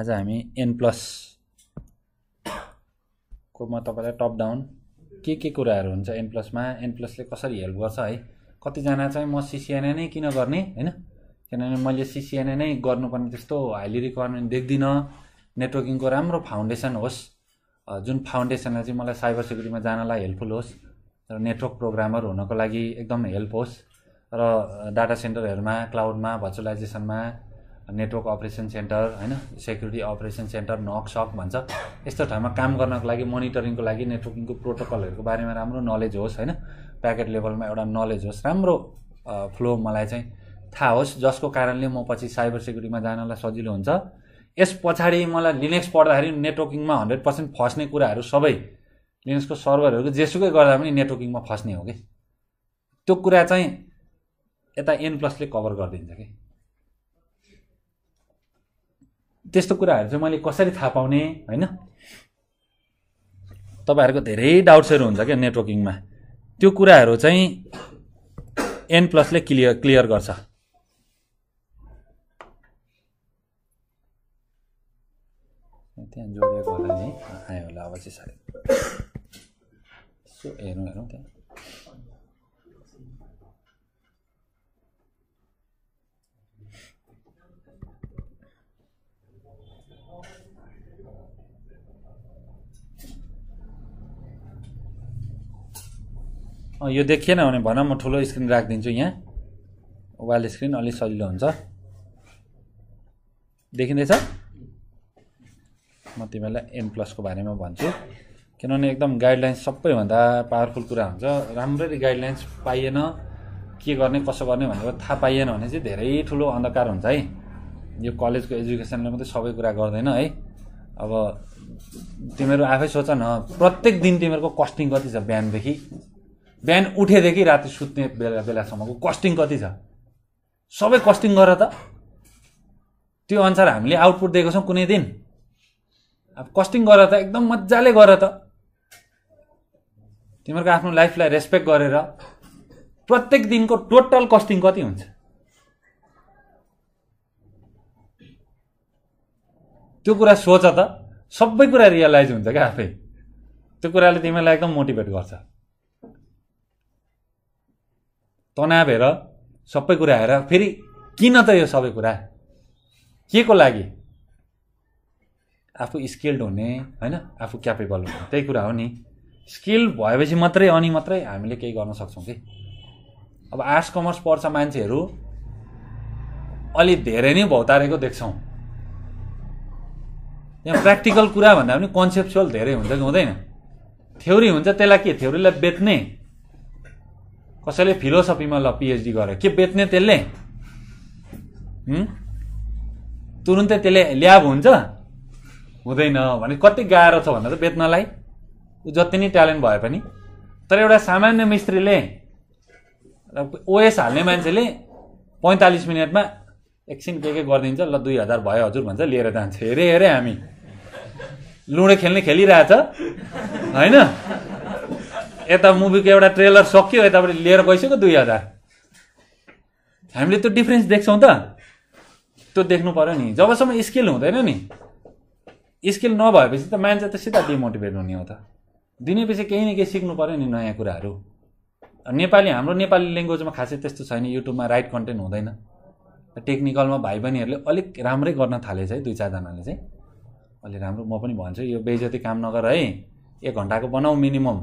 आज हामी n plus को म तपाईलाई टप डाउन के कुराहरु हुन्छ n प्लस मा n प्लस ले कसरी हेल्प गर्छ है कति जना चाहिँ म सीसीएनए नै किन गर्ने हैन किनभने मैले सीसीएनए नै गर्नुपर्ने त्यस्तो हाइली रिक्वायरमेन्ट देख्दिन नेटवर्किङ को राम्रो फाउन्डेसन होस् जुन फाउन्डेसनले चाहिँ मलाई साइबर सिक्युरिटी मा जानलाई हेल्पफुल होस् र नेटवर्क प्रोग्रामर हुनको लागि एकदम हेल्प होस् र डाटा सेन्टरहरुमा क्लाउडमा भर्चुअलाइजेसनमा नेटवर्क अपरेसन सेन्टर हैन security operation centre NOC SOC भन्छ यस्तो ठाउँमा काम गर्नको लागि मोनिटरिङको लागि नेटवर्किङको प्रोटोकलहरुको बारेमा राम्रो नलेज होस् हैन प्याकेट लेभलमा एउटा नलेज होस् राम्रो फ्लो मलाई चाहिँ थाहा होस् जसको कारणले म पछि साइबर सेक्युरिटीमा जानलाई सजिलो हुन्छ। यस पछाडी मलाई लिनक्स पढ्दाखेरि नेटवर्किङमा 100% फस्ने कुराहरु सबै लिनक्सको सर्भरहरुको जेसुकै गर्दा पनि नेटवर्किङमा फस्ने हो के त्यो कुरा चाहिँ एता n+ ले कभर गर्दिन्छ के त्यस्तो कुराहरु चाहिँ मैले कसरी थाहा पाउने हैन तपाईहरुको धेरै डाउट्सहरु हुन्छ के नेटवर्किङमा त्यो कुराहरु चाहिँ n+ ले क्लियर गर्छ। त्यहाँ जोडिएको होला नि आयो होला अब चाहिँ सायद सो हेरौँ त्यहाँ यो देखिएन भने भन म ठुलो स्क्रिन राख्दिन्छु यहाँ वाल स्क्रिन अलि सजिलो हुन्छ देखिँदैछ म तिमीलाई n+ को बारेमा भन्छु किनभने एकदम गाइडलाइन्स सबैभन्दा पावरफुल कुरा हुन्छ राम्ररी गाइडलाइन्स पाइएन के गर्ने कसो गर्ने भनेर थाहा पाइएन भने चाहिँ धेरै ठुलो अन्धकार हुन्छ है यो कलेजको एजुकेसनले मात्रै सबै कुरा गर्दैन है अब तिमीहरू आफै सोच न प्रत्येक दिन तिमीहरूको कस्टिङ कति छ बिहानदेखि बिहान उठेदेखि राति सुत्ने बेलासम्मको कस्टिङ कति छ सबै कस्टिङ गरेर त त्यो अनुसार हामीले आउटपुट दिएको छौं कुनै दिन अब कस्टिङ गरेर त एकदम मज्जाले गरेर त तिमीहरुको आफ्नो लाइफलाई रेस्पेक्ट गरेर प्रत्येक दिनको टोटल कस्टिङ कति हुन्छ त्यो कुरा सोच त सबै कुरा रियलाइज हुन्छ के आफै त्यो कुराले तिमीलाई एकदम मोटिभेट गर्छ तनाव हेर सबै कुरा हेर फेरि किन त यो सबै कुरा केको लागि आफू स्किल्ड हुने हैन आफू क्यापेबल हुने त्यही कुरा हो नि स्किल भएपछि मात्रै अनि मात्रै हामीले केही गर्न सक्छौं के अब आर्ट्स कमर्स पढ्छ मान्छेहरू अलि धेरै नै भौतारेको देख्छौं यहाँ प्र्याक्टिकल कुरा भन्दा पनि कन्सेप्चुअल धेरै हुन्छ कि हुँदैन थ्योरी हुन्छ त्यसलाई के थ्योरीलाई बेच्ने कसैले फिलोसफीमा ल पीएचडी गरे के बेच्ने त्यसले तुरुन्तै त्यसले ल्याब हुन्छ हुँदैन भने कति गाह्रो छ भनेर बेच्नलाई उ जति नै ट्यालेन्ट भए पनि तर एउटा सामान्य मिस्त्रीले ओएस हाल्ने मान्छेले 45 मिनेटमा एकछिन के गर्दिन्छ ल 2000 भयो हजुर भन्छ लिएर जान्छ हेरे हेरे हामी लुडो खेल्ने खेलिरहेछ हैन एता मुभीको एउटा ट्रेलर सक्यो यताबाट लिएर गइसक्यो 2000 हामीले त्यो डिफरेन्स देख्छौं त त्यो देख्नु पर्यो नि जबसम्म स्किल हुँदैन नि स्किल नभएपछि त मान्छे त सिधा डिमोटिभेट हुने हो त दिनैपछि केही न केही सिक्नु पर्यो नि नयाँ कुराहरु नेपाली हाम्रो नेपाली ल्याङ्ग्वेजमा खासै त्यस्तो छैन युट्युबमा राइट कन्टेन्ट हुँदैन टेक्निकलमा भाइ बहिनीहरुले अलिक राम्रै गर्न थालेछ है दुई चार जनाले चाहिँ अलि राम्रो म पनि भन्छु यो बेइज्जती काम नगर है 1 घण्टाको बनाऊ मिनिमम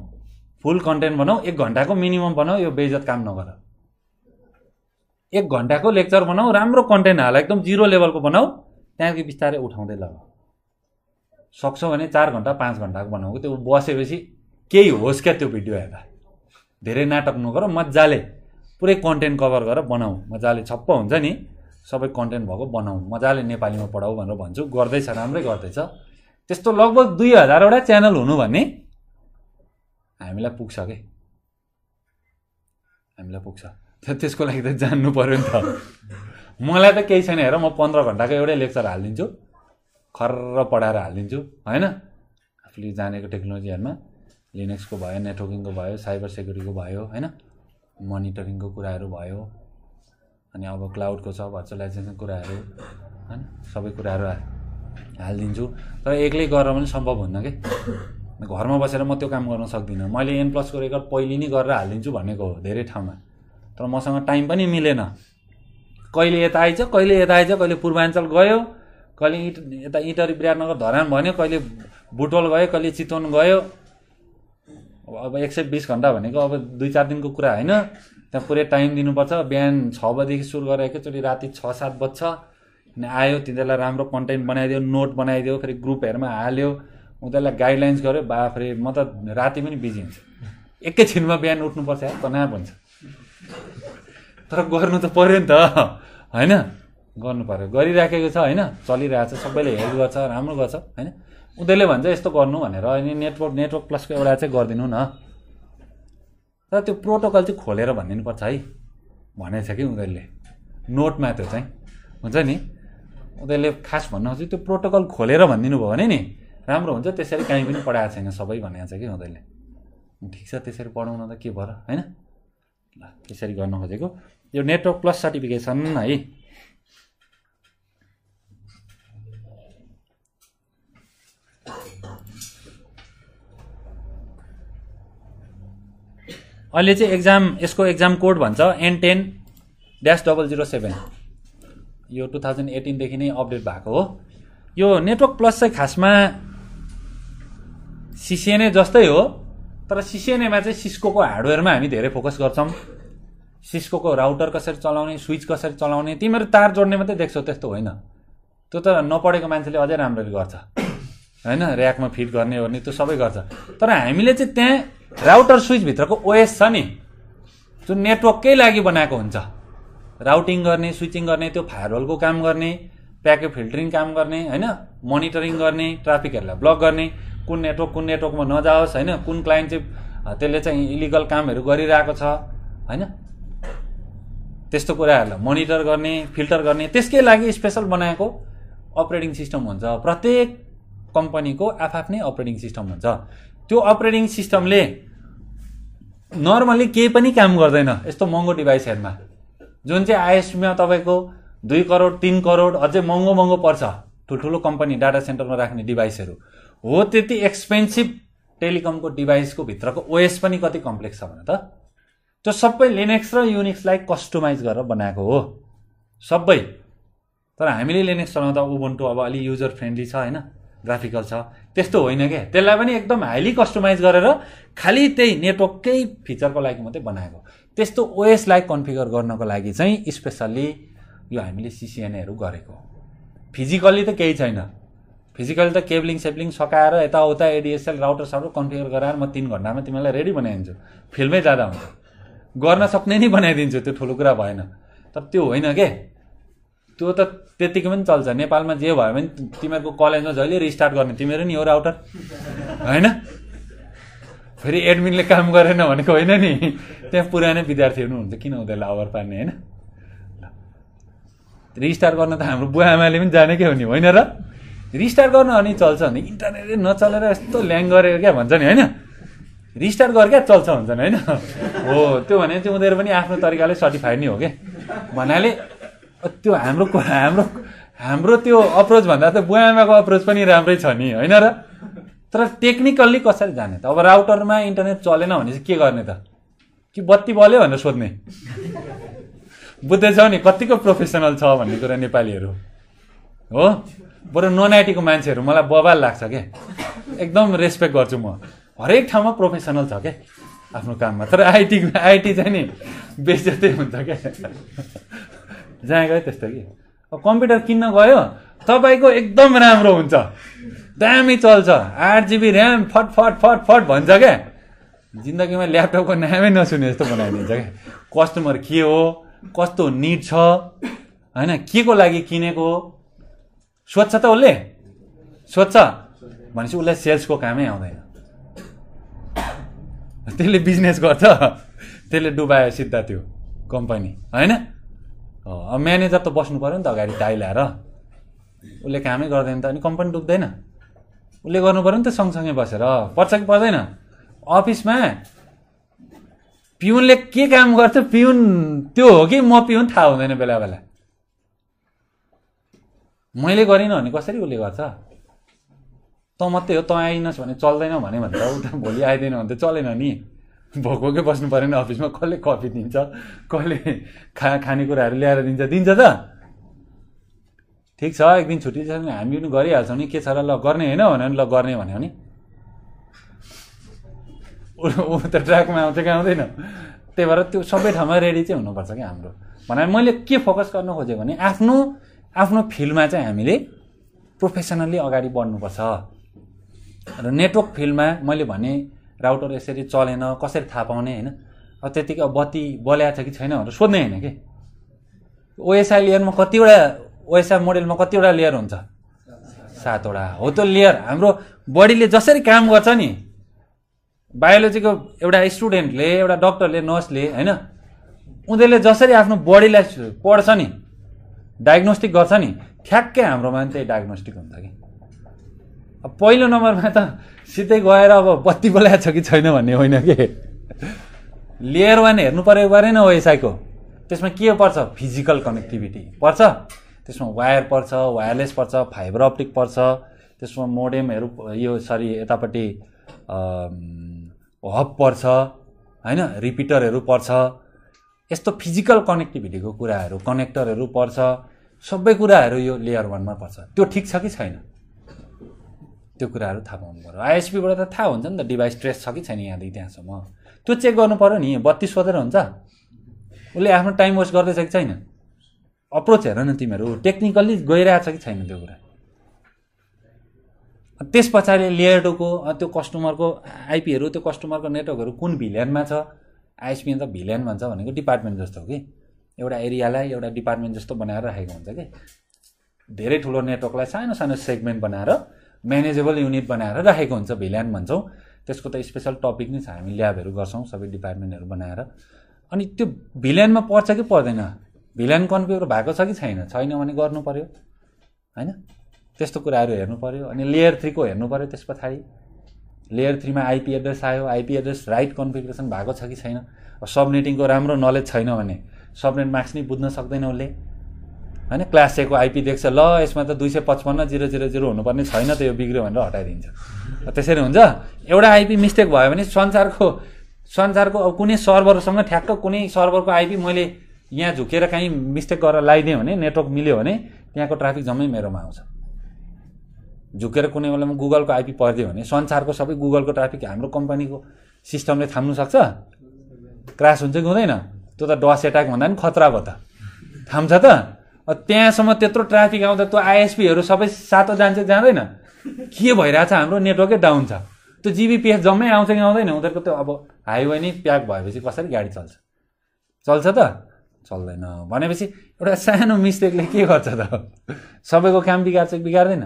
फुल कन्टेन्ट बनाऊ 1 घण्टाको मिनिमम बनाऊ यो बेइज्जत काम नगर 1 घण्टाको लेक्चर बनाऊ राम्रो कन्टेन्ट हाल एकदम जीरो लेभलको बनाऊ त्यसपछि बिस्तारै उठाउँदै लग सक्छौ भने 4 घण्टा 5 घण्टाको बनाऊ त्यो बसेपछि केही होस् के त्यो भिडियो हेर्दा धेरै नाटक नगर मज्जाले पुरै कन्टेन्ट कभर गरेर बनाऊ मज्जाले छप्प हुन्छ नि सबै कन्टेन्ट भएको बनाऊ मज्जाले नेपालीमा पढाऊ भनेर भन्छु गर्दै छ राम्रै गर्दै छ त्यस्तो लगभग 2000 वटा च्यानल हुनु भन्ने हामीलाई पुग्छ के हामीलाई पुग्छ त्यसको लागि त जान्नु पर्यो नि त मलाई त केही छैन हेर म 15 घण्टाको एउटै लेक्चर हालिदिन्छु खर्र पढाएर हालिदिन्छु हैन आफूले जानेको टेक्नोलोजीहरुमा लिनक्सको भयो नेटवर्किङको भयो साइबर सेक्युरिटीको भयो हैन मोनिटरिङको कुराहरु भयो अनि अब क्लाउडको छ भर्चुअलाइजेसनको कुराहरु हैन सबै कुराहरु हालिदिन्छु। तर एक्लै गरेर पनि सम्भव हुन्न के, घरमा बसेर म त्यो काम गर्न सक्दिनँ। मैले n+ को रेकर्ड पहिले नै गरेर हालिदिन्छु भनेको हो धेरै ठाउँमा, तर मसँग टाइम पनि मिलेन। कहिले यता आइज, कहिले यता आइज, कहिले पूर्वाञ्चल गयो, कहिले यता इटरी विराटनगर धरान भन्यो, कहिले बुटवल गयो, कहिले चितवन गयो। अब 120 घण्टा भनेको अब 2-4 दिनको कुरा हैन, त्यहाँ पुरै टाइम दिनुपर्छ। बिहान 6 बजेदेखि सुरु गरेर एकैचोटी राति 6-7 बज्छ। अनि आयो तिनीहरूलाई राम्रो कन्टेन्ट बनाइदियो, नोट बनाइदियो, फेरि ग्रुपहरुमा हाल्यो, उनीहरूलाई गाइडलाइन्स गर्यो। बाफरे म त राति पनि बिजी हुन्छु, एकैछिनमा बिहान उठ्नुपर्छ यार तनाव हुन्छ। तर गर्नु त पर्यो नि त, हैन? गर्नु पर्यो, गरिराखेको छ हैन, चलिरहेछ, सबैले हेल्प गर्छ, राम्रो गर्छ हैन। उनीहरूले भन्छ यस्तो गर्नु भनेर, अनि नेटवर्क प्लसको एउटा चाहिँ गर्दिनु न। तर त्यो प्रोटोकल चाहिँ खोलेर भनिदिनु पर्छ है भनेको छ कि उनीहरूले नोटमा। त्यो चाहिँ हुन्छ नि, उनीहरूले खास भन्नु खोज्छ त्यो प्रोटोकल खोलेर भनिदिनु भयो भने नि राम्रो हुन्छ। त्यसरी कहीँ पनि पढाएको छैन, सबै भनेको छ कि उनीहरूले। ठिक छ, त्यसरी पढाउन त के भएर हैन। ल, त्यसरी गर्न खोजेको यो नेटवर्क प्लस सर्टिफिकेसन है। अहिले चाहिँ एक्जाम, यसको एक्जाम कोड भन्छ N10-007। यो 2018 देखि नै अपडेट भएको हो। यो नेटवर्क प्लस चाहिँ खासमा CCNA जस्तै हो, तर CCNA मा चाहिँ सिस्कोको हार्डवेयरमा हामी धेरै फोकस गर्छौं। सिस्कोको राउटर कसरी चलाउने, स्विच कसरी चलाउने। तिमीहरु तार जोड्ने मात्रै देख्छौ, त्यस्तो होइन। त्यो त नपढेको मान्छेले अझै राम्ररी गर्छ हैन, र्याकमा फिट गर्ने हो नि त्यो सबै गर्छ। तर हामीले चाहिँ त्यहाँ राउटर स्विच भित्रको ओएस छ नि, जुन नेटवर्ककै लागि बनाएको हुन्छ, राउटिङ गर्ने, स्विचिङ गर्ने, त्यो फायरवलको काम गर्ने, प्याकेट फिल्टरिङ काम गर्ने हैन, मोनिटरिङ गर्ने, ट्राफिकहरुलाई ब्लक गर्ने, कुन नेटवर्कमा नजाओस् हैन, कुन क्लाइन्ट चाहिँ त्यसले चाहिँ इलिगल कामहरु गरिरहेको छ हैन, त्यस्तो कुराहरुलाई मोनिटर गर्ने, फिल्टर गर्ने। त्यसकै लागि स्पेशल बनाएको अपरेटिङ सिस्टम हुन्छ। प्रत्येक कम्पनीको आफ्नै अपरेटिङ सिस्टम हुन्छ। त्यो अपरेटिङ सिस्टमले नर्मली केही पनि काम गर्दैन यस्तो महँगो डिभाइसहरुमा, जुन चाहिँ आईएसमा तपाईको 2 करोड 3 करोड अझै महँगो महँगो पर्छ। ठुल्ठुलो कम्पनी डाटा सेन्टरमा राख्ने डिभाइसहरु हो। त्यति एक्सपेन्सिभ टेलिकमको डिभाइसको भित्रको ओएस पनि कति कम्प्लेक्स छ भने त त्यो सबै लिनक्स र युनिक्सलाई कस्टमाइज गरेर बनाएको हो सबै। तर हामीले लिनक्स चलाउँदा उबुन्टु अब अलि युजर फ्रेन्डली छ हैन, ग्राफिकल छ, त्यस्तो होइन के। त्यसलाई पनि एकदम हाइली कस्टमाइज गरेर खाली त्यही नेटवर्ककै फिचरको लागि मात्रै बनाएको। त्यस्तो ओएसलाई कन्फिगर गर्नको लागि चाहिँ स्पेशल्ली यो हामीले CCNA हरु गरेको। फिजिकल्ली त केही छैन, फिजिकल्ली त केबलिङ सेबलिङ सकाएर यताउता ADSL राउटर सर्भर कन्फिगर गराएर म 3 घण्टामा तिमीलाई रेडी बनाइदिन्छु, फिल्डमै जादा हुन्छ, गर्न सक्ने नै बनाइदिन्छु। त्यो ठुलो कुरा भएन। तर त्यो होइन के, त्यो त त्यतिकै पनि चल्छ। नेपालमा जे भयो भने तिमीहरुको कलेजमा जहिले रिस्टार्ट गर्ने तिमीहरु नि हो राउटर हैन। फेरि एडमिनले काम गरेन भनेको होइन नि, त्यहाँ पुरानै विद्यार्थीहरु हुन्छ, किन उनीहरुलाई अवर पार्ने हैन। रिस्टार्ट गर्न त हाम्रो बुवा आमाले पनि जाने के हो नि, होइन र? रिस्टार्ट गर्न अनि चल्छ नि, इन्टरनेटले नचलेर यस्तो ल्याङ गरेर क्या भन्छ नि हैन, रिस्टार्ट गरेर क्या चल्छ भन्छ नि हैन। हो, त्यो भने चाहिँ उनीहरु पनि आफ्नो तरिकाले सर्टिफाइड नि हो के। भन्नाले त्यो हाम्रो त्यो अप्रोच भन्दा त बुवा आमाको अप्रोच पनि राम्रै छ नि, हैन र? तर टेक्निकल्ली कसरी जाने त? अब राउटरमा इन्टरनेट चलेन भने चाहिँ के गर्ने त? कि बत्ती बल्यो भनेर सोध्ने? बुझ्दैछौ नि कतिको प्रोफेसनल छ भन्ने कुरा नेपालीहरु हो। बरु ननाइटीको मान्छेहरु मलाई बबाल लाग्छ के, एकदम रेस्पेक्ट गर्छु म, हरेक ठाउँमा प्रोफेसनल छ के आफ्नो काममा। तर आईटी चाहिँ नि बेइज्जतै हुन्छ के, जहाँ गयो त्यस्तो कि। अब कम्प्युटर किन्न गयो तपाईको एकदम राम्रो हुन्छ, दामी चल्छ, 8 GB र्याम फट फट फट फट भन्छ क्या, जिन्दगीमा ल्यापटपको नामै नसुने जस्तो बनाइदिन्छ क्या। कस्टमर के हो, कस्तो निड छ हैन, के को लागि किनेको हो सोध्छ त उसले। सोध्छ भनेपछि उसलाई सेल्सको कामै आउँदैन, त्यसले बिजनेस गर्छ, त्यसले डुबायो सिधा त्यो कम्पनी हैन। म्यानेजर त बस्नु पर्यो नि त अगाडि टाइ ल्याएर, उसले कामै गर्दैन त अनि कम्पनी डुब्दैन। उसले गर्नु पर्यो नि त सँगसँगै बसेर, पर्छ कि पर्दैन? अफिसमा पिउनले के काम गर्छ, पिउन त्यो हो कि म पिउन थाहा हुँदैन बेला बेला मैले गरिन भने कसरी उसले गर्छ? त मात्रै हो, त आइनस् भने चल्दैन भने भन्दा उता भोलि आइदैन भने त चलेन नि। भोकभोकै बस्नु परेन अफिसमा, कसले कफी दिन्छ, कसले खानेकुराहरू ल्याएर दिन्छ, दिन्छ त। ठिक छ, एक दिन छुट्टी छ भने हामी पनि गरिहाल्छौँ नि, के छ र, ल गर्ने होइन भने ल गर्ने भन्यो भने ऊ त ट्र्याकमा आउँछ कि आउँदैन। त्यही भएर त्यो सबै ठाउँमा रेडी चाहिँ हुनुपर्छ क्या हाम्रो। भने मैले के फोकस गर्न खोजेँ भने आफ्नो आफ्नो फिल्डमा चाहिँ हामीले प्रोफेसनल्ली अगाडि बढ्नुपर्छ। र नेटवर्क फिल्डमा मैले भने राउटर यसरी चलेन कसरी थाहा पाउने हैन, अब त्यतिकै अब बत्ती बल्या छ कि छैन भनेर सोध्ने हैन के। ओएसआई लेयरमा कतिवटा, ओएसआई मोडेलमा कतिवटा लेयर हुन्छ? 7 वटा। हो त्यो लेयर हाम्रो बडीले जसरी काम गर्छ नि, बायोलोजीको एउटा स्टुडेन्टले, एउटा डाक्टरले, नर्सले हैन, उनीहरूले जसरी आफ्नो बडीलाई पढ्छ नि, डायग्नोस्टिक गर्छ नि, ठ्याक्कै हाम्रोमा पनि त्यही डायग्नोस्टिक हुन्छ कि। अब पहिलो नम्बरमा त सिधै गएर अब बत्ती बोलाएको छ कि छैन भन्ने होइन कि। लेयर 1 हेर्नु परेको परेन ओएसआईको, त्यसमा के पर्छ? फिजिकल कनेक्टिभिटी पर्छ, त्यसमा वायर पर्छ, वायरलेस पर्छ, फाइबर अप्टिक पर्छ, त्यसमा मोडेमहरू, यो सरी यतापट्टि हब पर्छ हैन, रिपिटरहरू पर्छ, यस्तो फिजिकल कनेक्टिभिटीको कुराहरू, कनेक्टरहरू पर्छ, सबै कुराहरू यो लेयर 1 मा पर्छ। त्यो ठिक छ कि छैन त्यो कुराहरू थाहा पाउनु पर्यो। आइएसपीबाट त थाहा हुन्छ नि त डिभाइस ट्रेस छ कि छैन यहाँदेखि त्यहाँसम्म, त्यो चेक गर्नु पर्यो नि। बत्ती सोधेर हुन्छ? उसले आफ्नो टाइम वेस्ट गर्दैछ कि छैन? अप्रोच हेर न तिमीहरू, टेक्निकल्ली गइरहेछ कि छैन त्यो कुरा। त्यस पछाडि लेयर 2 को त्यो कस्टमरको आइपीहरू, त्यो कस्टमरको नेटवर्कहरू कुन भिल्यानमा छ। आइएसपी त भिल्यान भन्छ भनेको डिपार्टमेन्ट जस्तो हो कि, एउटा एरियालाई एउटा डिपार्टमेन्ट जस्तो बनाएर राखेको हुन्छ कि। धेरै ठुलो नेटवर्कलाई सानो सानो सेगमेन्ट बनाएर म्यानेजेबल युनिट बनाएर राखेको हुन्छ, भिल्यान भन्छौँ। त्यसको त स्पेशल टपिक नै छ, हामी ल्याबहरू गर्छौँ सबै डिपार्टमेन्टहरू बनाएर। अनि त्यो भिल्यानमा पर्छ कि पर्दैन, भिल्यान कन्फिगर भएको छ कि छैन, छैन भने गर्नु पर्यो हैन। त्यस्तो कुराहरू हेर्नु पर्यो। अनि लेयर 3 को हेर्नु पर्यो। त्यस पछाडि लेयर 3 मा आइपी एड्रेस आयो, आइपी एड्रेस राइट कन्फिगरेसन भएको छ कि छैन। सबनेटिङको राम्रो नलेज छैन भने सबनेट मास्क नै बुझ्न सक्दैन उसले हैन। क्लास सेको आइपी देख्छ, ल यसमा त 255.0.0.0 हुनुपर्ने छैन त, यो बिग्रियो भनेर हटाइदिन्छ। त्यसरी हुन्छ। एउटा आइपी मिस्टेक भयो भने संसारको अब कुनै सर्भरसँग ठ्याक्क कुनै सर्भरको आइपी मैले यहाँ झुकेर कहीँ मिस्टेक गरेर लगाइदिएँ भने, नेटवर्क मिल्यो भने त्यहाँको ट्राफिक जम्मै मेरोमा आउँछ। झुकेर कुनै बेलामा गुगलको आइपी पर्दियो भने संसारको सबै गुगलको ट्राफिक हाम्रो कम्पनीको सिस्टमले थाम्नु सक्छ? क्रास हुन्छ कि हुँदैन? त्यो त डस एट्याक भन्दा पनि खतरा भयो त, थाम्छ त। त्यहाँसम्म त्यत्रो ट्राफिक आउँदा त्यो आइएसपीहरू सबै सातो जान्छ जाँदैन? के भइरहेछ? हाम्रो नेटवर्कै डाउन छ। त्यो जीबीपीएस जम्मै आउँछ कि आउँदैन? उनीहरूको त्यो अब हाइवे नै प्याक भएपछि कसरी गाडी चल्छ? चल्छ त, चल्दैन। भनेपछि एउटा सानो मिस्टेकले के गर्छ त? सबैको काम बिगार्छ कि बिगार्दैन?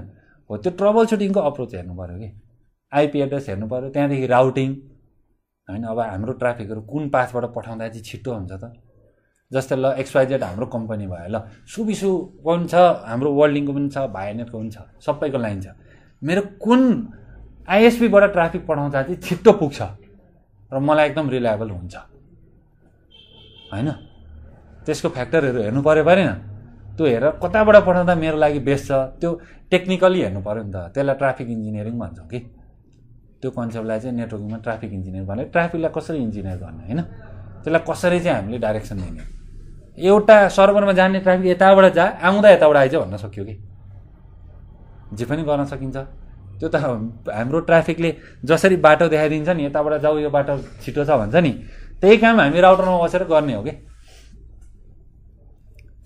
हो, त्यो ट्रबल सुटिङको अप्रोच हेर्नु पऱ्यो कि। आइपी एड्रेस हेर्नु पऱ्यो, त्यहाँदेखि राउटिङ हैन। अब हाम्रो ट्राफिकहरू कुन पाथबाट पठाउँदा चाहिँ छिट्टो हुन्छ त? जस्तै ल एक्सवाइजेड हाम्रो कम्पनी भयो, ल सुबिसु पनि छ, हाम्रो वर्ल्डिङको पनि छ, भाइनेटको पनि छ, सबैको लाइन छ। मेरो कुन आइएसपीबाट ट्राफिक पठाउँदा चाहिँ छिट्टो पुग्छ र मलाई एकदम रिलायबल हुन्छ हैन? त्यसको फ्याक्टरहरू हेर्नु पऱ्यो परेन? त्यो हेरेर कताबाट पठाउँदा मेरो लागि बेस्ट छ, त्यो टेक्निकली हेर्नु पऱ्यो नि त। त्यसलाई ट्राफिक इन्जिनियरिङ भन्छौँ कि। त्यो कन्सेप्टलाई चाहिँ नेटवर्किङमा ट्राफिक इन्जिनियर भनेर, ट्राफिकलाई कसरी इन्जिनियर गर्ने हैन, त्यसलाई कसरी चाहिँ हामीले डाइरेक्सन दिने। एउटा सर्भरमा जाने ट्राफिक यताबाट जा, आउँदा यताबाट आइज भन्न सकियो कि? जे पनि गर्न सकिन्छ। त्यो त हाम्रो ट्राफिकले जसरी बाटो देखाइदिन्छ नि, यताबाट जाऊ यो बाटो छिटो छ भन्छ नि, त्यही काम हामी राउटरमा बसेर गर्ने हो कि।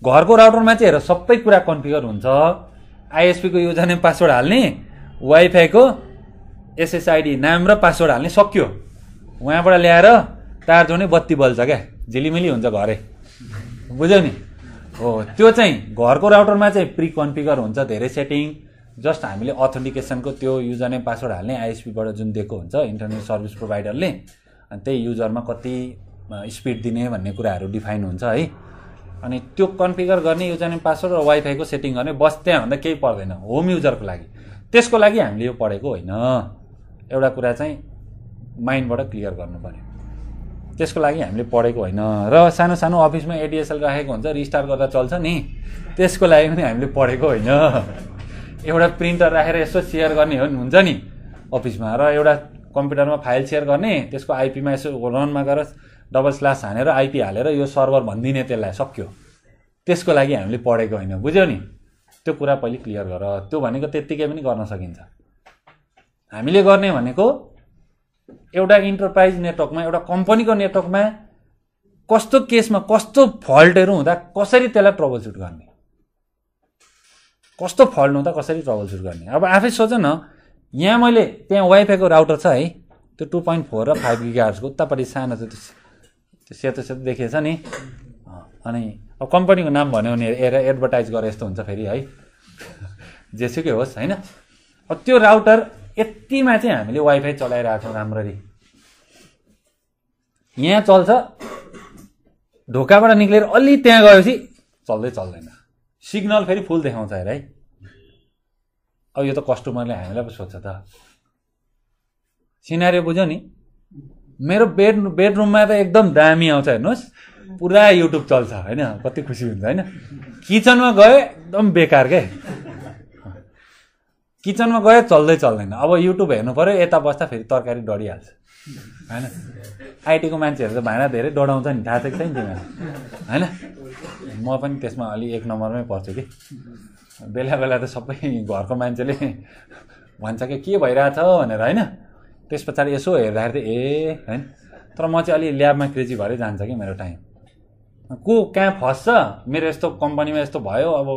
घरको राउटरमा चाहिँ हेर सबै कुरा कन्फिगर हुन्छ। आइएसपीको युजरनेम पासवर्ड हाल्ने, वाइफाईको एसएसआइडी नाम र पासवर्ड हाल्ने, सकियो। वहाँबाट ल्याएर तार जोड्ने, बत्ती बल्छ क्या, झिलिमिली हुन्छ घरै, बुझ्यौ नि? हो, त्यो चाहिँ घरको राउटरमा चाहिँ प्रि कन्फिगर हुन्छ धेरै सेटिङ। जस्ट हामीले अथेन्टिकेसनको त्यो युजरनेम पासवर्ड हाल्ने, आइएसपीबाट जुन दिएको हुन्छ इन्टरनेट सर्भिस प्रोभाइडरले, अनि त्यही युजरमा कति स्पिड दिने भन्ने कुराहरू डिफाइन हुन्छ है। अनि त्यो कन्फिगर गर्ने युजरनेम पासवर्ड र वाइफाईको सेटिङ गर्ने, बस। त्यहाँभन्दा केही पर्दैन होम युजरको लागि। त्यसको लागि हामीले यो पढेको होइन। एउटा कुरा चाहिँ माइन्डबाट क्लियर गर्नु पर्यो। त्यसको लागि हामीले पढेको हैन र सानो सानो अफिसमा एडीएसएल राखेको हुन्छ रिस्टार्ट गर्दा चल्छ नि त्यसको लागि पनि हामीले पढेको हैन एउटा प्रिन्टर राखेर यसो शेयर गर्ने हुन्छ नि अफिसमा र एउटा कम्प्युटरमा फाइल शेयर गर्ने त्यसको आईपीमा यसो रनमा गएर डबल स्ल्याश हानेर आईपी हालेर यो सर्भर भन्दिने त्यसलाई सक्यो त्यसको लागि हामीले पढेको हैन बुझ्यौ नि त्यो कुरा पहिले क्लियर गर त्यो भनेको त्यतिकै पनि गर्न सकिन्छ हामीले गर्ने भनेको एउटा इन्टरप्राइज नेटवर्कमा एउटा कम्पनीको नेटवर्कमा कस्तो केसमा कस्तो फल्टहरु हुँदा कसरी त्यसलाई ट्रबल सुट गर्ने कस्तो फल्ट हुँदा कसरी ट्रबल सुट गर्ने अब आफै सोच न यहाँ मैले त्यहाँ वाइफाई को राउटर छ है त्यो 2.4 र 5 GHz को उतापटि सानो छ त्यो सेतो सेतो देखिन्छ नि अनि अब कम्पनीको नाम भन्यो भने एडभर्टाइज गरे यस्तो हुन्छ फेरि है जेसुकै होस् हैन अब त्यो राउटर यतिमा चाहिँ हामीले वाइफाई चलाइराछौं राम्ररी यहाँ चल्छ ढोकाबाट निक्लेर अलि त्यहाँ गएपछि चल्दै चल्दैन सिग्नल फेरि फुल देखाउँछ है अब यो त कस्टमरले हामीलाई पो सोध्छ त सिनारियो बुझ्यौ नि मेरो बेडरुममा त एकदम दामी आउँछ हेर्नुस् पुरा युट्युब चल्छ हैन कति खुसी हुन्छ हैन किचनमा गए एकदम बेकार के किचन में गए चल्दै चल्दैन अब युट्युब हेर्नु पर्यो यता बस्दा फेरि तरकारी डढिहाल्छ हैन आईटी को मान्छेहरु त भाडा धेरै डढाउँछ नि थाहा छैन तिमीलाई हैन म पनि त्यसमा अलि एक नम्बरमै पर्छु कि बेला बेला त सबै घरको मान्छेले भन्छ के भइराछ भनेर हैन त्यसपछि यसो हेर्दाखेरि त हैन तर म चाहिँ अलि ल्याबमा क्रेजी भरै जान्छ के मेरो टाइम को कहाँ फस्छ मेरो यस्तो कम्पनीमा यस्तो भयो अब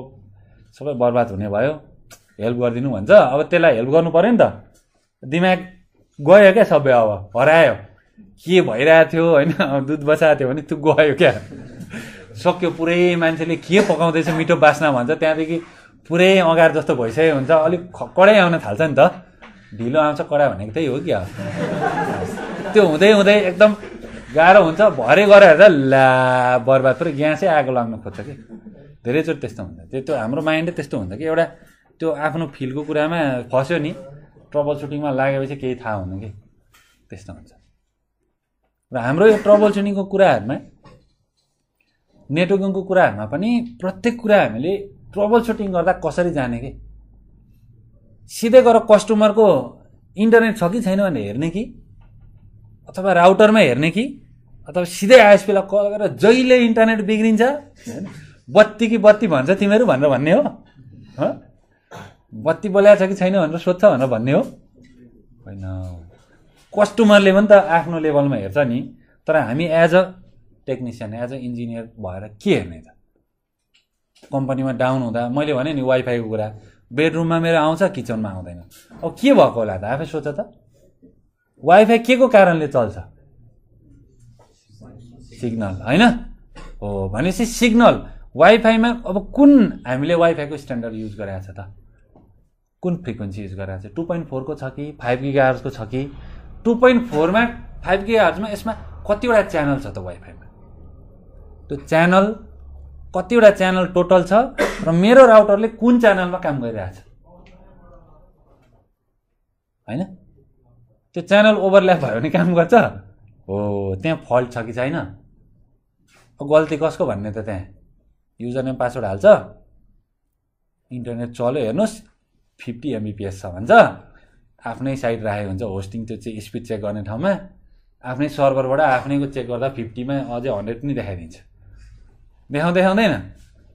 सबै बर्बाद हुने भयो हेल्प गर्दिनु भन्छ अब त्यसलाई हेल्प गर्नु पर्यो नि त दिमाग गयो के सबै अब हरायो के भइरा थियो हैन दुध बसाएको थियो भने त्यो गयो के सक्यो पुरै मान्छेले के पकाउँदैछ मिठो बास्ना भन्छ त्यहाँदेखि पुरै अगार जस्तो भइसक्यो हुन्छ अलिक कडै आउन थाल्छ नि त ढिलो आउँछ कडा भनेको त्यही हो कि त्यो हुँदै हुँदै एकदम गाह्रो हुन्छ भरे गएर हेर्दा ला बर्बाद पुरै ग्यासै आगो लाग्न खोज्छ कि धेरैचोटि त्यस्तो हुन्छ त्यो हाम्रो माइन्डले त्यस्तो हुन्छ कि एउटा त्यो आफ्नो फिल्डको कुरामा फस्यो नि ट्रबल सुटिङमा लागेपछि केही थाहा हुँदैन के त्यस्तो हुन्छ र हाम्रो यो ट्रबल सुटिङको कुराहरुमा नेटवर्किङको कुराहरुमा पनि प्रत्येक कुरा हामीले ट्रबल सुटिङ गर्दा कसरी जाने के सिधै गएर कस्टमरको इन्टरनेट छ कि छैन भने हेर्ने कि अथवा राउटरमा हेर्ने कि अथवा सिधै आईएसपीलाई कल गरेर जहिले इन्टरनेट बिग्रिन्छ हैन बत्ती कि बत्ती भन्छ तिमीहरू भनेर भन्ने हो बत्ती बोलाएको छ कि छैन भनेर सोध्छ भनेर भन्ने हो हैन कस्टमरले पनि त आफ्नो लेभलमा हेर्छ नि तर हामी as a technician as a engineer भएर के हेर्ने त कम्पनीमा डाउन हुँदा मैले भने नि वाइफाईको कुरा बेडरुममा मेरो आउँछ किचनमा आउँदैन अब के भएको होला त आफै सोच त वाइफाई के को कारणले चल्छ सिग्नल हैन हो भनेपछि सिग्नल वाइफाईमा अब कुन हामीले वाइफाईको स्ट्यान्डर्ड युज गरेको छ त कुन फ्रिक्वेन्सी युज गरेछ 2.4 को छ कि 5 GHz को छ कि 2.4 मा 5 GHz मा यसमा कतिवटा च्यानल छ त वाइफाईमा त्यो च्यानल कतिवटा च्यानल टोटल छ र मेरो राउटरले कुन च्यानलमा काम गरिरहेछ हैन त्यो च्यानल ओभरल्याप भयो भने काम गर्छ हो त्यहाँ फल्ट छ कि छैन गल्ती कसको भन्ने त त्यहाँ युजर नेम पासवर्ड हाल्छ इन्टरनेट चल्यो हेर्नुस् 50 Mbps छ भन्छ आफ्नै साइट राखेको हुन्छ होस्टिङ त्यो चाहिँ स्पिड चेक गर्ने ठाउँमा आफ्नै सर्भरबाट आफ्नैको चेक गर्दा 50 मा अझै 100 पनि देखाइदिन्छ देखाउँदैन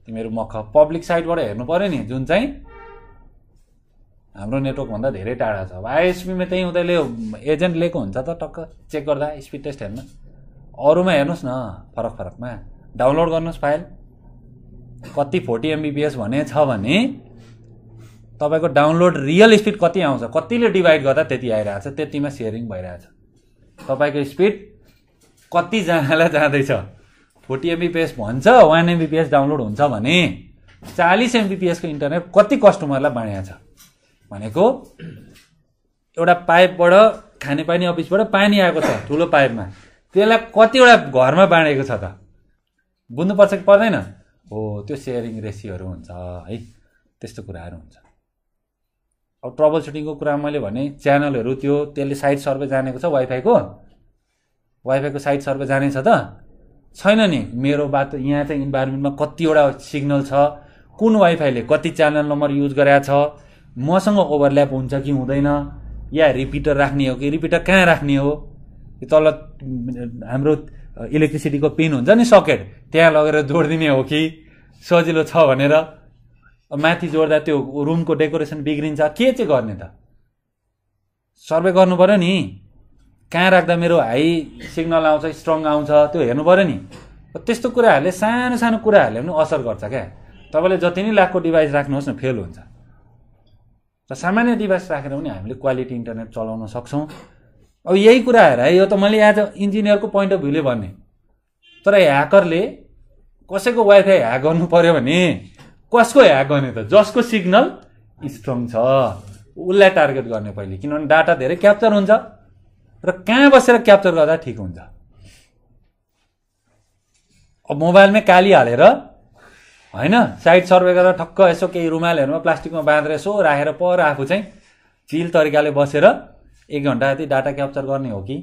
तिमीहरू मख पब्लिक साइटबाट हेर्नु पर्यो नि जुन चाहिँ हाम्रो नेटवर्क भन्दा धेरै टाढा छ अब आईएसपी मा त्यही हुँदै एजेन्ट लिएको हुन्छ त टक्क चेक गर्दा स्पिड टेस्ट हेर्न अरुमा हेर्नुस् न फरक फरकमा डाउनलोड गर्नुस् फाइल कति 40 Mbps भने छ भने तपाईको डाउनलोड रियल स्पीड कति आउँछ कतिले डिवाइड गर्दा त्यति आइराछ त्यतिमा शेयरिङ भइराछ तपाईको स्पीड कति जनाले जाँदै छ 40 Mbps भन्छ 1 Mbps डाउनलोड हुन्छ भने 40 Mbps को इन्टरनेट कति कस्टमरलाई बाँड्या छ भनेको एउटा पाइपबाट खानेपानी अफिसबाट पानी आएको छ ठूलो पाइपमा त्यसलाई कतिवटा घरमा बाँडेको छ त बुझ्नु पर्छ कि पर्दैन हो त्यो शेयरिङ रेसियोहरू हुन्छ है त्यस्तो कुराहरू हुन्छ अब ट्रबल सुटिङको कुरा मैले भने च्यानलहरु त्यो त्यसले साइट सर्भे जानेको छ वाइफाईको वाइफाई को साइट सर्भर जाने तो छैन नि। मेरो बात यहाँ चाहिँ इन्भाइरोमेन्टमा कतिवटा सिग्नल छ, कुन वाइफाईले कति च्यानल नम्बर युज गरेछ, मसँग ओभरल्याप हुन्छ कि हुँदैन, या रिपिटर राख्ने हो कि रिपिटर कहाँ राख्ने हो, तल हाम्रो इलेक्ट्रिसिटीको पिन हुन्छ नि सकेट त्यहाँ लगेर जोडिदिने हो कि सजिलो छ भनेर, माथि जोड्दा त्यो रुमको डेकोरेसन बिग्रिन्छ, के चाहिँ गर्ने त? सर्वे गर्नु पर्यो नि, कहाँ राख्दा मेरो हाई सिग्नल आउँछ स्ट्रङ आउँछ त्यो हेर्नु पर्यो नि। त्यस्तो कुराहरूले सानो सानो कुराहरूले पनि असर गर्छ क्या। तपाईले जति नै लाखको डिभाइस राख्नुहोस् न फेल हुन्छ। र सामान्य डिभाइस राखेर पनि हामीले क्वालिटी इन्टरनेट चलाउन सक्छौं। अब यही कुराहरू है, यो त मैले एज अ इन्जिनियरको पोइन्ट अफ भ्यूले भन्ने, तर ह्याकरले कसैको वाइफाई ह्याक गर्नु पर्यो भने कसको ह्याक गर्ने त? जसको सिग्नल स्ट्रङ छ उसलाई टार्गेट गर्ने पहिले, किनभने डाटा धेरै क्याप्चर हुन्छ र कहाँ बसेर क्याप्चर गर्दा ठिक हुन्छ। अब मोबाइलमै काली हालेर हैन साइड सर्वे गरेर ठक्क यसो केही रुमालहरुमा प्लास्टिकमा बाँधेर यसो राखेर पर आफू चाहिँ चिल तरिकाले बसेर 1 घण्टा जति डाटा क्याप्चर गर्ने हो कि?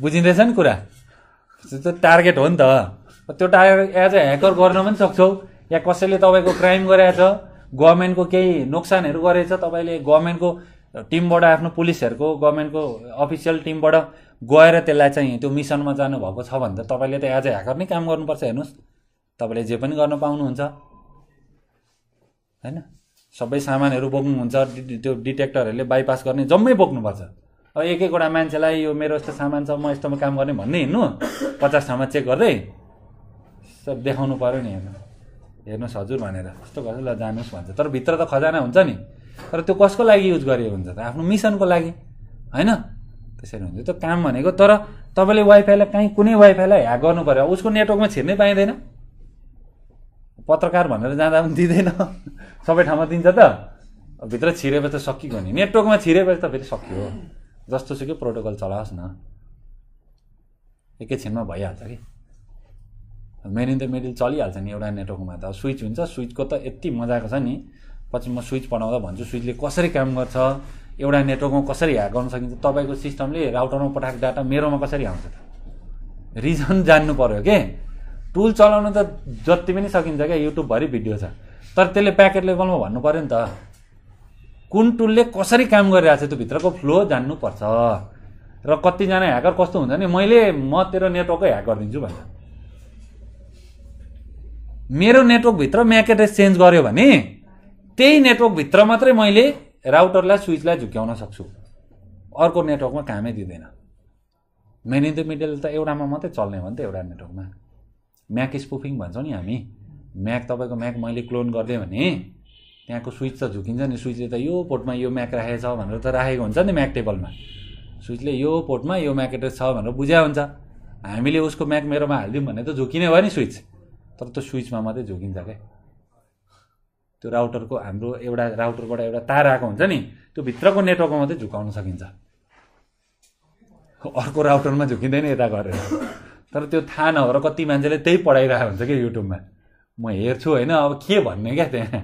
बुझिँदैछ नि कुरा? त्यो टार्गेट हो नि त। त्यो टार्गेट एज अ ह्याकर गर्न पनि सक्छौ, या कसैले तपाईको क्राइम गरेछ, गभर्नमेन्टको केही नोक्सानहरु गरेछ, तपाईले गभर्नमेन्टको टिमबाट आफ्नो पुलिसहरुको गभर्नमेन्टको अफिसियल टिमबाट गएर त्यसलाई चाहिँ त्यो मिसनमा जानु भएको छ भने त तपाईले त एज अ ह्याकर नै काम गर्नुपर्छ। हेर्नुस् तपाईले जे पनि गर्न पाउनुहुन्छ हैन, सबै सामानहरु बोक्नुहुन्छ, त्यो डिटेक्टरहरुले बाइपास गर्ने जम्मै बोक्नुपर्छ। अब एक-एकवटा मान्छेलाई यो मेरो यस्तो सामान छ म यस्तोमा काम गर्ने भन्ने हिँड्नु, 50 ठाउँमा चेक गर्दै सब देखाउनु पर्यो नि, हेर्नुहोस् हजुर भनेर यस्तो गर्छ ल जानुस् भन्छ। तर भित्र त खजाना हुन्छ नि, तर त्यो कसको लागि युज गरियो हुन्छ त? आफ्नो मिसनको लागि हैन, त्यसरी हुन्छ त्यो काम भनेको। तर तपाईले वाइफाईलाई कहीँ कुनै वाइफाईलाई ह्याक गर्नु पर्यो, उसको नेटवर्कमा छिर्नै पाइँदैन, पत्रकार भनेर जाँदा पनि दिँदैन सबै ठाउँमा दिन्छ त, भित्र छिरेपछि त सकियो नि, नेटवर्कमा छिरेपछि त फेरि सकियो। जस्तोसुकै प्रोटोकल चलाओस् न, एकैछिनमा भइहाल्छ कि। मेन इन द मिडल चलिहाल्छ नि एउटा नेटवर्कमा त। स्विच हुन्छ, स्विचको त यति मजाको छ नि, पछि म स्विच पठाउँदा भन्छु स्विचले कसरी काम गर्छ, एउटा नेटवर्कमा कसरी ह्याक गर्न सकिन्छ, तपाईको सिस्टमले राउटरमा पठाएको डाटा मेरोमा कसरी आउँछ त? रिजन जान्नु पर्यो के। टुल चलाउन त जति पनि सकिन्छ क्या, युट्युबभरि भिडियो छ, तर त्यसले प्याकेट लेभलमा भन्नु पर्यो नि त, कुन टुलले कसरी काम गरिरहेछ त्यो भित्रको फ्लो जान्नुपर्छ। र कतिजना ह्याकर कस्तो हुन्छ नि, म तेरो नेटवर्कै ह्याक गरिदिन्छु भन्छ। मेरो नेटवर्कभित्र म्याक एड्रेस चेन्ज गर्यो भने त्यही नेटवर्कभित्र मात्रै मैले राउटरलाई स्विचलाई झुक्याउन सक्छु, अर्को नेटवर्कमा कामै दिँदैन। मेन इन द मिडल त एउटामा मात्रै चल्ने हो नि त, एउटा नेटवर्कमा। म्याक स्पुफिङ भन्छौँ नि हामी, म्याक तपाईँको म्याक मैले क्लोन गरिदिएँ भने त्यहाँको स्विच त झुकिन्छ नि, स्विचले त यो पोर्टमा यो म्याक राखेको छ भनेर त राखेको हुन्छ नि, म्याक टेबलमा स्विचले यो पोर्टमा यो म्याक एड्रेस छ भनेर बुझाएको हुन्छ। हामीले उसको म्याक मेरोमा हालिदिउँ भने त झुकिने भयो नि स्विच, तर त्यो स्विचमा मात्रै झुकिन्छ क्या। त्यो राउटरको हाम्रो एउटा राउटरबाट एउटा तार आएको हुन्छ नि, त्यो भित्रको नेटवर्कमा मात्रै झुकाउन सकिन्छ, अर्को राउटरमा झुकिँदैन यता गरेर। तर त्यो थाहा नभएर कति मान्छेले त्यही पढाइरहेको हुन्छ क्या युट्युबमा, म हेर्छु होइन, अब के भन्ने क्या त्यहाँ।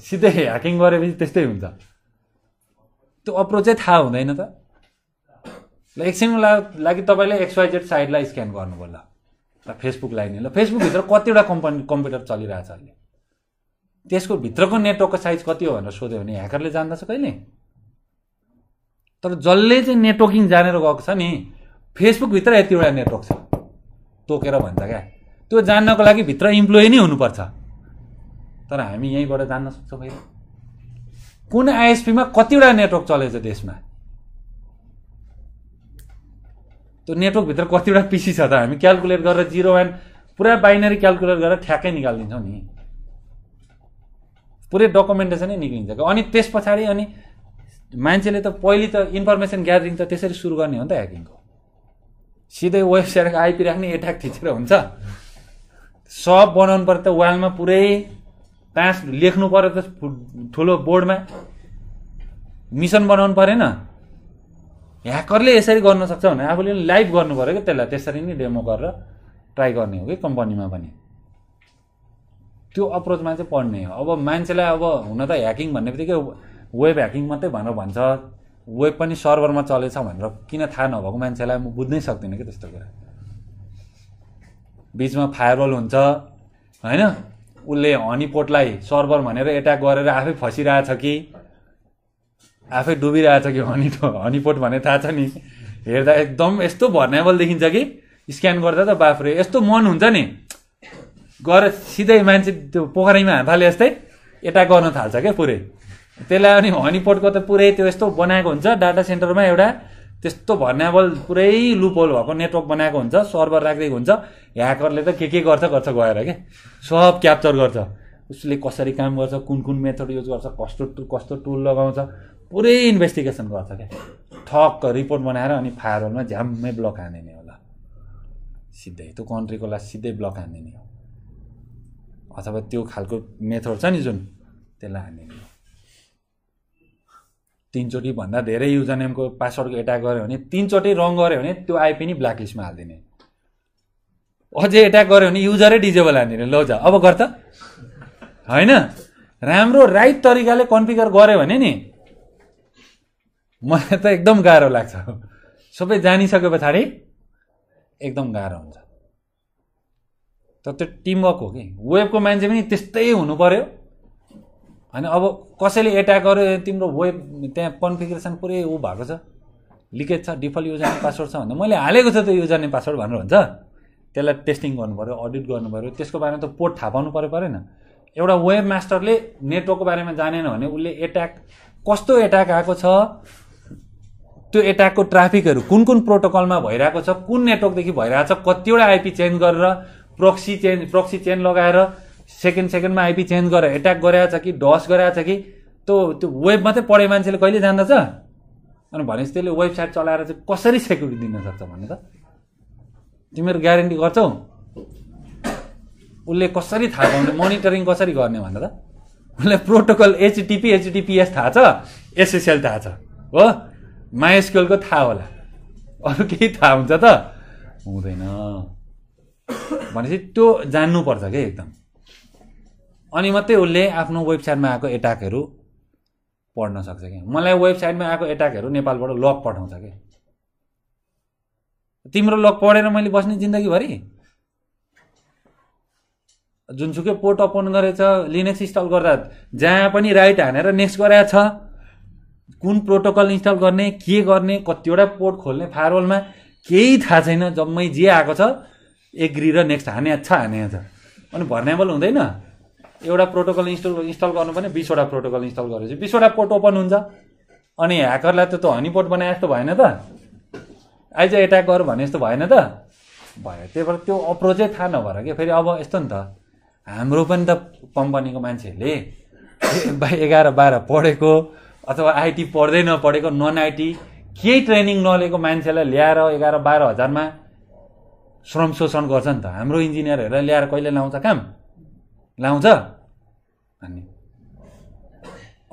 सिधै ह्याकिङ गरेपछि त्यस्तै हुन्छ, त्यो अप्रोचै थाहा हुँदैन त। ल एकछिनको लागि तपाईँले XYZ साइडलाई स्क्यान गर्नु पर्यो, ल फेसबुक लाइन, ल फेसबुकभित्र कतिवटा कम्प्युटर चलिरहेछ अहिले, त्यसको भित्रको नेटवर्कको साइज कति हो भनेर सोध्यो भने ह्याकरले जान्दछ कहिले। तर जसले चाहिँ नेटवर्किङ जानेर गएको छ नि, फेसबुकभित्र यतिवटा नेटवर्क छ तोकेर भन्छ क्या। त्यो जान्नको लागि भित्र इम्प्लोइ नै हुनुपर्छ, तर हामी यहीँबाट जान्न सक्छौँ फेरि कुन ISPमा कतिवटा नेटवर्क चलेछ देशमा, त्यो नेटवर्कभित्र कतिवटा PC छ त। हामी क्यालकुलेट गरेर 0 1 पुरा बाइनरी क्यालकुलेट गरेर ठ्याक्कै निकालिदिन्छौँ नि, पुरै डकुमेन्टेसनै निक्लिन्छ। अनि त्यस पछाडि अनि मान्छेले त पहिले त इन्फर्मेसन ग्यादरिङ त त्यसरी सुरु गर्ने हो नि त ह्याकिङको, सिधै वेबसाइटको IP राख्ने एट्याक थिचेर हुन्छ। सब बनाउनु पर्यो त, वालमा पुरै टाँस लेख्नु पर्यो त, ठुलो बोर्डमा मिसन बनाउनु परेन। ह्याकरले यसरी गर्न सक्छ भने आफूले लाइभ गर्नु पर्यो कि त्यसलाई, त्यसरी नै डेमो गरेर ट्राई गर्ने हो कि कम्पनीमा पनि। त्यो अप्रोचमा चाहिँ पढ्ने हो। अब मान्छेलाई अब हुन त ह्याकिङ भन्ने बित्तिकै वेब ह्याकिङ मात्रै भनेर भन्छ, वेब पनि सर्भरमा चलेछ भनेर किन थाहा नभएको मान्छेलाई म बुझ्नै सक्दिनँ के त्यस्तो कुरा। बीचमा फायरवल हुन्छ हैन, उले हनीपोटलाई सर्भर भनेर एट्याक गरेर आफै फसिरहेछ कि आफै डुबिरहेछ कि हनीपोट भने थाहा छ नि, हेर्दा एकदम यस्तो भर्नेबल देखिन्छ कि स्क्यान गर्दा त बाफरे यस्तो मन हुन्छ नि, गएर सिधै मान्छे त्यो पोखरीमा हातले यस्तै एट्याक गर्न थाल्छ क्या पुरै। त्यसलाई अनि हनीपोटको त पुरै त्यो यस्तो बनाएको हुन्छ डाटा सेन्टरमा एउटा त्यस्तो भर्नेबल पुरै लुपहोल भएको नेटवर्क बनाएको हुन्छ, सर्भर राखिदिएको हुन्छ, ह्याकरले त के गर्छ गएर के सब क्याप्चर गर्छ, उसले कसरी काम गर्छ, कुन मेथड युज गर्छ, कस्तो टुल लगाउँछ, पुरै इन्भेस्टिगेसन गर्छ क्या, ठक्क रिपोर्ट बनाएर अनि फायरवलमा झ्याम्मै ब्लक हानिदिने होला, सिधै त्यो कन्ट्रीको लागि सिधै ब्लक हानिदिने हो, अथवा त्यो खालको मेथड छ नि जुन त्यसलाई हानिदिने हो। 3 चोटि भन्दा धेरै युजर नेमको पासवर्डको एट्याक गर्यो भने 3 चोटि रङ गर्यो भने त्यो आइपी नि ब्ल्याकलिस्टमा हालिदिने, अझै एट्याक गर्यो भने युजरै डिजेबल हालिदिने। लौ जा अब गर्छ हैन, राम्रो राइट तरिकाले कन्फिगर गर्यो भने नि। मलाई त एकदम गाह्रो लाग्छ, सबै जानिसके पछाडि एकदम गाह्रो हुन्छ। तर त्यो टिमवर्क हो कि, वेबको मान्छे पनि त्यस्तै हुनु पर्यो हैन। अब कसैले एट्याक गर्यो तिम्रो वेब त्यहाँ कन्फिगरेसन पुरै ऊ भएको छ, लिकेज छ, डिफल्ट युजर नेम पासवर्ड छ भन्दा मैले हालेको छ त्यो युजर नेम पासवर्ड भनेर हुन्छ, त्यसलाई टेस्टिङ गर्नुपर्यो, अडिट गर्नुपर्यो, त्यसको बारेमा त पोर्ट थाहा पाउनु परेन। एउटा वेब मास्टरले नेटवर्कको बारेमा जानेन भने उसले एट्याक कस्तो एट्याक आएको छ, त्यो एट्याकको ट्राफिकहरू कुन प्रोटोकलमा भइरहेको छ, कुन नेटवर्कदेखि भइरहेछ, कतिवटा आइपी चेन्ज गरेर प्रोक्सी चेन लगाएर सेकेन्डमा आइपी चेन्ज गरेर एट्याक गरेछ कि डस गरेछ कि त्यो वेब मात्रै पढे मान्छेले कहिले जान्दछ। अनि भनेपछि त्यसले वेबसाइट चलाएर चाहिँ कसरी सेक्युरिटी दिन सक्छ भने त तिमीहरू ग्यारेन्टी गर्छौ? उसले कसरी थाहा पाउने, मोनिटरिङ कसरी गर्ने भनेर? उसलाई प्रोटोकल HTTP HTTPS थाहा छ, SSL थाहा छ, हो MySQL को थाहा होला, अरू केही थाहा हुन्छ त हुँदैन। भनेपछि त्यो जान्नुपर्छ क्या एकदम, अनि मात्रै उसले आफ्नो वेबसाइटमा आएको एट्याकहरू पढ्न सक्छ क्या। मलाई वेबसाइटमा आएको एट्याकहरू नेपालबाट लग पठाउँछ क्या, तिम्रो लग पढेर मैले बस्ने जिन्दगीभरि? जुनसुकै पोर्ट ओपन गरेछ, लिनक्स इन्स्टल गर्दा जहाँ पनि राइट हानेर नेक्स्ट गराएछ, कुन प्रोटोकल इन्स्टल गर्ने, के गर्ने, कतिवटा पोर्ट खोल्ने फायरवलमा केही थाहा छैन, जम्मै जे आएको छ एग्री र नेक्स्ट हानेछ। अनि भर्नेबल हुँदैन? एउटा प्रोटोकल इन्स्टल गर्नु भने 20वटा प्रोटोकल इन्स्टल गरेपछि 20वटा पोर्ट ओपन हुन्छ, अनि ह्याकरलाई त हनी पोर्ट बनाए जस्तो भएन त, आइज एट्याक गर भने जस्तो भएन त, भयो। त्यही भएर त्यो अप्रोचै थाहा नभएर क्या। फेरि अब यस्तो नि त, हाम्रो पनि त कम्पनीको मान्छेहरूले 11-12 पढेको अथवा आइटी पढ्दै नपढेको नन आइटी केही ट्रेनिङ नलिएको मान्छेलाई ल्याएर 11-12 हजारमा श्रम शोषण गर्छ नि त। हाम्रो इन्जिनियरहरूलाई ल्याएर कहिले लाउँछ काम? लाउँछ अनि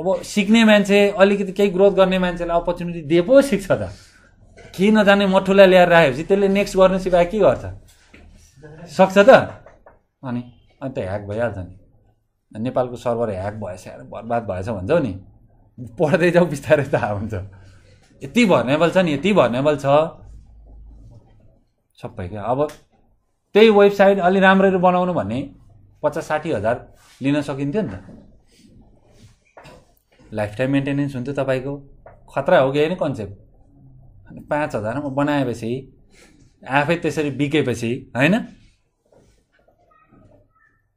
अब सिक्ने मान्छे, अलिकति केही ग्रोथ गर्ने मान्छेलाई अपर्च्युनिटी दिए पो सिक्छ त। केही नजाने मठुलाई ल्याएर राखेपछि त्यसले नेक्स्ट गर्नु सिकाए के गर्छ सक्छ त? अनि अन्त ह्याक भइहाल्छ नि। नेपालको सर्भर ह्याक भएछ, बर्बाद भएछ भन्छौ नि, पढ्दै जाऊ बिस्तारै थाहा हुन्छ। यति भर्नेबल छ नि, यति भर्नेबल छ सबै क्या। अब त्यही वेबसाइट अलि राम्ररी बनाउनु भने 50-60 हजार लिन सकिन्थ्यो नि त, लाइफ टाइम मेन्टेनेन्स हुन्थ्यो तपाईँको। खतरा हो कि होइन कन्सेप्ट? अनि 5 हजारमा बनाएपछि आफै त्यसरी बिकेपछि होइन,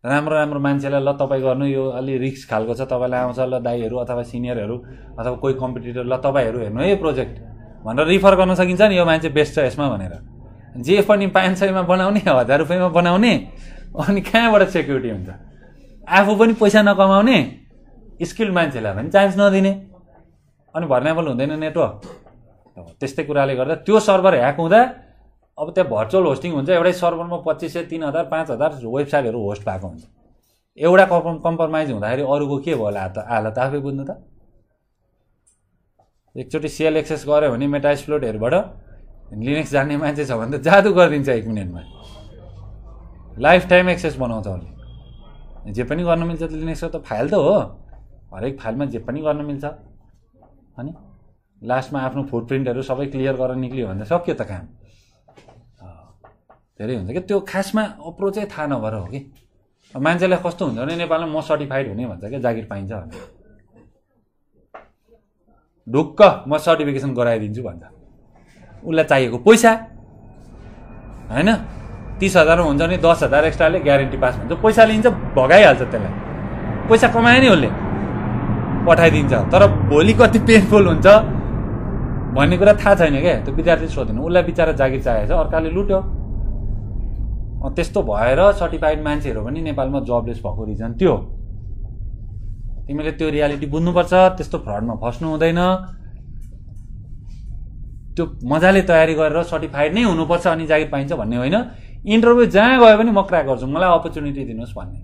राम्रो मान्छेलाई ल तपाईँ गर्नु, यो अलि रिस्क खालको छ, तपाईँलाई आउँछ ल दाईहरू अथवा सिनियरहरू अथवा कोही कम्पिटिटर, ल तपाईँहरू हेर्नु है प्रोजेक्ट भनेर रिफर गर्न सकिन्छ नि, यो मान्छे बेस्ट छ यसमा भनेर। जे पनि 500मा बनाउने, 1000 रुपियाँमा बनाउने, अनि कहाँबाट सेक्युरिटी हुन्छ? आफू पनि पैसा नकमाउने, स्किल्ड मान्छेलाई भने चान्स नदिने, अनि भर्नेबल हुँदैन नेटवर्क। त्यस्तै कुराले गर्दा त्यो सर्भर ह्याक हुँदा अब त्यहाँ भर्चुअल होस्टिङ हुन्छ, एउटै सर्भरमा 2500, 3000, 5000 वेबसाइटहरू होस्ट भएको हुन्छ। एउटा कम्प्रोमाइज हुँदाखेरि अरूको के भयो होला? हालत आफै बुझ्नु त। एकचोटि सेल एक्सेस गर्यो भने मेटा एक्सप्लोइटहरूबाट लिनक्स जान्ने मान्छे छ भने त जादु गरिदिन्छ 1 मिनेटमा, लाइफ टाइम एक्सेस बनाउँछ उसले। जे पनि गर्न मिल्छ लिनक्सको त फाइल त हो, हरेक फाइलमा जे पनि गर्न मिल्छ। अनि लास्ट में आफ्नो फुटप्रिन्टहरु सबै क्लियर गर्न निक्लियो भने सक्यो त काम धेरै हुन्छ के। त्यो खासमा अप्रोचै थाहा नभएर हो कि मान्छेले कस्तो हुन्छ भने नेपालमा म सर्टिफाइड हुने भन्छ के जागिर पाइन्छ भनेर ढुक्क म सर्टिफिकेसन गराइदिन्छु भन्छ। उलाई चाहिएको पैसा हैन 30,000 हुन्छ नि 10,000 एक्स्ट्राले ग्यारेन्टी पास भन्छ पैसा लिन्छ भगाइहाल्छ त्यसलाई पैसा कमाए नि उसले पठाइदिन्छ तर भोलि कति पेनफुल हुन्छ भन्ने कुरा थाहा छैन के। त्यो विद्यार्थी सोध्दैन उसलाई बिचारा जागिर चाहिएको छ अर्काले लुट्यो त्यस्तो भएर सर्टिफाइड मान्छेहरु पनि नेपालमा जबलेस भएको रिजन त्यो। तिमीले त्यो रियालिटी बुझ्नुपर्छ त्यस्तो फ्रडमा फस्नु हुँदैन त्यो मजाले तयारी गरेर सर्टिफाइड नै हुनुपर्छ अनि जागिर पाइन्छ भन्ने होइन। इन्टरभ्यू जहाँ गयो पनि म क्र्याक गर्छु मलाई अपर्च्युनिटी दिनुस् भन्ने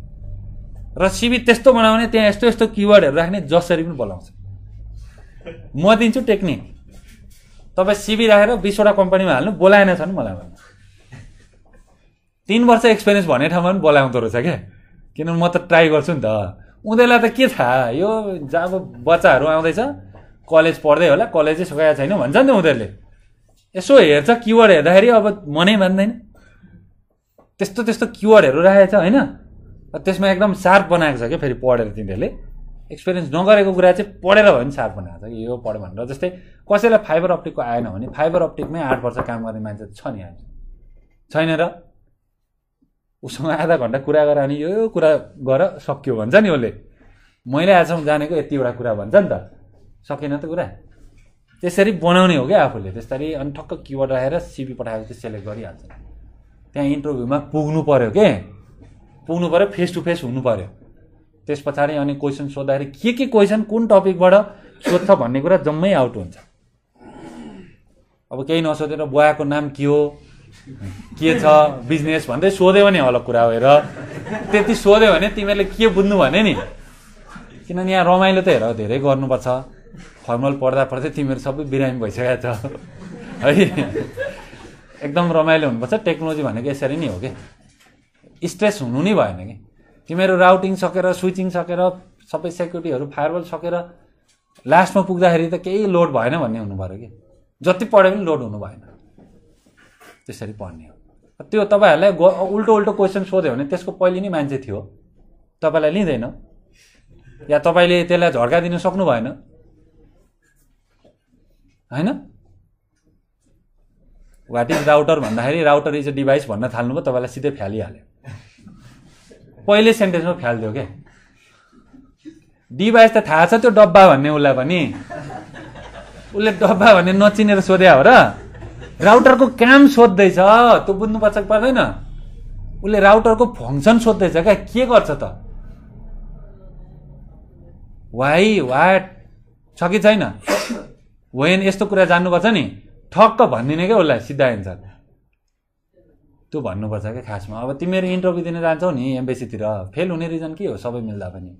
र सिभी त्यस्तो बनाउने त्यहाँ यस्तो यस्तो किवर्डहरु राख्ने जसरी पनि बोलाउँछ म दिन्छु टेक्निक तपाई सिभी राखेर 20 वटा कम्पनीमा हाल्नु बोलाएन छन् मलाई भन्नु 3 वर्ष एक्सपिरियन्स भन्ने ठाउँमा पनि बोलाउँदो रहेछ के किनभने म त ट्राई गर्छु नि त उनीहरुलाई त के थाहा यो जब बच्चाहरु आउँदैछ कलेज पढ्दै होला कलेजै सकेको छैन भन्छ नि उनीहरुले यसो हेर्छ किवर्ड हेर्दाखेरि अब मनै मान्दैन त्यस्तो त्यस्तो किवर्डहरु राखेछ हैन त्यसमा एकदम शार्प बनाएको छ के। फेरि पढेर तिनीहरुले एक्सपिरियन्स नगरेको कुरा चाहिँ पढेर भए पनि शार्प बनाएको छ कि यो पढ भनेर। जस्तै कसैलाई फाइबर अप्टिकको आएन भने फाइबर अप्टिकमै 8 वर्ष काम गर्ने मान्छे छ नि आज छैन र उसँग आधा घण्टा कुरा गर अनि यो कुरा गर सक्यो भन्छ नि उसले मैले आजसम्म जानेको यतिवटा कुरा भन्छ नि त सकेन त कुरा त्यसरी बनाउने हो के आफूले त्यसरी अनि ठक्क किवर्ड राखेर सिभी पठाएपछि सेलेक्ट गरिहाल्छ। त्यहाँ इन्टरभ्यूमा पुग्नु पर्यो के पुग्नु पर्यो फेस टु फेस हुनु पर्यो त्यस पछाडी अनि क्वेशन सोध्दाखेरि के क्वेशन कुन टपिकबाट सोध्छ भन्ने कुरा जम्मै आउट हुन्छ। अब केही नसोधेर बुवाको नाम के हो के छ बिजनेस भन्दै सोध्यो भने अलग कुरा हो र त्यति सोध्यो भने तिमीले के बुझ्नु भने नि किनभने यहाँ रमाइलो त हेर धेरै गर्नुपर्छ फर्मल पढ्दा पढ्दै तिमीहरु सबै बिरामी भइसकेको छ है एकदम रमाइलो हुनुपर्छ। टेक्नोलोजी भनेको यसरी नै हो के स्ट्रेस हुनु नै भएन कि तिमीहरु राउटिङ सकेर स्विचिङ सकेर सबै सेक्युरिटीहरु फायरवल सकेर लास्टमा पुग्दाखेरि त केही लोड भएन भन्ने हुनु पर्यो कि जति पढे पनि लोड हुनु भएन त्यसरी पढ्ने हो। त्यो तपाईहरुलाई उल्टो उल्टो क्वेशन सोध्यो भने त्यसको पहिले नै मान्छे थियो तपाईलाई लिदैन या तपाईले त्यसलाई झड्का दिन सक्नु भएन हैन। व्हाट इज राउटर भन्दाखेरि राउटर इज अ डिभाइस भन्न थाल्नुभयो तपाईलाई सिधै फ्यालिहाल्यो पहिले सेन्टेन्समा फ्याल्दियो के डिभाइस त थाहा छ त्यो डब्बा भन्ने उलाई पनि उले डब्बा भन्ने नचिनेर सोध्या हो र राउटरको काम सोध्दै छ त्यो बुझ्नु पर्छ पर्दैन उले राउटरको फंक्सन सोध्दै छ के गर्छ त वाइ वाट छ कि छैन वेन यस्तो कुरा जान्नुपर्छ नि ठक्क भन्दिने के उसलाई सिधा एन्सर त्यो भन्नुपर्छ के खासमा। अब तिमीहरु इन्टरभ्यू दिन जान्छौ नि एम्बेसीतिर फेल हुने रिजन के हो सबै मिल्दा पनि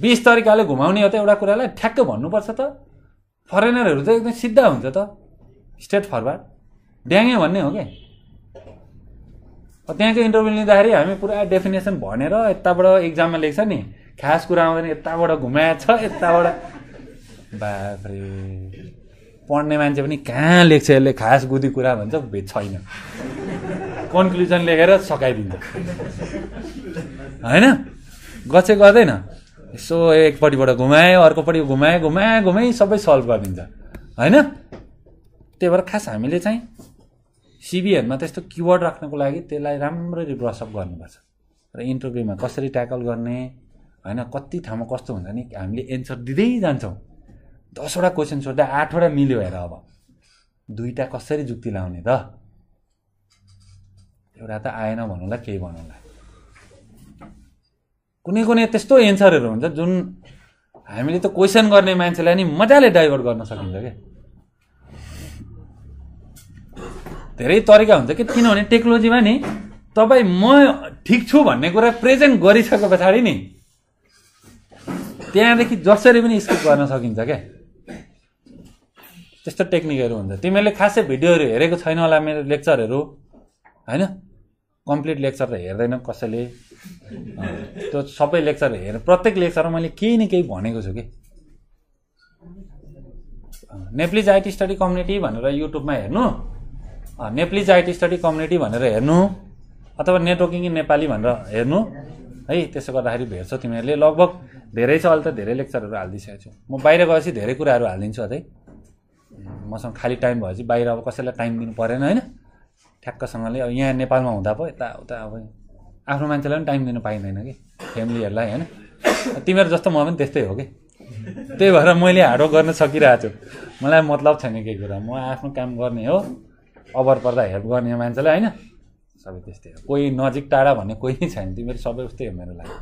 20 तरिकाले घुमाउने हो त एउटा कुरालाई ठ्याक्क भन्नुपर्छ त फरेनरहरु त एकदम सिधा हुन्छ त स्ट्रेट फरवर्ड ड्याङे भन्ने हो के। त्यहाँको इन्टरभ्यू लिँदाखेरि हामी पुरा डेफिनेसन भनेर यताबाट एक्जाममा लेख्छ नि खास कुरा आउँदैन यताबाट घुमाएछ यताबाट बाफ रे पढ्ने मान्छे पनि कहाँ लेख्छ यसले खास गुदी कुरा भन्छ छैन कन्क्लुजन लेखेर सकाइदिन्छ हैन गछे गर्दैन यसो एकपट्टिबाट घुमायो अर्कोपट्टि घुमायो घुमायो घुमाई सबै सल्भ गरिदिन्छ हैन। त्यही भएर खास हामीले चाहिँ सिभीहरुमा त्यस्तो किवर्ड राख्नको लागि त्यसलाई राम्ररी ब्रसअप गर्नुपर्छ र इन्टरभ्यूमा कसरी ट्याकल गर्ने हैन कति ठाउँमा कस्तो हुन्छ नि हामीले एन्सर दिदै जान्छौं 10 वटा क्वेशन सोध्दा 8 वटा मिल्यो हेर अब 2टा कसरी जुक्ति लाउने त एउटा त आएन भन्नुला केही भन्नुला कुनै कुनै त्यस्तो एन्सरहरु हुन्छ जुन हामीले त क्वेशन गर्ने मान्छेलाई नि मजाले डाइभर्ट गर्न सकिन्छ के। धेरै तरिका हुन्छ कि किनभने टेक्नोलोजीमा नि तपाई म ठीक छु भन्ने कुरा प्रेजेन्ट गरिसके पछाडी नि त्यहाँदेखि जसरी पनि स्किप गर्न सकिन्छ के त्यस्तो टेक्निकहरु हुन्छ। तिमीले खासै भिडियोहरु हेरेको छैन होला मेरो लेक्चरहरु हैन कम्प्लिट लेक्चर त हेर्दैन कसैले त्यो सबै लेक्चर हेर प्रत्येक लेक्चरमा मैले केही न केही भनेको छु के नेप्लिज आइटी स्टडी कम्युनिटी भनेर युट्युबमा हेर्नु, नेप्लिज आइटी स्टडी कम्युनिटी भनेर हेर्नु अथवा नेटवर्किङ इन नेपाली भनेर हेर्नु है। त्यसो गर्दाखेरि भेट्छ तिमीहरूले। लगभग धेरै छ, अहिले त धेरै लेक्चरहरू हालिदिसकेको छु। म बाहिर गएपछि धेरै कुराहरू हालिदिन्छु अझै। मसँग खाली टाइम भएपछि बाहिर अब कसैलाई टाइम दिनु परेन होइन, ठ्याक्कसँगले। अब यहाँ नेपालमा हुँदा पो यताउता अब आफ्नो मान्छेलाई पनि टाइम दिनु पाइँदैन कि, फ्यामिलीहरूलाई होइन। तिमीहरू जस्तो म पनि त्यस्तै हो कि, त्यही भएर मैले हार्डवर्क गर्न सकिरहेको छु। मलाई मतलब छैन केही कुरा, म आफ्नो काम गर्ने हो। अभर पर्दा हेल्प गर्ने मान्छेलाई होइन, सबै त्यस्तै हो। कोही नजिक टाढा भन्ने कोही नै छैन, तिमीहरू सबै उस्तै हो मेरो लागि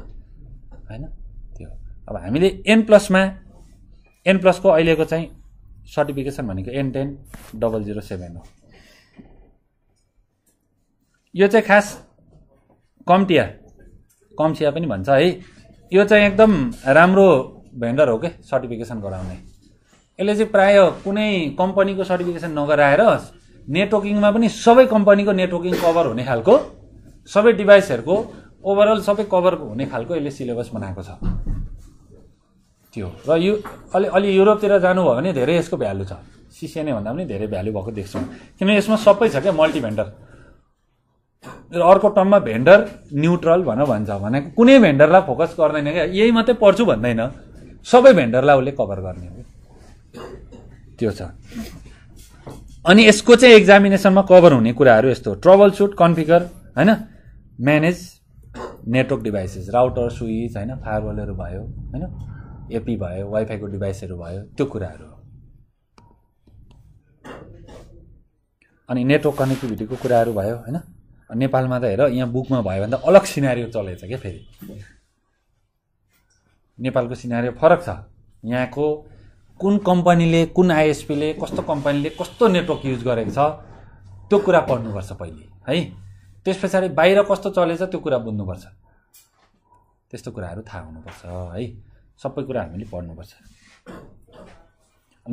होइन। त्यो अब हामीले एन प्लसको अहिलेको चाहिँ सर्टिफिकेसन भनेको N10.007 हो। यो चाहिँ खास कम्टिया पनि भन्छ है। यो चाहिँ एकदम राम्रो भेन्डर हो क्या सर्टिफिकेसन गराउने। यसले चाहिँ प्राय कुनै कम्पनीको सर्टिफिकेसन नगराएर नेटवर्किङमा पनि सबै कम्पनीको नेटवर्किङ कभर हुने खालको, सबै डिभाइसहरूको ओभरअल सबै कभर हुने खालको यसले सिलेबस बनाएको छ त्यो। र यो अलि युरोपतिर जानुभयो भने धेरै यसको भ्यालु छ, सिसिएनए भन्दा पनि धेरै भ्यालु भएको देख्छौँ, किनभने यसमा सबै छ क्या, मल्टी भेन्डर। र अर्को टर्ममा भेन्डर न्युट्रल भनेर भन्छ, भनेको कुनै भेन्डरलाई फोकस गर्दैन क्या, यही मात्रै पढ्छु भन्दैन, सबै भेन्डरलाई उसले कभर गर्ने हो त्यो छ। अनि यसको चाहिँ एक्जामिनेसनमा कभर हुने कुराहरू यस्तो: ट्रबल सुट, कन्फिगर होइन, manage network devices, router, switch होइन, फायरवलहरू भयो होइन, एपी भयो, वाइफाईको डिभाइसहरू भयो, त्यो कुराहरू। अनि नेटवर्क कनेक्टिभिटीको कुराहरू भयो होइन। नेपालमा त हेर, यहाँ बुकमा भयो भन्दा अलग सिनारियो चलेछ क्या। फेरि नेपालको सिनारियो फरक छ। यहाँको कुन कम्पनीले, कुन आइएसपीले, कस्तो कम्पनीले कस्तो नेटवर्क युज गरेको छ त्यो कुरा पढ्नुपर्छ पहिले है। त्यस पछाडि बाहिर कस्तो चलेछ त्यो कुरा बुझ्नुपर्छ, त्यस्तो कुराहरू थाहा हुनुपर्छ है। सबै कुरा हामीले पढ्नुपर्छ।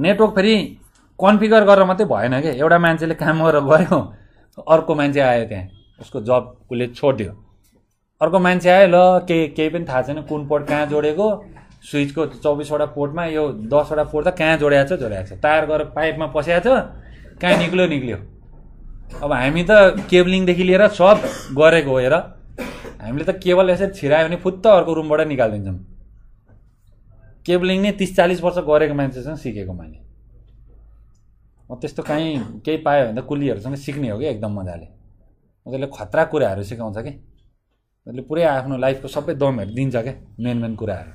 नेटवर्क फेरि कन्फिगर गरेर मात्रै भएन क्या। एउटा मान्छेले काम गरेर गयो, अर्को मान्छे आयो त्यहाँ, उसको जब उसले छोड्यो, अर्को मान्छे आयो, ल केही पनि थाहा छैन, कुन पोर्ट कहाँ जोडेको, स्विचको 24 वटा पोर्टमा यो 10 वटा पोर्ट त कहाँ जोड्याएको छ, तार गरेर पाइपमा पस्याएको छ, कहाँ निक्ल्यो। अब हामी त केबलिङदेखि लिएर सब गरेको हेर, हामीले त केबल यसरी छिरायो भने फुत्त अर्को रुमबाट निकालिदिन्छौँ। केबलिङ नै 30-40 वर्ष गरेको मान्छेसँग सिकेको मैले। म त्यस्तो काहीँ केही पायो भने त कुलीहरूसँग सिक्ने हो कि एकदम मजाले। उसले खतरा कुराहरू सिकाउँछ कि, उसले पुरै आफ्नो लाइफको सबै दमहरू दिन्छ क्या, मेन कुराहरू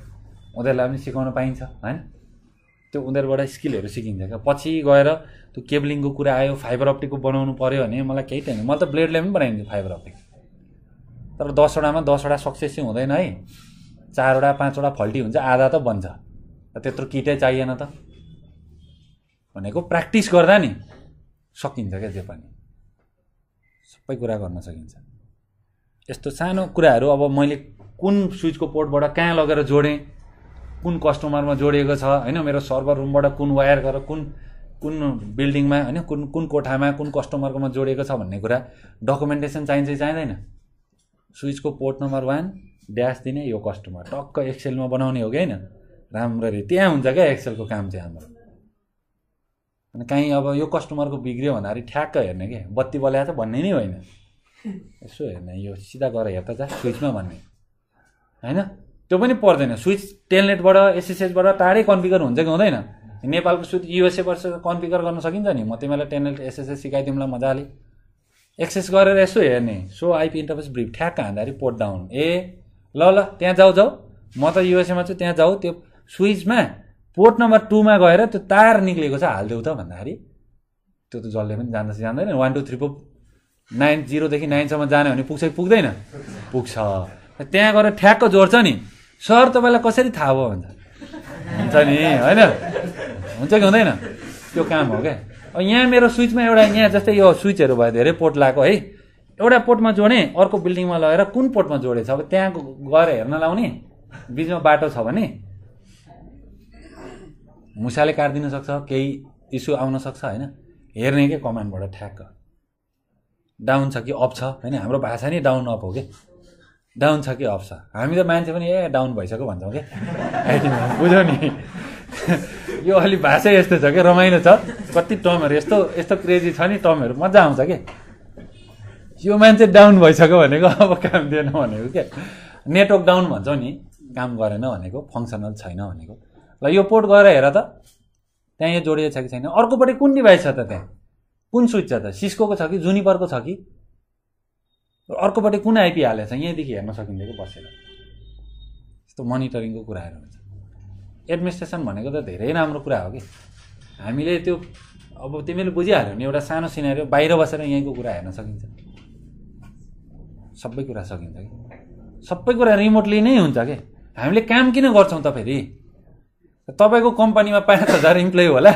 उनीहरूलाई पनि सिकाउन पाइन्छ होइन। त्यो उनीहरूबाट स्किलहरू सिकिन्छ क्या। पछि गएर त्यो केबलिङको कुरा आयो, फाइबर अप्टिकको बनाउनु पऱ्यो भने मलाई केही टाइम, म त ब्लेडले पनि बनाइदिन्छु फाइबर अप्टिक, तर 10 वटामा 10 वटा सक्सेस चाहिँ हुँदैन है, 4-5 वटा फल्टी हुन्छ, आधा त बन्छ। त्यत्रो किटै चाहिएन त, भनेको प्र्याक्टिस गर्दा नि सकिन्छ क्या। जे पनि सबै कुरा गर्न सकिन्छ। यस्तो सानो कुराहरू, अब मैले कुन स्विचको पोर्टबाट कहाँ लगेर जोडेँ, कुन कस्टमरमा जोडिएको छ होइन, मेरो सर्भर रुमबाट कुन वायर गरेर कुन बिल्डिङमा होइन, कुन कोठामा कुन कस्टमरकोमा जोडिएको छ भन्ने कुरा डकुमेन्टेसन चाहिन्छ कि चाहिँदैन। स्विचको पोर्ट नम्बर 1 ड्यास दिने, यो कस्टमर टक्क एक्सेलमा बनाउने हो कि होइन, राम्ररी त्यहाँ हुन्छ क्या एक्सेलको काम चाहिँ हाम्रो। अनि काहीँ अब यो कस्टमरको बिग्रियो भन्दाखेरि ठ्याक्क हेर्ने के, बत्ती बल्याएको त भन्ने नै होइन, यसो हेर्ने, यो सिधा गएर हेर्दा जा स्विचमा भन्ने होइन। त्यो पनि पर्दैन, स्विच टेलनेटबाट एसएसएचबाट टाढै कन्फिगर हुन्छ कि हुँदैन। नेपालको स्विच युएसए वर्ष कन्फिगर गर्न सकिन्छ नि। म तिमीलाई टेलनेट एसएसएच सिकाइदिउँला मजाले, एक्सेस गरेर यसो हेर्ने, सो आइपी इन्टरफेस ब्रिफ ठ्याक्क हान्दाखेरि पोर्ट डाउन, ए ल त्यहाँ जाऊ, म त युएसएमा छु त्यहाँ जाऊ, त्यो स्विचमा पोर्ट नम्बर 2 मा गएर त्यो तार निक्लेको छ हालिदेऊ त भन्दाखेरि त्यो त जसले पनि जाँदैन। 1 2 3 4 9 0 देखि 9 सम्म जाने भने पुग्छ कि पुग्दैन? पुग्छ। त्यहाँ गएर ठ्याक्क जोड्छ नि, सर तपाईँलाई कसरी थाहा भयो भन्छ, हुन्छ नि होइन, हुन्छ कि हुँदैन, त्यो काम हो क्या। अब यहाँ मेरो स्विचमा एउटा, यहाँ जस्तै यो स्विचहरू भयो धेरै पोर्ट लगाएको है, एउटा पोर्टमा जोडेँ, अर्को बिल्डिङमा लगेर कुन पोर्टमा जोडेछ, अब त्यहाँ गएर हेर्न लाउने, बिचमा बाटो छ भने मुसाले काटिदिन सक्छ, केही इस्यु आउन सक्छ होइन। हेर्ने के कमान्डबाट ठ्याक्क डाउन छ कि अप छ होइन, हाम्रो भाषा नै डाउन अप हो कि, डाउन छ कि अप छ। हामी त मान्छे पनि ए डाउन भइसक्यो भन्छौँ कि, बुझ्यौ नि। यो अलि भाषा यस्तो छ के रमाइलो छ। कति टमहरु यस्तो यस्तो क्रेजी छ नि टमहरु मजा आउँछ के। यो मान्छे डाउन भइसक्यो भनेको अब काम दिएन भनेको के। नेटवर्क डाउन भन्छौ नि काम गरेन भनेको फंक्शनल छैन भनेको। ल यो पोर्ट गएर हेर त त्यहाँ यो जोडिएको छ कि छैन। अर्कोपट्टि कुन डिभाइस छ त त्यहाँ कुन स्विच छ त सिस्कोको छ कि जुनिपरको छ कि अर्कोपट्टि कुन आइपी हालेछ यहाँदेखि हेर्न सकिन्छ कि बसेर। यस्तो मोनिटरिङको कुराहरु हुन्छ। एडमिनिस्ट्रेसन भनेको त धेरै राम्रो कुरा हो कि हामीले त्यो अब तिमीले बुझिहाल्यौ नि एउटा सानो सिनेरियो बाहिर बसेर यहीँको कुरा हेर्न सकिन्छ। सबै कुरा सकिन्छ कि सबै कुरा रिमोटली नै हुन्छ के। हामीले काम किन गर्छौं त फेरि। तपाईको कम्पनीमा 5000 एम्प्लोइ होला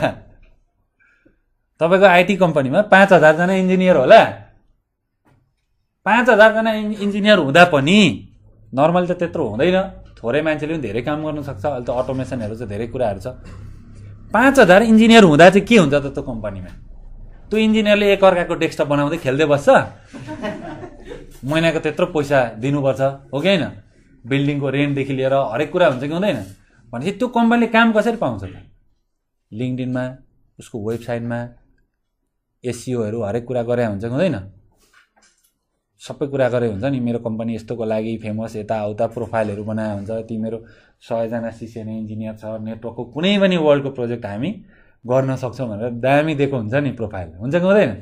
तपाईको आईटी कम्पनीमा 5000 जना इन्जिनियर होला। 5000 जना इन्जिनियर हुँदा पनि नर्मल त त्यत्रो हुँदैन थोरै मान्छेले पनि धेरै काम गर्न सक्छ। अहिले त अटोमेसनहरु छ धेरै कुराहरु छ। 5000 इन्जिनियर हुँदा चाहिँ के हुन्छ त त्यो कम्पनीमा। त्यो इन्जिनियरले एक अर्काको डेस्कटप बनाउँदै खेल्दै बस्छ महिनाको त्यत्रो पैसा दिनुपर्छ हो कि हैन। बिल्डिङको रेन्टदेखि लिएर हरेक कुरा हुन्छ कि हुँदैन। भनेपछि त्यो कम्पनीले काम कसरी पाउँछ त। लिङ्क्डइनमा उसको वेबसाइटमा एसईओहरु हरेक कुरा गरे हुन्छ कि हुँदैन। सबै कुरा गरे हुन्छ नि मेरो कम्पनी यस्तोको लागि फेमस यता उता प्रोफाइलहरु बनाए हुन्छ। तिम्रो 100 जना सिसिएन इन्जिनियर छ नेटवर्कको कुनै पनि वर्ल्डको प्रोजेक्ट हामी गर्न सक्छौ भनेर दामी दिएको हुन्छ नि प्रोफाइल हुन्छ कि हुँदैन।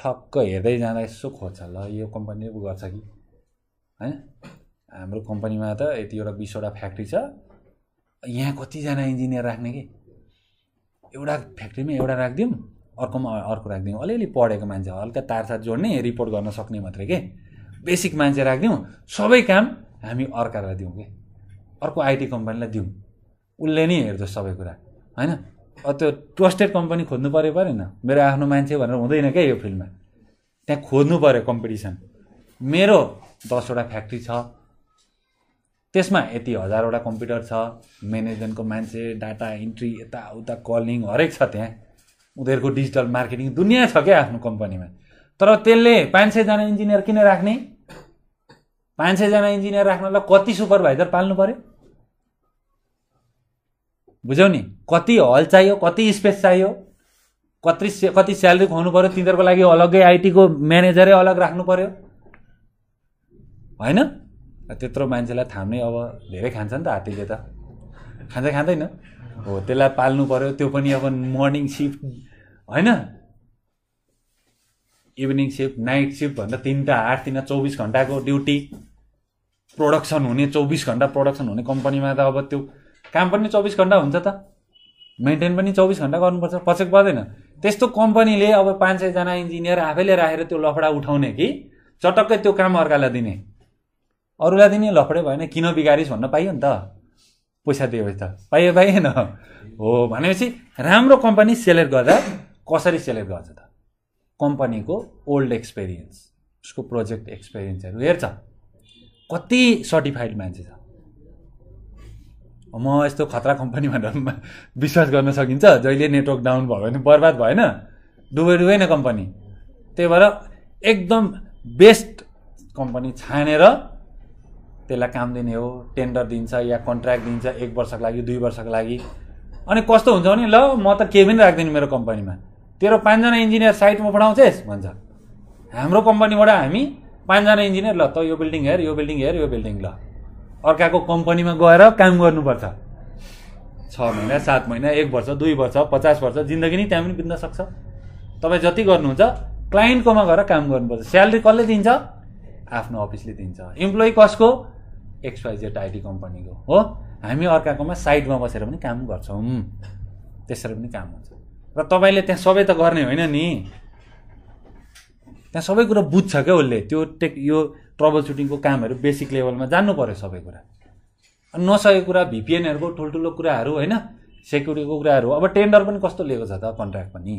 ठक्क हेर्दै जाँदा यसो खोज्छ ल यो कम्पनीले गर्छ कि हैन। हाम्रो कम्पनीमा त यति एउटा 20 वटा फ्याक्ट्री छ यहाँ कति जना इन्जिनियर राख्ने के। एउटा फ्याक्ट्रीमा एउटा राख्दियौं अर्कोमा अर्को राख्दियौं अलिअलि पढेको मान्छे हल्का तारसार जोड्ने रिपोर्ट गर्न सक्ने मात्रै के बेसिक मान्छे राख्दियौं। सबै काम हामी अर्कालाई दियौं के अर्को आईटी कम्पनीलाई दियौं उले नै हेर्छ सबै कुरा हैन। त्यो ट्रस्टेड कम्पनी खोज्नु पर्यो परेन मेरो आफ्नो मान्छे भनेर हुँदैन के। यो फिल्डमा त्यहाँ खोज्नु पर्यो कम्पिटिसन। मेरो 10 वटा फ्याक्ट्री छ त्यसमा यति 1000 वटा कम्प्युटर छ म्यानेजमेन्टको मान्छे डाटा एन्ट्री यता उता कलिङ हरेक छ। त्यहाँ उनीहरुको डिजिटल मार्केटिङ दुनिया छ के आफ्नो कम्पनीमा। तर त्यसले 500 जना इन्जिनियर किन राख्ने। 500 जना इन्जिनियर राख्नलाई कति सुपरभाइजर पाल्नु पर्यो बुझ्यौ नि। कति हल चाहियो कति स्पेस चाहियो कति स्यालेरी खुवाउनु पर्यो। तिनीहरुको लागि अलगै आईटी को म्यानेजरै अलग राख्नु पर्यो हैन। त्यत्रो मान्छेलाई थाम्ने अब धेरै खान्छ नि त हात्तीले त खान्छ खाँदैन हो त्यसलाई पाल्नु पर्यो। त्यो पनि अब मर्निङ शिफ्ट हैन इभिनिङ शिफ्ट नाइट शिफ्ट भन्दा 3 टा 8 3 24 घण्टाको ड्युटी प्रोडक्सन हुने 24 घण्टा प्रोडक्सन हुने कम्पनीमा त अब त्यो काम पनि 24 घण्टा हुन्छ त मेन्टेन पनि 24 घण्टा गर्नुपर्छ पछेक पर्दैन। त्यस्तो कम्पनीले अब 500 जना इन्जिनियर आफैले राखेर त्यो लफडा उठाउने कि चटक्कै त्यो काम अर्कालाई दिने अरूलाई दिने लफडै भएन किन बिगारिस भन्न पाइयो नि त। पैसा दिएपछि त पाइयो पाइएन हो भनेपछि राम्रो कम्पनी सेलेक्ट गर्दा कसरी सेलेक्ट गर्छ त। कम्पनीको ओल्ड एक्सपिरियन्स उसको प्रोजेक्ट एक्सपिरियन्सहरु हेर्छ कति सर्टिफाइड मान्छे छ। म यस्तो खतरा कम्पनी भनेर विश्वास गर्न सकिन्छ। जहिले नेटवर्क डाउन भयो भने बर्बाद भएन डुबे न कम्पनी। त्यही भएर एकदम बेस्ट कम्पनी छानेर त्यसलाई काम दिने हो। टेन्डर दिन्छ या कन्ट्र्याक्ट दिन्छ 1 वर्षको लागि 2 वर्षको लागि। अनि कस्तो हुन्छ भने ल म त केही पनि राख्दिन मेरो कम्पनीमा तेरो 5 जना इन्जिनियर साइटमा पठाउँछेस भन्छ। हाम्रो कम्पनीबाट हामी 5 जना इन्जिनियर ल त यो बिल्डिङ हेर यो बिल्डिङ हेर यो बिल्डिङ ल अर्काको कम्पनीमा गएर काम गर्नुपर्छ। 6 महिना 7 महिना 1 वर्ष 2 वर्ष 50 वर्ष जिन्दगी नै त्यहाँ पनि बित्न सक्छ। तपाई जति गर्नुहुन्छ क्लाइन्टकोमा गएर काम गर्नुपर्छ। स्यालेरी कसले दिन्छ आफ्नो अफिसले दिन्छ। एम्प्लोइ कसको XYZ आईटी कम्पनीको हो। हामी अर्काकोमा साइडमा बसेर पनि काम गर्छौं त्यसरी पनि काम हुन्छ। र तपाईले त्यहाँ सबै त गर्ने होइन नि त्यहाँ सबै कुरा बुझ्छ के उसले। त्यो यो ट्रबल सुटिङको कामहरु बेसिक लेभलमा जान्नु पर्यो सबै कुरा। अनि नसकेको कुरा VPN हरुको ठुलठुलो कुराहरु हैन सेक्युरिटीको कुराहरु। अब टेन्डर पनि कस्तो लिएको छ त कन्ट्र्याक्ट पनि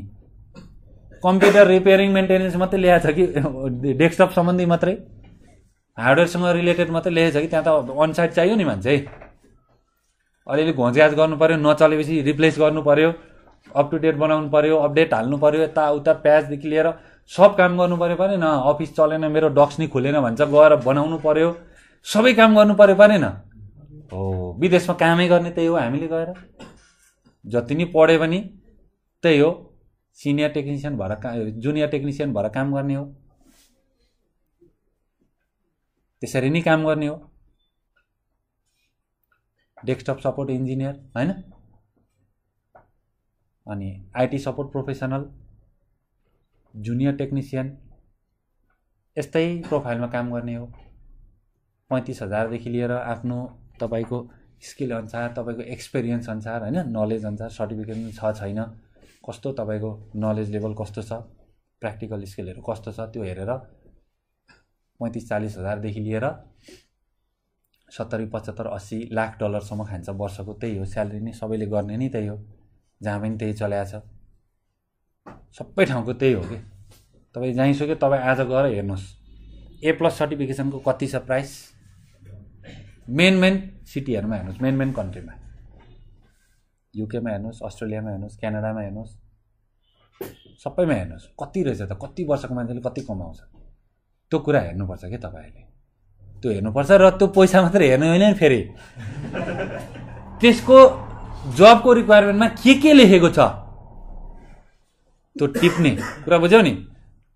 कम्प्युटर रिपेयरिङ मेन्टेनेन्स मात्रै ल्याएको छ कि डेस्कटप सम्बन्धी मात्रै हार्डवेयरसँग रिलेटेड मात्रै लेखेछ कि त्यहाँ त अनसाइट चाहियो नि मान्छे। अलिअलि घोँचघाँच गर्नु पर्यो नचलेपछि रिप्लेस गर्नु पर्यो अप टु डेट बनाउनु पर्यो अपडेट हाल्नु पर्यो यता उता प्याचदेखि लिएर सब काम गर्नु पर्यो परेन। अफिस चलेन मेरो डक्स नि खुलेन भन्छ गएर बनाउनु पर्यो सबै काम गर्नु पर्यो परेन। हो विदेशमा कामै गर्ने त्यही हो हामीले गएर जति नै पढे पनि त्यही हो, सिनियर टेक्निसियन भएर जुनियर टेक्निसियन भएर काम गर्ने हो, त्यसरी नै काम गर्ने हो। डेस्कटप सपोर्ट इंजीनियर हैन, अनि IT support professional, junior technician यस्तै प्रोफाइलमा काम गर्ने हो। 35,000 देखि लिएर आफ्नो तपाईको स्किल अनुसार, तपाईको एक्सपिरियन्स अनुसार हैन, नलेज अनुसार सर्टिफिकेट छ छैन, कस्तो तपाईको नलेज लेभल कस्तो छ, प्र्याक्टिकल स्किलहरु कस्तो छ त्यो हेरेर 35-40,000 देखि लिएर 70-75-80 लाख डलरसम्म खान्छ वर्षको। त्यही हो स्यालेरी नै, सबैले गर्ने नै त्यही हो, जहाँ पनि त्यही चलाएको छ, सबै ठाउँको त्यही हो के। तपाई जाइसक्यो, तपाई आज गएर हेर्नुस् A+ सर्टिफिकेशन को कति छ प्राइस मेन सिटीहरुमा हेर्नुस्, मेन कन्ट्रीमा, यूके मा हेर्नुस्, अस्ट्रेलिया मा हेर्नुस्, क्यानाडा मा हेर्नुस्, सबैमा हेर्नुस् कति रहेछ त, कति वर्षको मान्छेले कति कमाउँछ। त्यो कुरा हेर्नुपर्छ के, तपाईहरुले त्यो हेर्नुपर्छ। र त्यो पैसा मात्र हेर्नु हैन फेरि त्यसको जॉब को रिक्वायरमेन्ट मा के लेखेको छ त्यो टिप्ने कुरा बुझ्यौ नि,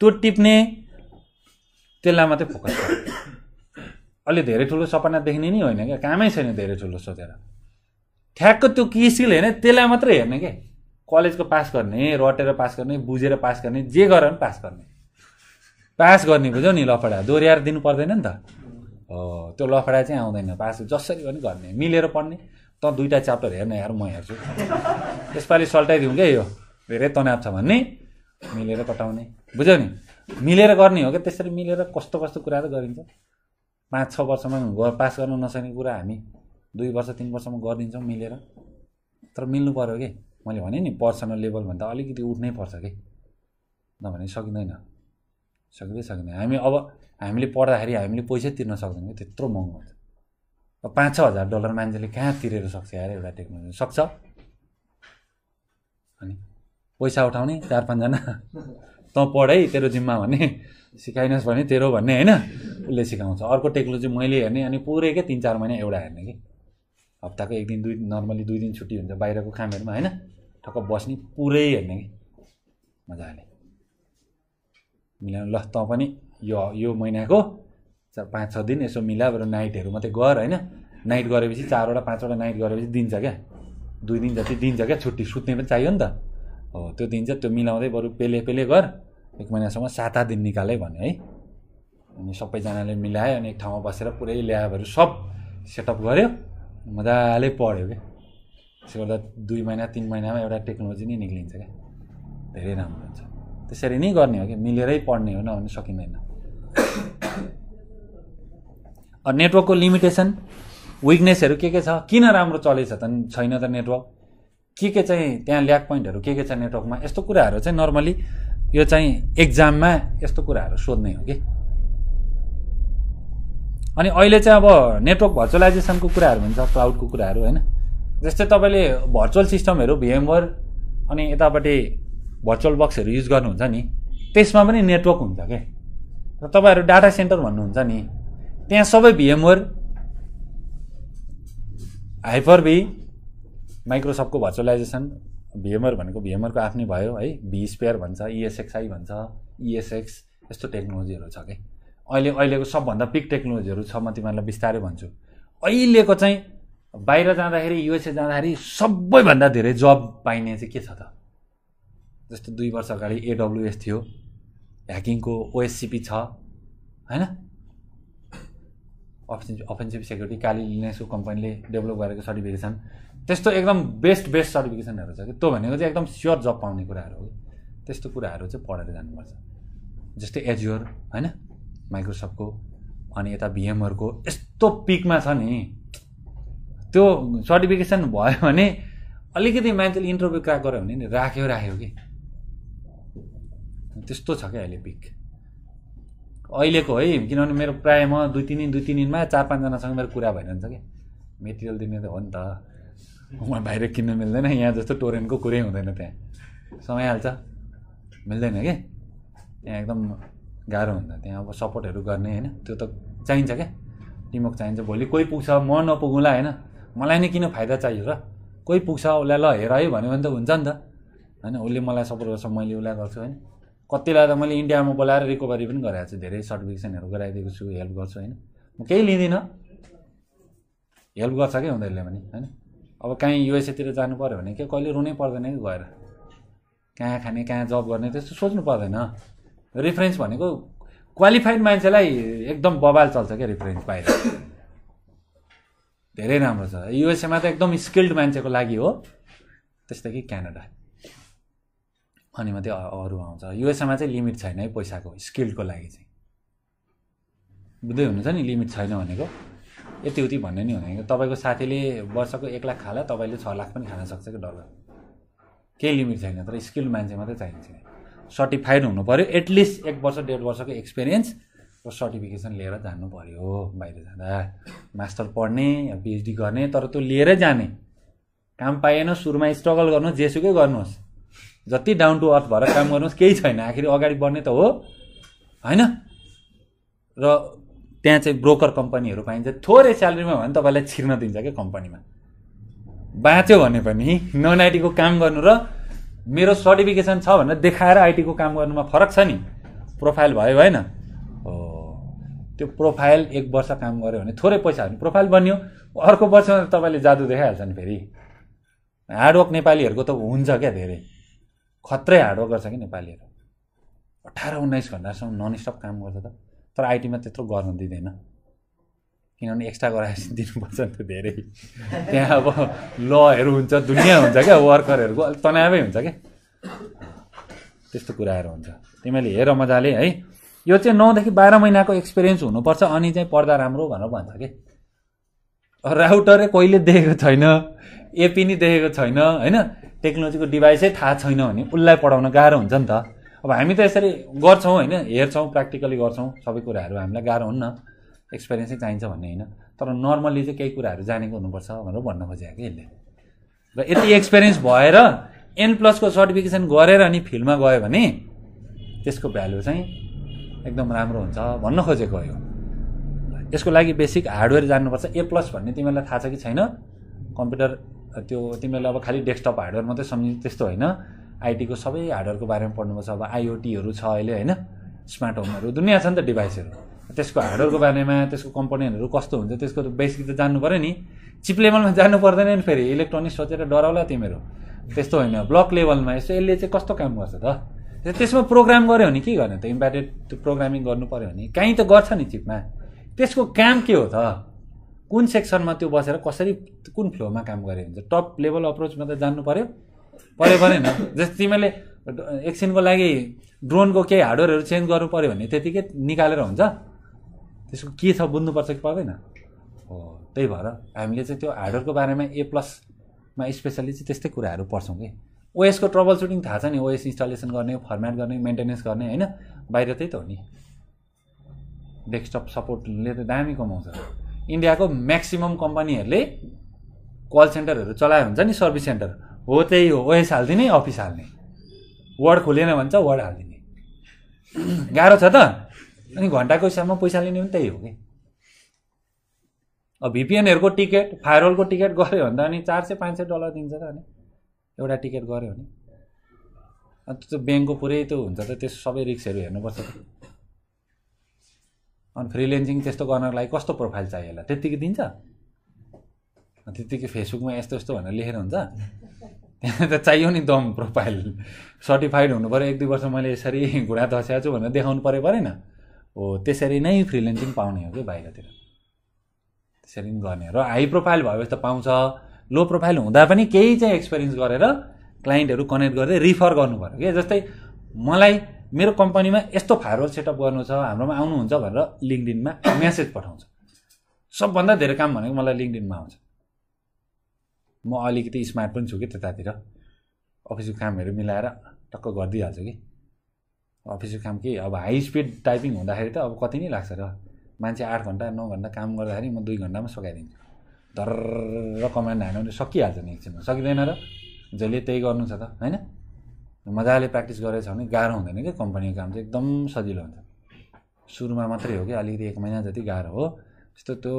त्यो टिप्ने त्यसलाई मात्रै फोकस गर्नु। अलि धेरै ठुलो सपना देख्ने नै होइन क्या, कामै छैन धेरै ठुलो सोचेर, ठ्याक्क त्यो के स्किल हैन त्यसलाई मात्रै हेर्ने के। कलेजको पास गर्ने, रटेर पास गर्ने, बुझेर पास गर्ने, जे गरेर पनि पास गर्ने बुझ्यौ नि, लफडा दोहोर्याएर दिनु पर्दैन नि त। हो त्यो लफडा चाहिँ आउँदैन, पास जसरी पनि गर्ने, मिलेर पढ्ने। त दुईटा च्याप्टर हेर्न यार म हेर्छु, यसपालि सल्टाइदिउँ के, यो धेरै तनाव छ भन्ने, मिलेर कटाउने बुझ्यौ नि, मिलेर गर्ने हो क्या। त्यसरी मिलेर कस्तो कस्तो कुरा त गरिन्छ। 5-6 वर्षमा पास गर्न नसक्ने कुरा हामी 2-3 वर्षमा गरिदिन्छौँ मिलेर, तर मिल्नु पर्यो के। मैले भने नि पर्सनल लेभल भन्दा अलिकति उठ्नै पर्छ के, नभने सकिँदैन। हामीले पढ्दाखेरि हामीले पैसा तिर्न सक्दैनौँ, त्यत्रो महँगो हुन्छ। 5-6 हजार डलर मान्छेले कहाँ तिरेर सक्छ यार एउटा टेक्नोलोजी सक्छ। अनि पैसा उठाउने 4-5 जना, तँ पढाइ तेरो जिम्मा भने, सिकाइनस् भने तेरो भन्ने हैन, उसले सिकाउँछ। अर्को टेक्नोलोजी मैले हेर्ने, अनि पुरै के 3-4 महिना एउटा हेर्ने के। हप्ताको 1 दिन 2 दिन नर्मली 2 दिन छुट्टी हुन्छ बाहिरको कामहरुमा हैन, ठक्क बस्ने पुरै हेर्ने के मजाले मिलाउनु। ल तँ पनि यो महिनाको 5-6 दिन यसो मिला, बरु नाइटहरु मात्रै गर हैन। नाइट गरेपछि 4-5 नाइट गरेपछि दिन्छ क्या, 2 दिन जति दिन्छ क्या छुट्टी, सुत्ने पनि चाहियो नि त। हो त्यो दिन्छ, त्यो मिलाउँदै बरु पेले गर, 1 महिनासम्म 7-8 दिन निकाले भन्यो है। अनि सबैजनाले मिलायो, अनि एक ठाउँमा बसेर पुरै ल्याबहरू सब सेटअप गर्यो, मजाले पढ्यो के। त्यसो गर्दा 2-3 महिनामा एउटा टेक्नोलोजी नै निक्लिन्छ क्या, धेरै राम्रो हुन्छ। त्यसरी नै गर्ने हो कि, मिलेरै पढ्ने हो, नभने सकिँदैन। अनि नेटवर्कको लिमिटेसन विकनेसहरू के छ, किन राम्रो चलेछ त छैन त नेटवर्क के चाहिँ त्यहाँ ल्याक पोइन्टहरु के छ नेटवर्कमा, यस्तो कुराहरु चाहिँ नर्मली यो चाहिँ एक्जाममा यस्तो कुराहरु सोध्ने हो के। अनि अहिले चाहिँ अब नेटवर्क भर्चुअलाइजेसनको कुराहरु भन्छ, क्लाउडको कुराहरु हैन। जस्तै तपाईले भर्चुअल सिस्टमहरु VMware अनि यतापटि भर्चुअल बक्सहरु युज गर्नुहुन्छ नि, त्यसमा पनि नेटवर्क हुन्छ के। र तपाईहरु डाटा सेन्टर भन्नुहुन्छ नि, त्यहाँ सबै VMware, Hyper-V, माइक्रोसफ्ट को भर्चुअलाइजेसन, VMware को आफ्नै भयो है, vSphere भन्छ, ESXi भन्छ, ESX, यस्तो टेक्नोलोजीहरु छ के। अहिलेको सबभन्दा पिक टेक्नोलोजीहरु छ, म तिमीहरुलाई बिस्तारै भन्छु। अहिलेको चाहिँ बाहिर जाँदाखेरि, USA जाँदाखेरि सबैभन्दा धेरै जब पाइने चाहिँ के छ त, जस्तो 2 वर्ष अगाडि AWS थियो, ह्याकिङको OSCP छ हैन, अफेन्सिभ सेक्युरिटी काली लिनक्सको कम्पनीले डेभलप गरेको सर्टिफिकेसन, त्यस्तो एकदम बेस्ट सर्टिफिकेसनहरु छ कि। त्यो भनेको चाहिँ एकदम स्योर जब पाउने कुराहरु हो, त्यस्तो कुराहरु चाहिँ पढेर जानुपर्छ। जस्तै एज्योर हैन, माइक्रोसफ्टको, अनि यता VMware को यस्तो पिकमा छ नि, त्यो सर्टिफिकेसन भयो भने अलिकति मान्छेले इन्टरभ्यू क्र्याक गर्यो भने नि राख्यो के, त्यस्तो छ के अहिले पिक अहिलेको है। किनभने मेरो प्रायः म 2-3 दिनमा 4-5 जनासँग मेरो कुरा भइरहन्छ के। मेटेरियल दिने त हो नि त, उहाँ बाहिर किन्न मिल्दैन, यहाँ जस्तो टोरेन्टको कुरै हुँदैन, त्यहाँ समय हाल्छ, मिल्दैन के, त्यहाँ एकदम गाह्रो हुन्छ। त्यहाँ अब सपोर्टहरु गर्ने हैन, त्यो त चाहिन्छ क्या, टिमवर्क चाहिन्छ। भोलि कोही पुग्छ म नपुगुँला हैन, मलाई नै किन फाइदा चाहियो र, कोही पुग्छ उसलाई ल हेर है भन्यो भने त हुन्छ नि त हैन। उसले मलाई सपोर्ट गर्छ मैले उसलाई गर्छु हैन। कतिलाई त मैले इन्डियामा बोलाएर रिकभरी पनि गराएको छु, धेरै सर्टिफिकेसनहरु गराइदिएको छु, हेल्प गर्छु हैन। म केही लिदिन, हेल्प गर्छ के उनीहरुले भने हैन। अब कहीं यूएसए तिर जानु पर्यो भने के कहिले रुनै पर्दैन के गएर, कहाँ खाने कहाँ जब गर्ने त्यस्तो सोच्नु पर्दैन। रेफरेन्स भनेको क्वालिफाइड मान्छेलाई एकदम बबाल चल्छ के रेफरेन्स बाहिर, धेरै राम्रो छ। यूएसए मा त एकदम स्किल्ड मान्छेको लागि हो, त्यस्तै कि क्यानाडा अनि मात्रै अरू आउँछ। यूएसए मा चाहिँ लिमिट छैन है पैसाको, स्किल्डको लागि चाहिँ बुझ्दै हुनुहुन्छ नि, लिमिट छैन भनेको यति उति भन्ने नि हुँदैन। तपाईको साथीले वर्षको 1 लाख खाला तपाईले 6 लाख पनि खान सक्छ के डलर, केही लिमिट छैन। तर स्किल मान्छे मात्रै चाहिन्छ, सर्टिफाइड हुनु पर्यो, एटलिस्ट 1 वर्ष 1.5 वर्षको एक्सपिरियन्स र सर्टिफिकेसन लिएर जानु पर्यो बाहिर जाँदा। मास्टर पढ्ने या पीएचडी गर्ने तर त्यो लिएरै जाने, काम पाएन सुरुमा स्ट्रगल गर्नु, जेसुकै गर्नुहोस्, जति डाउन टु अर्थ भएर काम गर्नुहोस्, केही छैन, आखिर अगाडि बढ्ने त हो हैन। र त्यहाँ चाहिँ ब्रोकर कम्पनीहरु पाइन्छ, थोरै स्यालेरीमा भने तपाईलाई छिर्न दिन्छ के कम्पनीमा। बाच्यो भने पनि नन आईटीको काम गर्नु र मेरो सर्टिफिकेसन छ भनेर देखाएर आईटीको काम गर्नुमा फरक छ नि, प्रोफाइल भयो हैन। हो त्यो प्रोफाइल 1 वर्ष काम गर्यो भने थोरै पैसा हो, प्रोफाइल बन्यो, अर्को वर्षमा तपाईले जादु देखाइहाल्छ नि। फेरि हार्डवर्क नेपालीहरुको त हुन्छ के, धेरै खत्रै हार्डवर्क गर्छ के नेपालीहरु, 18-19 घण्टासम्म नन स्टप काम गर्छ त। तर आईटीमा त्यत्रो गर्न दिदैन, किनभने एक्स्ट्रा गराएपछि दिनुपर्छ नि त धेरै। त्यहाँ अब लहरू हुन्छ, दुनियाँ हुन्छ क्या, वर्करहरुको तनावै हुन्छ क्या, त्यस्तो कुराहरु हुन्छ। तिमीले हेर मजाले है, यो चाहिँ 9 देखि 12 महिनाको एक्सपिरियन्स हुनुपर्छ अनि चाहिँ पढ्दा राम्रो भनेर भन्छ के। राउटरै कहिले देखेको छैन, एपी नि देखेको छैन हैन, टेक्नोलोजीको डिभाइसै थाहा छैन भने उसलाई पढाउन गाह्रो हुन्छ नि त। अब हामी त यसरी गर्छौं हैन, हेर्छौं, प्र्याक्टिकली गर्छौं, सबै कुराहरु हामीलाई गाह्रो हुन्न, एक्सपिरियन्सै चाहिन्छ भन्ने हैन। तर नर्मली चाहिँ केही कुराहरु जानेको हुनुपर्छ भनेर भन्न खोजेको के यसले। र यति एक्सपिरियन्स भएर N+ को सर्टिफिकेसन गरेर अनि फिल्डमा गयो भने त्यसको भ्यालु चाहिँ एकदम राम्रो हुन्छ भन्न खोजेको हो। यसको लागि बेसिक हार्डवेयर जान्नुपर्छ। A+ भन्ने तिमीलाई थाहा छ कि छैन? कम्प्युटर त्यो तिमीलाई अब खाली डेस्कटप हार्डवेयर मात्रै सम्झिनु त्यस्तो हैन, आईटी को सबै हार्डवेयरको बारेमा पढ्नुपर्छ। अब आईओटीहरु छ अहिले हैन, स्मार्ट होमहरु, दुनियाँ छ नि त डिभाइसहरु, त्यसको हार्डवेयरको बारेमा, त्यसको कम्पोनेन्टहरु कस्तो हुन्छ, त्यसको त बेसिक त जान्नु पर्यो नि। चिप लेभलमा जान्नु पर्दैन नि, फेरि इलेक्ट्रोनिक्स सोचेर डराउला तिमीहरु, त्यस्तो हैन। ब्लक लेभलमा यसो यसले चाहिँ कस्तो काम गर्छ त, त्यसमा प्रोग्राम गर्यो भने के गर्ने त, इम्प्याडेड त्यो प्रोग्रामिङ गर्नु पर्यो भने काहीँ त गर्छ नि चिपमा। त्यसको काम के हो त, कुन सेक्सनमा त्यो बसेर कसरी कुन फ्लोमा काम गरे हुन्छ, टप लेभल अप्रोचमा त जान्नु पर्यो पर्यो परेन। जस्तै तिमीले एकछिनको लागि ड्रोनको केही हार्डवेयरहरु चेन्ज गर्नु पर्यो भने त्यतिकै निकालेर हुन्छ, त्यसको के छ बुझ्नुपर्छ कि पर्दैन? हो, त्यही भएर हामीले चाहिँ त्यो हार्डवेयरको बारेमा A+ मा स्पेसली चाहिँ त्यस्तै कुराहरु पढ्छौँ कि। ओएसको ट्रबल सुटिङ थाहा छ नि, ओएस इन्स्टलेसन गर्ने, फर्म्याट गर्ने, मेन्टेनेन्स गर्ने हैन, बाहिर त्यही त हो नि। डेस्कटप सपोर्टले त दामी कमाउँछ। इन्डियाको म्याक्सिमम कम्पनीहरुले कल सेन्टरहरु चलाए हुन्छ नि, सर्भिस सेन्टर हो, त्यही हो, ओएस हाल्दिने, अफिस हाल्ने, वर्ड खुलेन भन्छ वर्ड हाल्दिने, गाह्रो छ त। अनि घण्टाको हिसाबमा पैसा लिने पनि त्यही हो कि। अब VPNहरुको टिकट, फायरवलको टिकट गर्यो भने त अनि $400-500 दिन्छ त, अनि एउटा टिकट गर्यो भने अनि त्यो बैंकको पुरै त्यो हुन्छ त, त्यस सबै रिस्कहरु हेर्नुपर्छ। अनि फ्रिल्यान्सिङ त्यस्तो गर्नको लागि कस्तो प्रोफाइल चाहियो होला, त्यतिकै दिन्छ? त्यतिकै फेसबुकमा यस्तो यस्तो भनेर लेखेर हुन्छ? त्यहाँ त चाहियो नि दम, प्रोफाइल सर्टिफाइड हुनु पर्यो, 1-2 वर्ष मैले यसरी घुँडा धस्याएको छु भनेर देखाउनु पर्यो परेन? हो, त्यसरी नै फ्रिल्यान्सिङ पाउने हो कि बाहिरतिर, त्यसरी नै गर्ने। र हाई प्रोफाइल भएपछि त पाउँछ, लो प्रोफाइल हुँदा पनि केही चाहिँ एक्सपिरियन्स गरेर क्लाइन्टहरु कनेक्ट गर्दै रिफर गर्नु पर्यो के। जस्तै मलाई मेरो कम्पनीमा यस्तो फायरवल सेटअप गर्नु छ, हाम्रोमा आउनुहुन्छ भनेर लिङ्क्डइनमा मेसेज पठाउँछ। सबभन्दा धेरै काम भनेको मलाई लिङ्क्डइनमा आउँछ। म अलिकति स्मार्ट पनि छु कि त्यतातिर, अफिसको कामहरु मिलाएर टक्क गरिदिइहाल्छु कि। अफिसको काम के, अब हाई स्पिड टाइपिङ हुँदाखेरि त अब कति नै लाग्छ र, मान्छे 8-9 घण्टा काम गर्दाखेरि म 2 घण्टामा सकाइदिन्छु, धर्र कमान्ड हान्यो भने सकिहाल्छ नि एकछिनमा। सकिँदैन र, जहिले त्यही गर्नु छ त हैन। मजाले प्र्याक्टिस गरेछ भने गाह्रो हुँदैन कि, कम्पनीको काम चाहिँ एकदम सजिलो हुन्छ। सुरुमा मात्रै हो कि, अलिकति 1 महिना जति गाह्रो हो। यस्तो त्यो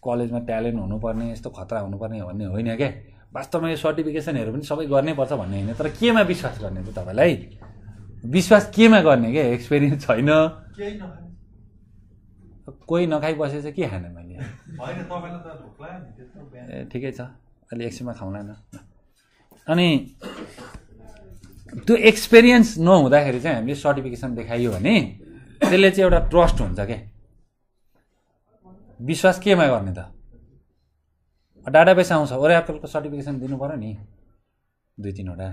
कलेजमा ट्यालेन्ट हुनुपर्ने, यस्तो खतरा हुनुपर्ने भन्ने होइन क्या, वास्तव में सर्टिफिकेसनहरु पनि सबै गर्नै पर्छ भन्ने हैन, तर केमा विश्वास गर्ने त तपाईलाई? विश्वास केमा गर्ने के? एक्सपीरियन्स छैन, केही नखाए कोही नखाइ बसेछ के खान मैले? हैन तपाईलाई त भोक लाग्यो नि, त्यस्तो ब्यान ठिकै छ अलि एकछिनमा खाउँला न। अनि त्यो एक्सपीरियन्स नहुँदाखेरि चाहिँ हामीले सर्टिफिकेसन देखाइयो भने त्यसले चाहिँ एउटा ट्रस्ट हुन्छ के। विश्वास केमा गर्ने त? डाटाबेस आउँछ, ओराकलको सर्टिफिकेसन दिनु पर्यो नि 2-3 वटा,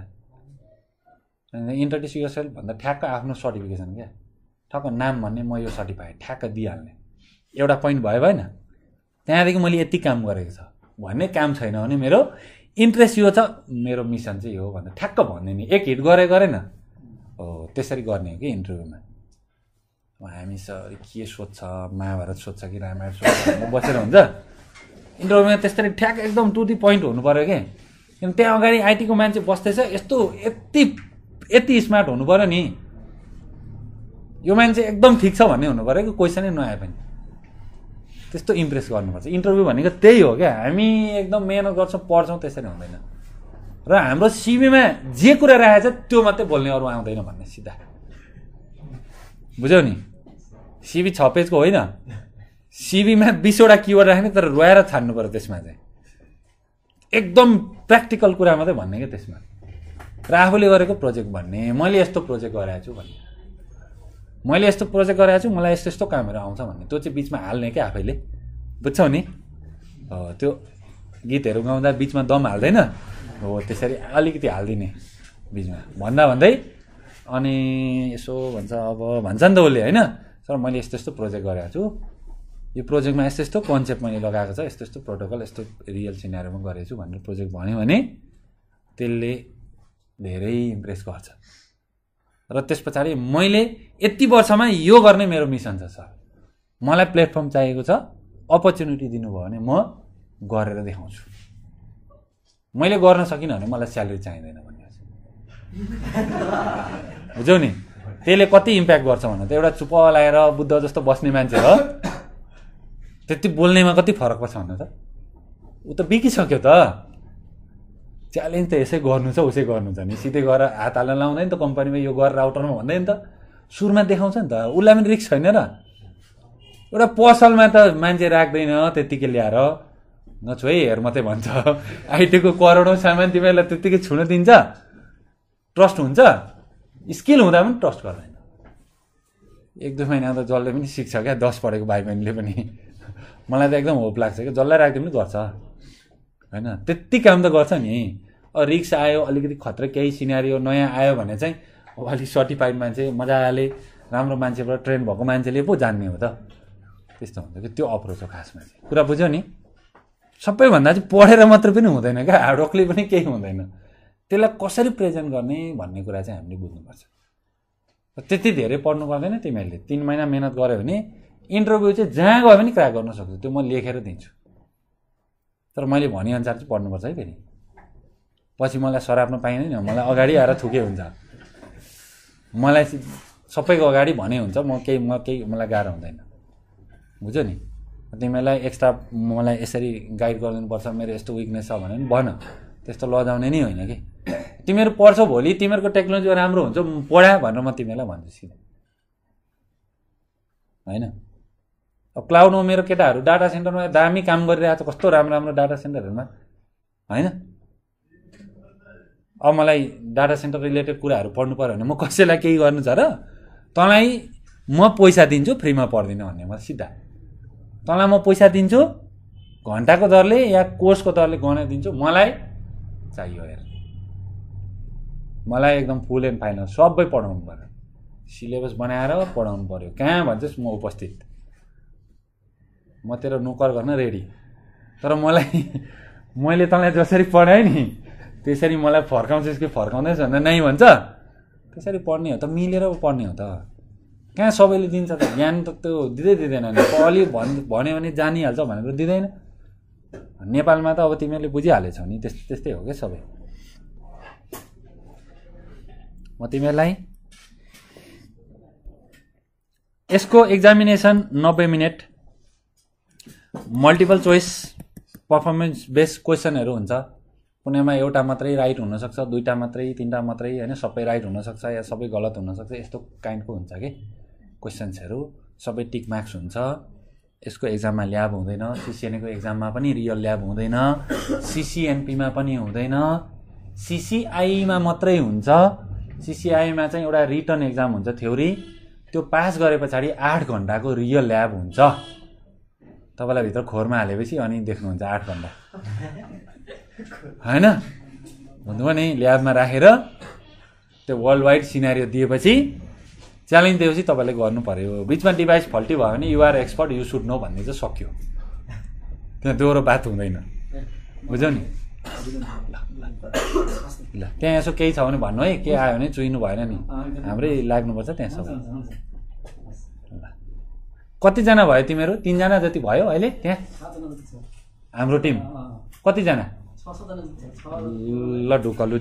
इन्ट्रोड्युस योरसेल्फ भन्दा ठ्याक्क आफ्नो सर्टिफिकेसन क्या, ठक्क नाम भन्ने म यो सर्टिफाइड ठ्याक्क दिइहाल्ने, एउटा पोइन्ट भयो भएन। त्यहाँदेखि मैले यति काम गरेको छ भन्ने काम छैन भने मेरो इन्ट्रेस्ट यो छ, मेरो मिसन चाहिँ यो भन्दा ठ्याक्क भन्ने नि, एक हिट गरे गरेन हो त्यसरी गर्ने हो कि इन्टरभ्यूमा। हामी सर के सोध्छ, महाभारत सोध्छ कि रामायण सोध्छ बसेर हुन्छ इन्टरभ्यूमा, त्यसरी ठ्याक एकदम टु दी पोइन्ट हुनु पर्यो के। किन त्यहाँ अगाडि आइटीको मान्छे बस्दैछ यस्तो यति यति स्मार्ट हुनु पर्यो नि, यो मान्छे एकदम ठिक छ भन्ने हुनु पर्यो कि, क्वेसनै नआए पनि त्यस्तो इम्प्रेस गर्नुपर्छ। इन्टरभ्यू भनेको त्यही हो क्या, हामी एकदम मेहनत गर्छौँ पढ्छौँ त्यसरी हुँदैन, र हाम्रो सिभीमा जे कुरा राखेको छ त्यो मात्रै बोल्ने अरू आउँदैन भन्ने सिधा बुझ्यौ नि। सिभी 6 पेजको होइन, सिभीमा 20 वटा किवर्ड राख्ने, तर रोएर छान्नु पर्यो त्यसमा चाहिँ, एकदम प्र्याक्टिकल कुरा मात्रै भन्ने क्या त्यसमा, र आफूले गरेको प्रोजेक्ट भन्ने, मैले यस्तो प्रोजेक्ट गराएको छु भन्ने, मैले यस्तो प्रोजेक्ट गराएको छु मलाई यस्तो यस्तो कामहरू आउँछ भन्ने, त्यो चाहिँ बिचमा हाल्ने क्या आफैले, बुझ्छौ नि। त्यो गीतहरू गाउँदा बिचमा दम हाल्दैन हो, त्यसरी अलिकति हालिदिने बिचमा भन्दा भन्दै, अनि यसो भन्छ अब भन्छ नि त उसले होइन, सर मैले यस्तो यस्तो प्रोजेक्ट गराएको छु, यो प्रोजेक्टमा यस्तो यस्तो कन्सेप्ट मैले लगाएको छ, यस्तो यस्तो प्रोटोकल यस्तो रियल सिनेरियोमा गरेको छु भनेर प्रोजेक्ट भन्यो भने त्यसले धेरै इम्प्रेस गर्छ। र त्यस पछाडि मैले यति वर्षमा यो गर्ने मेरो मिसन छ सर, मलाई प्लेटफर्म चाहिएको छ, अपर्च्युनिटी दिनुभयो भने म गरेर देखाउँछु, मैले गर्न सकिनँ भने मलाई स्यालेरी चाहिँदैन भन्ने बुझ्यौ नि। त्यसले कति इम्प्याक्ट गर्छ भने त एउटा चुप लाएर बुद्ध जस्तो बस्ने मान्छे हो त्यति बोल्नेमा कति फरक पर्छ भन्नु त, ऊ त बिकिसक्यो त, च्यालेन्ज त यसै गर्नु छ उसै गर्नु छ नि, सिधै गएर हात हाल्न लाउँदैन त कम्पनीमा, यो गरेर आउटरमा भन्दैन त, सुरुमा देखाउँछ नि त, उसलाई पनि रिस्क छैन र। एउटा पसलमा त मान्छे राख्दैन त्यत्तिकै ल्याएर, नछु है हेर मात्रै भन्छ, आइटीको करोडौँ सामान तिमीहरूलाई त्यत्तिकै छुन दिन्छ, ट्रस्ट हुन्छ, स्किल हुँदा पनि ट्रस्ट गर्दैन। 1-2 महिना त जसले पनि सिक्छ क्या, 10 पढेको भाइ बहिनीले पनि, मलाई त एकदम होप लाग्छ कि जसलाई राख्दै पनि गर्छ हैन, त्यति काम त गर्छ नि। रिक्स आयो अलिकति खतरा, केही सिनारियो नयाँ आयो भने चाहिँ अलिक सर्टिफाइड मान्छे मजाले राम्रो मान्छेबाट ट्रेन भएको मान्छेले पो जान्ने हो त, त्यस्तो हुन्छ कि त्यो अप्रोच हो खासमा चाहिँ, कुरा बुझ्यो नि। सबैभन्दा चाहिँ पढेर मात्र पनि हुँदैन क्या, हार्डवर्कले पनि केही हुँदैन, त्यसलाई कसरी प्रेजेन्ट गर्ने भन्ने कुरा चाहिँ हामीले बुझ्नुपर्छ। त्यति धेरै पढ्नु पर्दैन, तिमीहरूले 3 महिना मेहनत गर्यो भने इन्टरभ्यू चाहिँ जहाँ गयो पनि क्र्याक गर्न सक्छौ, त्यो म लेखेर दिन्छु, तर मैले भनेअनुसार चाहिँ पढ्नुपर्छ है। फेरि पछि मलाई सराप्न पाइँदैन, मलाई अगाडि आएर थुके हुन्छ, मलाई सबैको अगाडि भने हुन्छ, म केही मलाई गाह्रो हुँदैन, बुझ्यो नि। तिमीलाई एक्स्ट्रा मलाई यसरी गाइड गरिदिनुपर्छ, मेरो यस्तो विकनेस छ भने पनि भन, त्यस्तो लजाउने नै होइन कि, तिमीहरू पढ्छौ भोलि तिमीहरूको टेक्नोलोजी राम्रो हुन्छ पढा भनेर म तिमीहरूलाई भन्छु सिधै, होइन। अब क्लाउडमा मेरो केटाहरू डाटा सेन्टरमा दामी काम गरिरहेको छ, कस्तो राम्रो राम्रो डाटा सेन्टरहरूमा, होइन। अब मलाई डाटा सेन्टर रिलेटेड कुराहरू पढ्नु पऱ्यो भने म कसैलाई केही गर्नु छ र, तँलाई म पैसा दिन्छु फ्रीमा पढ्दिनँ भन्ने म सिधा, तँलाई म पैसा दिन्छु घन्टाको दरले या कोर्सको दरले गनाइदिन्छु, मलाई चाहियो हेर, मलाई एकदम फुल एन्ड फाइनल सबै पढाउनु पऱ्यो, सिलेबस बनाएर पढाउनु पऱ्यो, कहाँ भन्छस् म उपस्थित, म तेरो नोकर गर्न रेडी, तर मलाई मैले तँलाई जसरी पढाएँ नि त्यसरी मलाई फर्काउँछस् कि फर्काउँदैछ भन्दा नै भन्छ, त्यसरी पढ्ने हो त, मिलेर पढ्ने हो त, कहाँ सबैले दिन्छ त ज्ञान त, त्यो दिँदै दिँदैन नि, अलि भन्यो भने जानिहाल्छ भनेर दिँदैन। नेपालमा त अब तिमीहरूले बुझिहालेछौ नि, त्यस्तै हो क्या सबै। म तिमीहरूलाई यसको examination 90 minute, multiple choice performance based क्वेसनहरू हुन्छ, कुनैमा एउटा मात्रै राइट हुन सक्छ, दुईटा मात्रै, तीनटा मात्रै हैन, सबै राइट हुन सक्छ या सबै गलत हुन सक्छ। यस्तो काइन्डको हुन्छ के क्वेशन्सहरु, सबै टिक मार्क्स हुन्छ। यसको एक्जाममा ल्याब हुँदैन, सीसीएन को एक्जाममा पनि रियल ल्याब हुँदैन, सीसीएनपी मा पनि हुँदैन, सीसीआई मा मात्रै हुन्छ। सीसीआई मा चाहिँ एउटा रिटन एक्जाम हुन्छ थ्योरी, त्यो पास गरेपछि 8 घण्टाको रियल ल्याब हुन्छ। तपाईलाई भित्र खोरमा हालेपछि अनि देख्नुहुन्छ 8 घण्टा हैन, भन्नुमा नि ल्याबमा राखेर त्यो वर्ल्ड वाइड सिनारियो दिएपछि च्यालेन्ज दिएपछि तपाईले गर्नु पर्यो। बीचमा डिभाइस फल्टी भयो भने you are expert you should know भन्ने चाहिँ सक्यो, त्यहाँ दोहोरो बात हुँदैन, बुझ्यौ नि। ल त्यहाँ यसो केही छ भने भन्नु है, के आयो भने चुइनु भएन नि, हाम्रै लाग्नुपर्छ त्यहाँ सब। कतिजना भयो तिमीहरू? 3 जना जति भयो अहिले त्यहाँ हाम्रो टिम। कतिजना? 6 जना। ल ढुकलु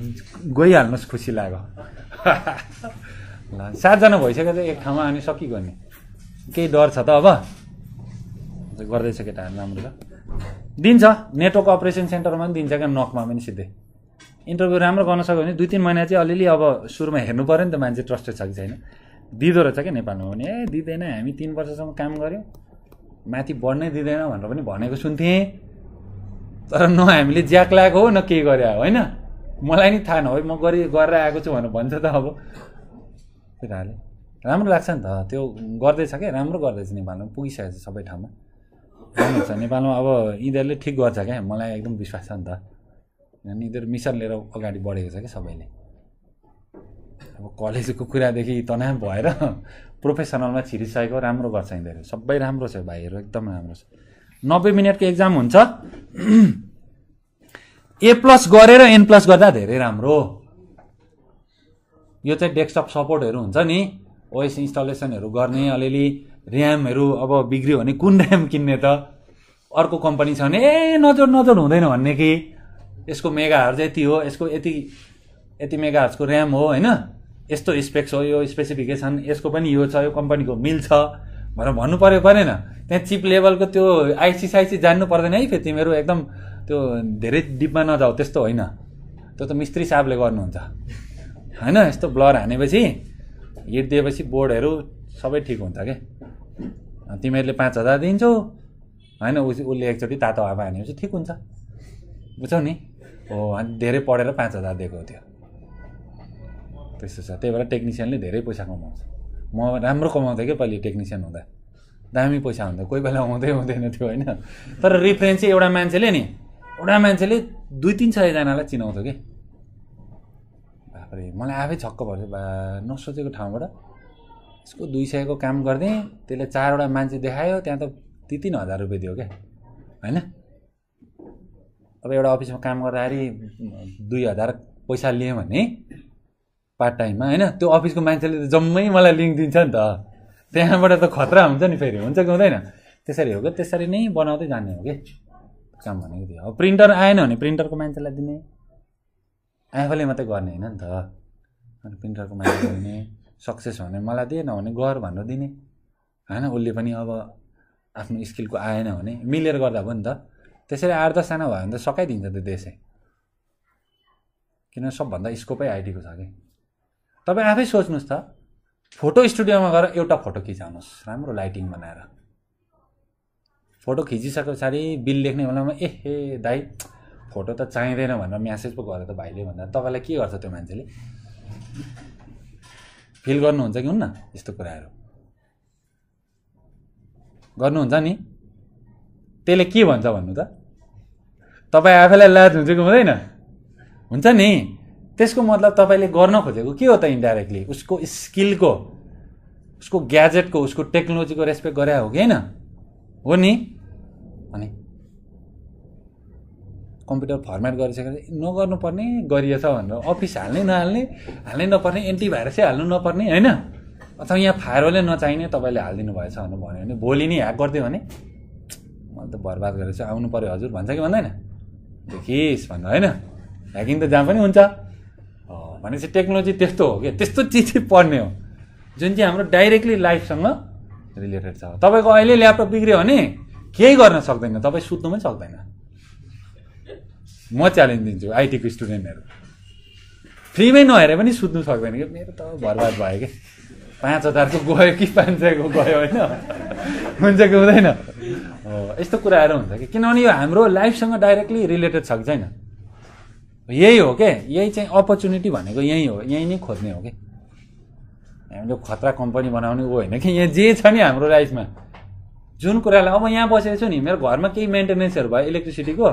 गइहाल्नुहोस्, खुसी लाग्यो। ल 7 जना भइसक्यो एक ठाउँमा, अनि सकि गर्ने केही डर छ त? अब गर्दैछ केटाहरू राम्रो छ, दिन्छ नेटवर्क अपरेसन सेन्टरमा पनि दिन्छ क्या, नकमा पनि सिधै। इन्टरभ्यू राम्रो गर्न सक्यो भने 2-3 महिना चाहिँ अलिअलि अब सुरुमा हेर्नु पऱ्यो नि त मान्छे ट्रस्टेड छ कि छैन। दिँदो रहेछ क्या नेपालमा भने, ए दिँदैन हामी 3 वर्षसम्म काम गऱ्यौँ माथि बढ्नै दिँदैन भनेर पनि भनेको सुन्थेँ, तर न हामीले ज्याक लगाएको हो न के गरे हो, होइन मलाई नि थाहा नभए म गरेर आएको छु भनेर भन्छ त। अब केटाहरूले राम्रो लाग्छ नि त, त्यो गर्दैछ क्या, राम्रो गर्दैछ, नेपालमा पुगिसकेको छ सबै ठाउँमा, राम्रो छ नेपालमा। अब यिनीहरूले ठिक गर्छ क्या, मलाई एकदम विश्वास छ नि त, अनि यिनीहरू मिसन लिएर अगाडि बढेको छ क्या सबैले। अब कलेजको कुरादेखि तनाव भएर प्रोफेसनलमा छिरिसकेको राम्रो गर्छ यिनीहरू, सबै राम्रो छ भाइहरू, एकदम राम्रो छ। 90 मिनटको एक्जाम हुन्छ, A+ गरेर N+ गर्दा धेरै राम्रो। यो चाहिँ डेस्कटप सपोर्टहरू हुन्छ नि, ओएस इन्स्टलेसनहरू गर्ने, अलिअलि ऱ्यामहरू अब बिग्रियो भने कुन ऱ्याम किन्ने त, अर्को कम्पनी छ भने ए नजोड नजोड हुँदैन भन्ने कि यसको मेगाहर्ज यति हो, यसको यति यति मेगाहर्जको ऱ्याम हो होइन, यस्तो स्पेक्स हो, यो स्पेसिफिकेसन यसको पनि यो छ, यो कम्पनीको मिल्छ भनेर भन्नु पर्यो, परेन? त्यहाँ चिप लेभलको त्यो आइसी साइसी जान्नु पर्दैन है फेरि तिमीहरू, एकदम त्यो धेरै डिपमा नजाऊ, त्यस्तो होइन, त्यो त मिस्त्री साहबले गर्नुहुन्छ होइन। यस्तो ब्लर हानेपछि हिट दिएपछि बोर्डहरू सबै ठिक हुन्छ के। तिमीहरूले 5,000 दिन्छौ होइन, उसले एकचोटि तातो हावा हानेपछि ठिक हुन्छ, बुझ्छौ नि। हो धेरै पढेर 5,000 दिएको थियो, त्यस्तो छ। त्यही भएर टेक्निसियनले धेरै पैसा कमाउँछ। म राम्रो कमाउँथेँ क्या पहिले टेक्निसियन हुँदा, दामी पैसा हुन्थ्यो, कोही बेला हुँदैन थियो होइन। तर रिफरेन्स चाहिँ एउटा मान्छेले 200-300 जनालाई चिनाउँथ्यो कि। बापरे, मलाई आफै छक्क भयो, नसोचेको ठाउँबाट यसको 200 को काम गरिदिएँ, त्यसले 4वटा मान्छे देखायो, त्यहाँ त 3-3 हजार रुपियाँ दियो क्या होइन। अब एउटा अफिसमा काम गर्दाखेरि 2,000 पैसा लिएँ भने पार्ट टाइममा होइन, त्यो अफिसको मान्छेले त जम्मै मलाई लिङ्क दिन्छ नि त, त्यहाँबाट त खतरा हुन्छ नि फेरि, हुन्छ कि हुँदैन? त्यसरी हो कि, त्यसरी नै बनाउँदै जाने हो कि काम भनेको थियो। अब प्रिन्टर आएन भने प्रिन्टरको मान्छेलाई दिने, आफूले मात्रै गर्ने होइन नि त, अनि प्रिन्टरको मान्छे दिने, सक्सेस भने मलाई दिएन भने गर भनेर दिने होइन। उसले पनि अब आफ्नो स्किलको आएन भने मिलेर गर्दा भयो नि त। त्यसरी 8-10 जना भयो भने त सकाइदिन्छ त्यो देशै, किन सबभन्दा स्कोपै आइटीको छ कि। तपाईँ आफै सोच्नुहोस् त, फोटो स्टुडियोमा गएर एउटा फोटो खिचाउनुहोस् राम्रो लाइटिङ बनाएर, फोटो खिचिसके पछाडि बिल लेख्ने बेलामा एहे दाइ फोटो त चाहिँदैन भनेर म्यासेज पो गरे त भाइले भन्दा तपाईँलाई के गर्छ त्यो मान्छेले? फिल गर्नुहुन्छ कि हुन्न? यस्तो कुराहरू गर्नुहुन्छ नि, त्यसले के भन्छ भन्नु त? तपाईँ आफैलाई लाज हुन्छ कि हुँदैन? हुन्छ नि। त्यसको मतलब तपाईले गर्न खोजेको के हो त? इन्डाइरेक्टली उसको स्किलको, उसको ग्याजेटको, उसको टेक्नोलोजीको रेस्पेक्ट गरे हो कि हैन? हो नि। अनि कम्प्युटर फर्मेट गरिसकेपछि नगर्नुपर्ने गरिएछ भनेर अफिस हाल्नै नपर्ने, एन्टिभाइरसै हाल्नु नपर्ने होइन, अथवा यहाँ फायरवालै नचाहिने तपाईँले हालिदिनु भएछ भन्नुभयो भने भोलि नै ह्याक गरिदियो भने मलाई त बर्बाद गरेछ, आउनु पर्यो हजुर भन्छ कि भन्दैन? देखिस् भन्नु होइन, ह्याकिङ त जहाँ पनि हुन्छ। भनेपछि टेक्नोलोजी त्यस्तो हो कि, त्यस्तो चिज चाहिँ पढ्ने हो जुन चाहिँ हाम्रो डाइरेक्टली लाइफसँग रिलेटेड छ। तपाईँको अहिले ल्यापटप बिग्रियो भने केही गर्न सक्दैन तपाईँ, सुत्नु पनि सक्दैन म च्यालेन्ज दिन्छु आईटी को स्टुडेन्टहरु फ्री में नहेरे पनि सुत्नु सक्दैन के मेरो त बर्बाद भयो के 5000 को गयो कि 5000 को गयो हैन हुन्छ कि हुँदैन हो यस्तो कुराहरु हुन्छ कि किनभने यो हाम्रो लाइफसँग डाइरेक्टली रिलेटेड छ छैन यही हो के यही चाहिँ अपर्चुनिटी भनेको यही हो यही नै खोज्ने हो के हामीले खतरा कम्पनी बनाउने हो हैन के यहाँ जे छ नि हाम्रो लाइफमा जुन कुराले अब यहाँ बसेको छु नि मेरो घरमा केही मेन्टेनेन्सहरु भयो इलेक्ट्रिसिटीको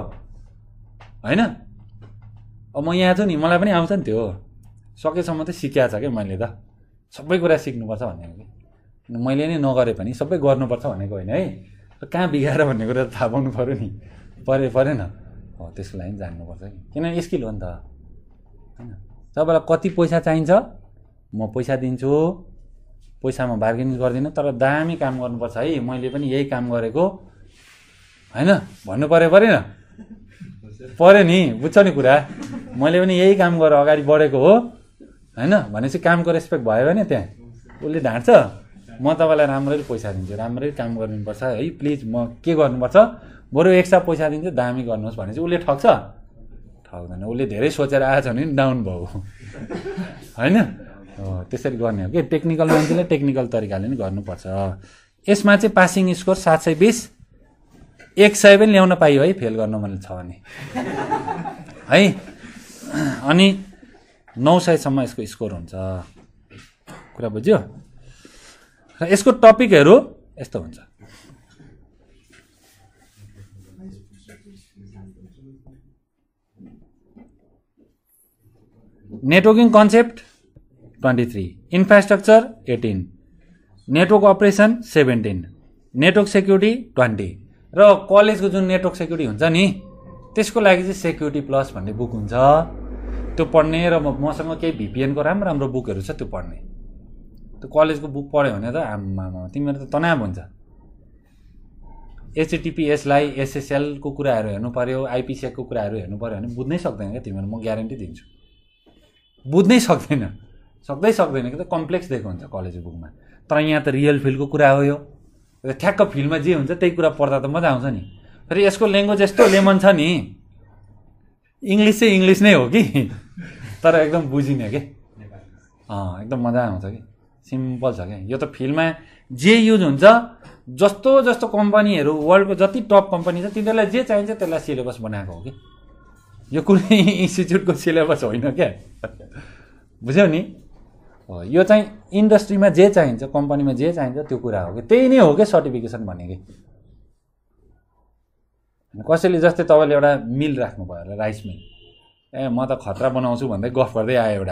हैन अब म यहाँ छु नि मलाई पनि आउँछ नि त्यो सकेसम्म त सिक्या छ के मैले त सबै कुरा सिक्नुपर्छ भनेको कि मैले नै नगरे पनि सबै गर्नुपर्छ भनेको हैन है र कहाँ बिगाएर भन्ने कुरा थाहा पाउनु पर्यो नि परे परेन हो त्यसको लागि जान्नुपर्छ कि किन स्किल हो नि त हैन तपाईलाई कति पैसा चाहिन्छ म पैसा दिन्छु पैसामा बार्गेनिङ गर्दिन तर दामी काम गर्नुपर्छ है मैले पनि यही काम गरेको हैन भन्नु पर्यो परेन पर्यो नि बुझ्छ नि कुरा मैले पनि यही काम गरेर अगाडि बढेको हो हैन भनेपछि कामको रेस्पेक्ट भयो भने त्यहाँ उसले ढाँट्छ म तपाईलाई राम्ररी पैसा दिन्छु राम्ररी काम गर्नुपर्छ है प्लिज म के गर्नुपर्छ बरु एक्स्ट्रा पैसा दिन्छु दामी गर्नुहोस् भनेपछि उसले ठग्छ ठग्दैन उसले धेरै सोचेर आएछ भने डाउन भयो हैन त्यसरी गर्ने हो के टेक्निकल मान्छेले टेक्निकल तरिकाले नै गर्नुपर्छ यसमा चाहिँ पासिङ स्कोर 720 100 पनि ल्याउन पाइयो है फेल गर्न मन छ भने है अनि 900 सम्म यसको स्कोर हुन्छ कुरा बुझ्यो र यसको टपिकहरु यस्तो हुन्छ networking concept 23 infrastructure 18 network operation 17 network security 20 र कलेजको जुन नेटवर्क सेक्युरिटी हुन्छ नि त्यसको लागि चाहिँ सेक्युरिटी प्लस भन्ने बुक हुन्छ त्यो पढ्ने र मसँग केही VPN को राम्रो राम्रो बुकहरु छ त्यो पढ्ने त्यो कलेजको बुक पढ्यो भने त आम्मा तिम्रो त तनाव हुन्छ HTTPS लाई SSL को कुराहरु हेर्नु पर्यो IPsec को कुराहरु हेर्नु पर्यो भने बुझ्नै सक्दैन के तिम्रो म ग्यारेन्टी दिन्छु बुझ्नै सक्दैन सक्दै सक्दैन कि त कम्प्लेक्स दिएको हुन्छ कलेज बुकमा तर यहाँ त रियल फिल्डको कुरा हो यो ठ्याक्क फिल्डमा जे हुन्छ त्यही कुरा पढ्दा त मजा आउँछ नि फेरि यसको ल्याङ्ग्वेज यस्तो लेमन छ नि इंग्लिश चाहिँ इंग्लिश नै हो कि तर एकदम बुझिने के एकदम मजा आउँछ कि सिम्पल छ के यो त फिल्डमा जे युज हुन्छ जस्तो जस्तो कम्पनीहरु वर्ल्डको जति टप कम्पनी छ तिनीहरूलाई जे चाहिन्छ त्यसलाई सिलेबस बनाएको हो कि यो कुनै इन्स्टिट्युटको सिलेबस होइन के बुझ्यौ नि यो चाहिँ इन्डस्ट्रीमा जे चाहिन्छ कम्पनीमा जे चाहिन्छ त्यो कुरा हो कि त्यही नै हो कि सर्टिफिकेसन भनेको कसैले जस्तै तपाईले एउटा मिल राख्नु भयो होला राइस मिल ए म त खतरा बनाउँछु भन्दै गफ गर्दै आयो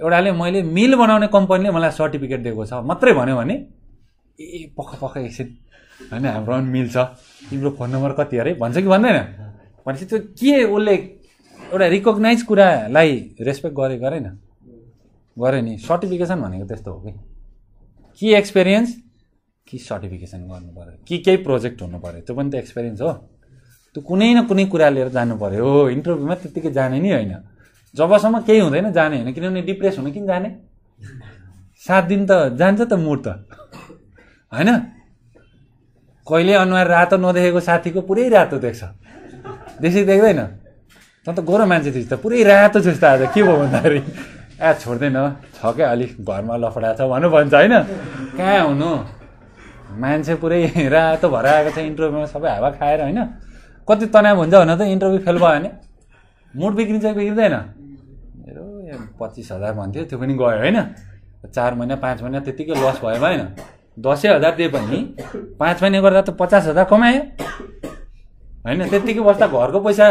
एउटाले मैले मिल बनाउने कम्पनीले मलाई सर्टिफिकेट दिएको छ मात्रै भन्यो भने ए पख एकछिन हैन हाम्रो पनि मिल छ तिम्रो फोन नम्बर कति अरे भन्छ कि भन्दैन भनेपछि त्यो के उसले एउटा रिकग्नाइज कुरालाई रेस्पेक्ट गरेन गरे नि सर्टिफिकेसन भनेको त्यस्तो हो कि एक्सपीरियन्स कि सर्टिफिकेसन गर्नु पर्यो कि केही प्रोजेक्ट हुनु पर्यो त्यो पनि त एक्सपीरियन्स हो त्यो कुनै न कुनै कुरा लिएर जानु पर्यो इन्टरभ्यूमा त्यतिकै जाने नि हैन जबसम्म केही हुँदैन जाने हैन किनभने डिप्रेस हुन किन जाने 7 दिन त जान्छ त मूड त हैन कहिले अनुहार रातो नदेखेको साथीको पुरै रातो देख्छ देख्दैन त गोरो मान्छे थिस् त पुरै रातो जस्तो आज के भयो भन्दाखेरि आ छोड्दैन छ के अलिक घरमा लफडा छ भन्नु भन्छ हैन कहाँ हुनु मान्छे पुरै रातो भएर आएको छ इन्टरभ्यूमा सबै हावा खाएर हैन कति तनाव हुन्छ भन त इन्टरभ्यू फेल भयो भने मुड बिग्रिँदैन मेरो 25000 भन्थ्यो त्यो पनि गयो हैन 4 महिना 5 महिना त्यतिकै लस भयो हैन 10000 दिए पनि 5 महिना गर्दा त 50000 कमायो हैन त्यतिकै बस्दा घरको पैसा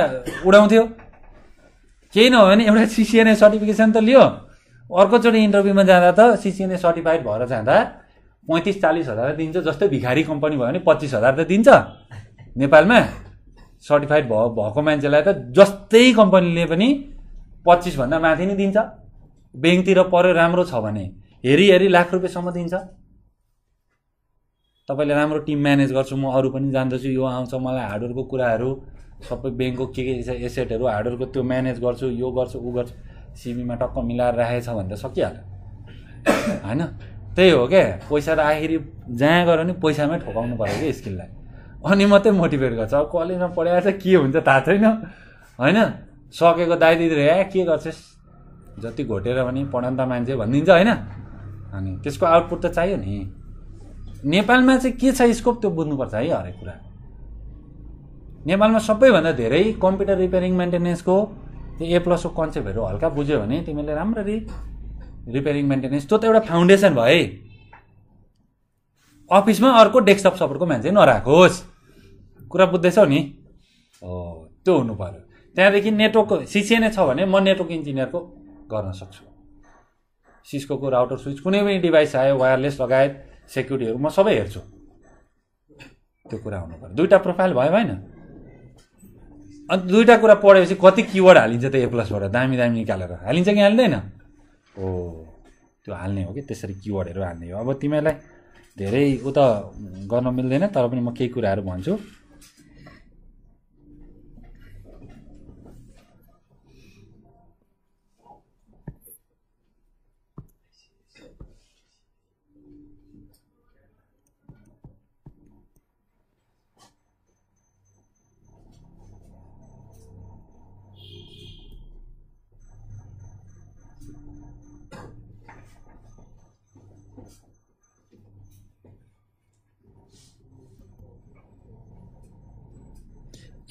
उडाउँथ्यो केही नभए नि एउटा CCNA सर्टिफिकेसन त लियो अर्कोचोटि इन्टरभ्यूमा जाँदा त CCNA सर्टिफाइड भएर जाँदा 35-40 हजार दिन्छ जस्तै भिखारी कम्पनी भयो भने 25,000 त दिन्छ नेपालमा सर्टिफाइड भएको मान्छेलाई त जस्तै कम्पनीले पनि 25 भन्दा माथि नै दिन्छ बैंकतिर पर्यो राम्रो छ भने हेरी लाख रुपैयाँसम्म दिन्छ तपाईले राम्रो टिम म्यानेज गर्छु म अरू पनि जान्दछु यो आउँछ मलाई हार्डवेयरको कुराहरु सबै बैंकको के एसेटहरु हार्डवेयरको त्यो म्यानेज गर्छु यो गर्छु उ गर्छु सिभीमा टक्क मिलाएर राखेछ भने त सकिहाल्यो हैन त्यही हो के पैसा त आखिरी जहाँ गरे नि पैसामै ठोकाउनु पर्यो के स्किललाई अनि मात्रै मोटिभेट गर्छ अब कलेजमा पढाएर के हुन्छ थाहा छैन हैन सकेको दाइ दिदी ए के गर्छस् जति घोटेर पनि पढन्ता मान्छे भन्दिन्छ हैन। अनि त्यसको आउटपुट त चाहियो नि। नेपालमा चाहिँ के छ स्कोप त्यो बुझ्नु पर्छ है। हरेक कुरा नेपालमा सबैभन्दा धेरै कम्प्युटर रिपेयरिङ मेन्टेनेन्सको ए प्लस को कन्सेप्टहरु हल्का बुझ्यो भने तिमीले राम्ररी रिपेयरिङ मेन्टेनेन्स त्यो त एउटा फाउन्डेसन भयो है। अफिसमा अर्को डेस्कटप सपोर्टको मान्छे नराखोस्। कुरा बुझ्दैछौ नि? हो त्यो हुनु पर्यो। त्यहाँदेखि नेटवर्कको सिसिएनए छ भने म नेटवर्क इन्जिनियरको गर्न सक्छु। सिस्कोको राउटर स्विच कुनै पनि डिभाइस आयो वायरलेस लगायत सेक्युरिटीहरु म सबै हेर्छु। त्यो कुरा हुनु पर्यो। दुईटा प्रोफाइल भयो हैन। अनि दुईटा कुरा पढेपछि कति कीवर्ड हालिन्छ त ए प्लसबाट दामी दामी निकालेर हालिन्छ कि हाल्दैन? ओ त्यो हाल्ने हो कि त्यसरी कीवर्डहरु हाल्ने हो। अब तिमीलाई धेरै उता गर्न मिल्दैन तर पनि म केही कुराहरु भन्छु।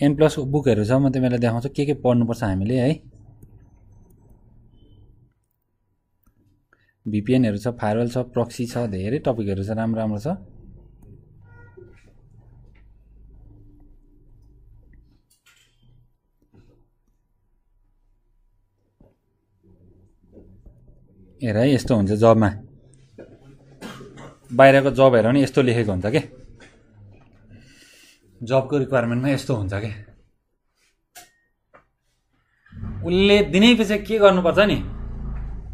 एन प्लस बुकहरु छ म तिमीलाई देखाउँछु के पढ्नुपर्छ हामीले है। भिपिएनहरु छ, फायरवल छ, प्रक्सी छ, धेरै टपिकहरु छ, राम्रो राम्रो छ। हेर है यस्तो हुन्छ जबमा, बाहिरको जब हेर भने यस्तो लेखेको हुन्छ के जबको रिक्वायरमेन्टमा यस्तो हुन्छ के उले दिनै पछि के गर्नुपर्छ नि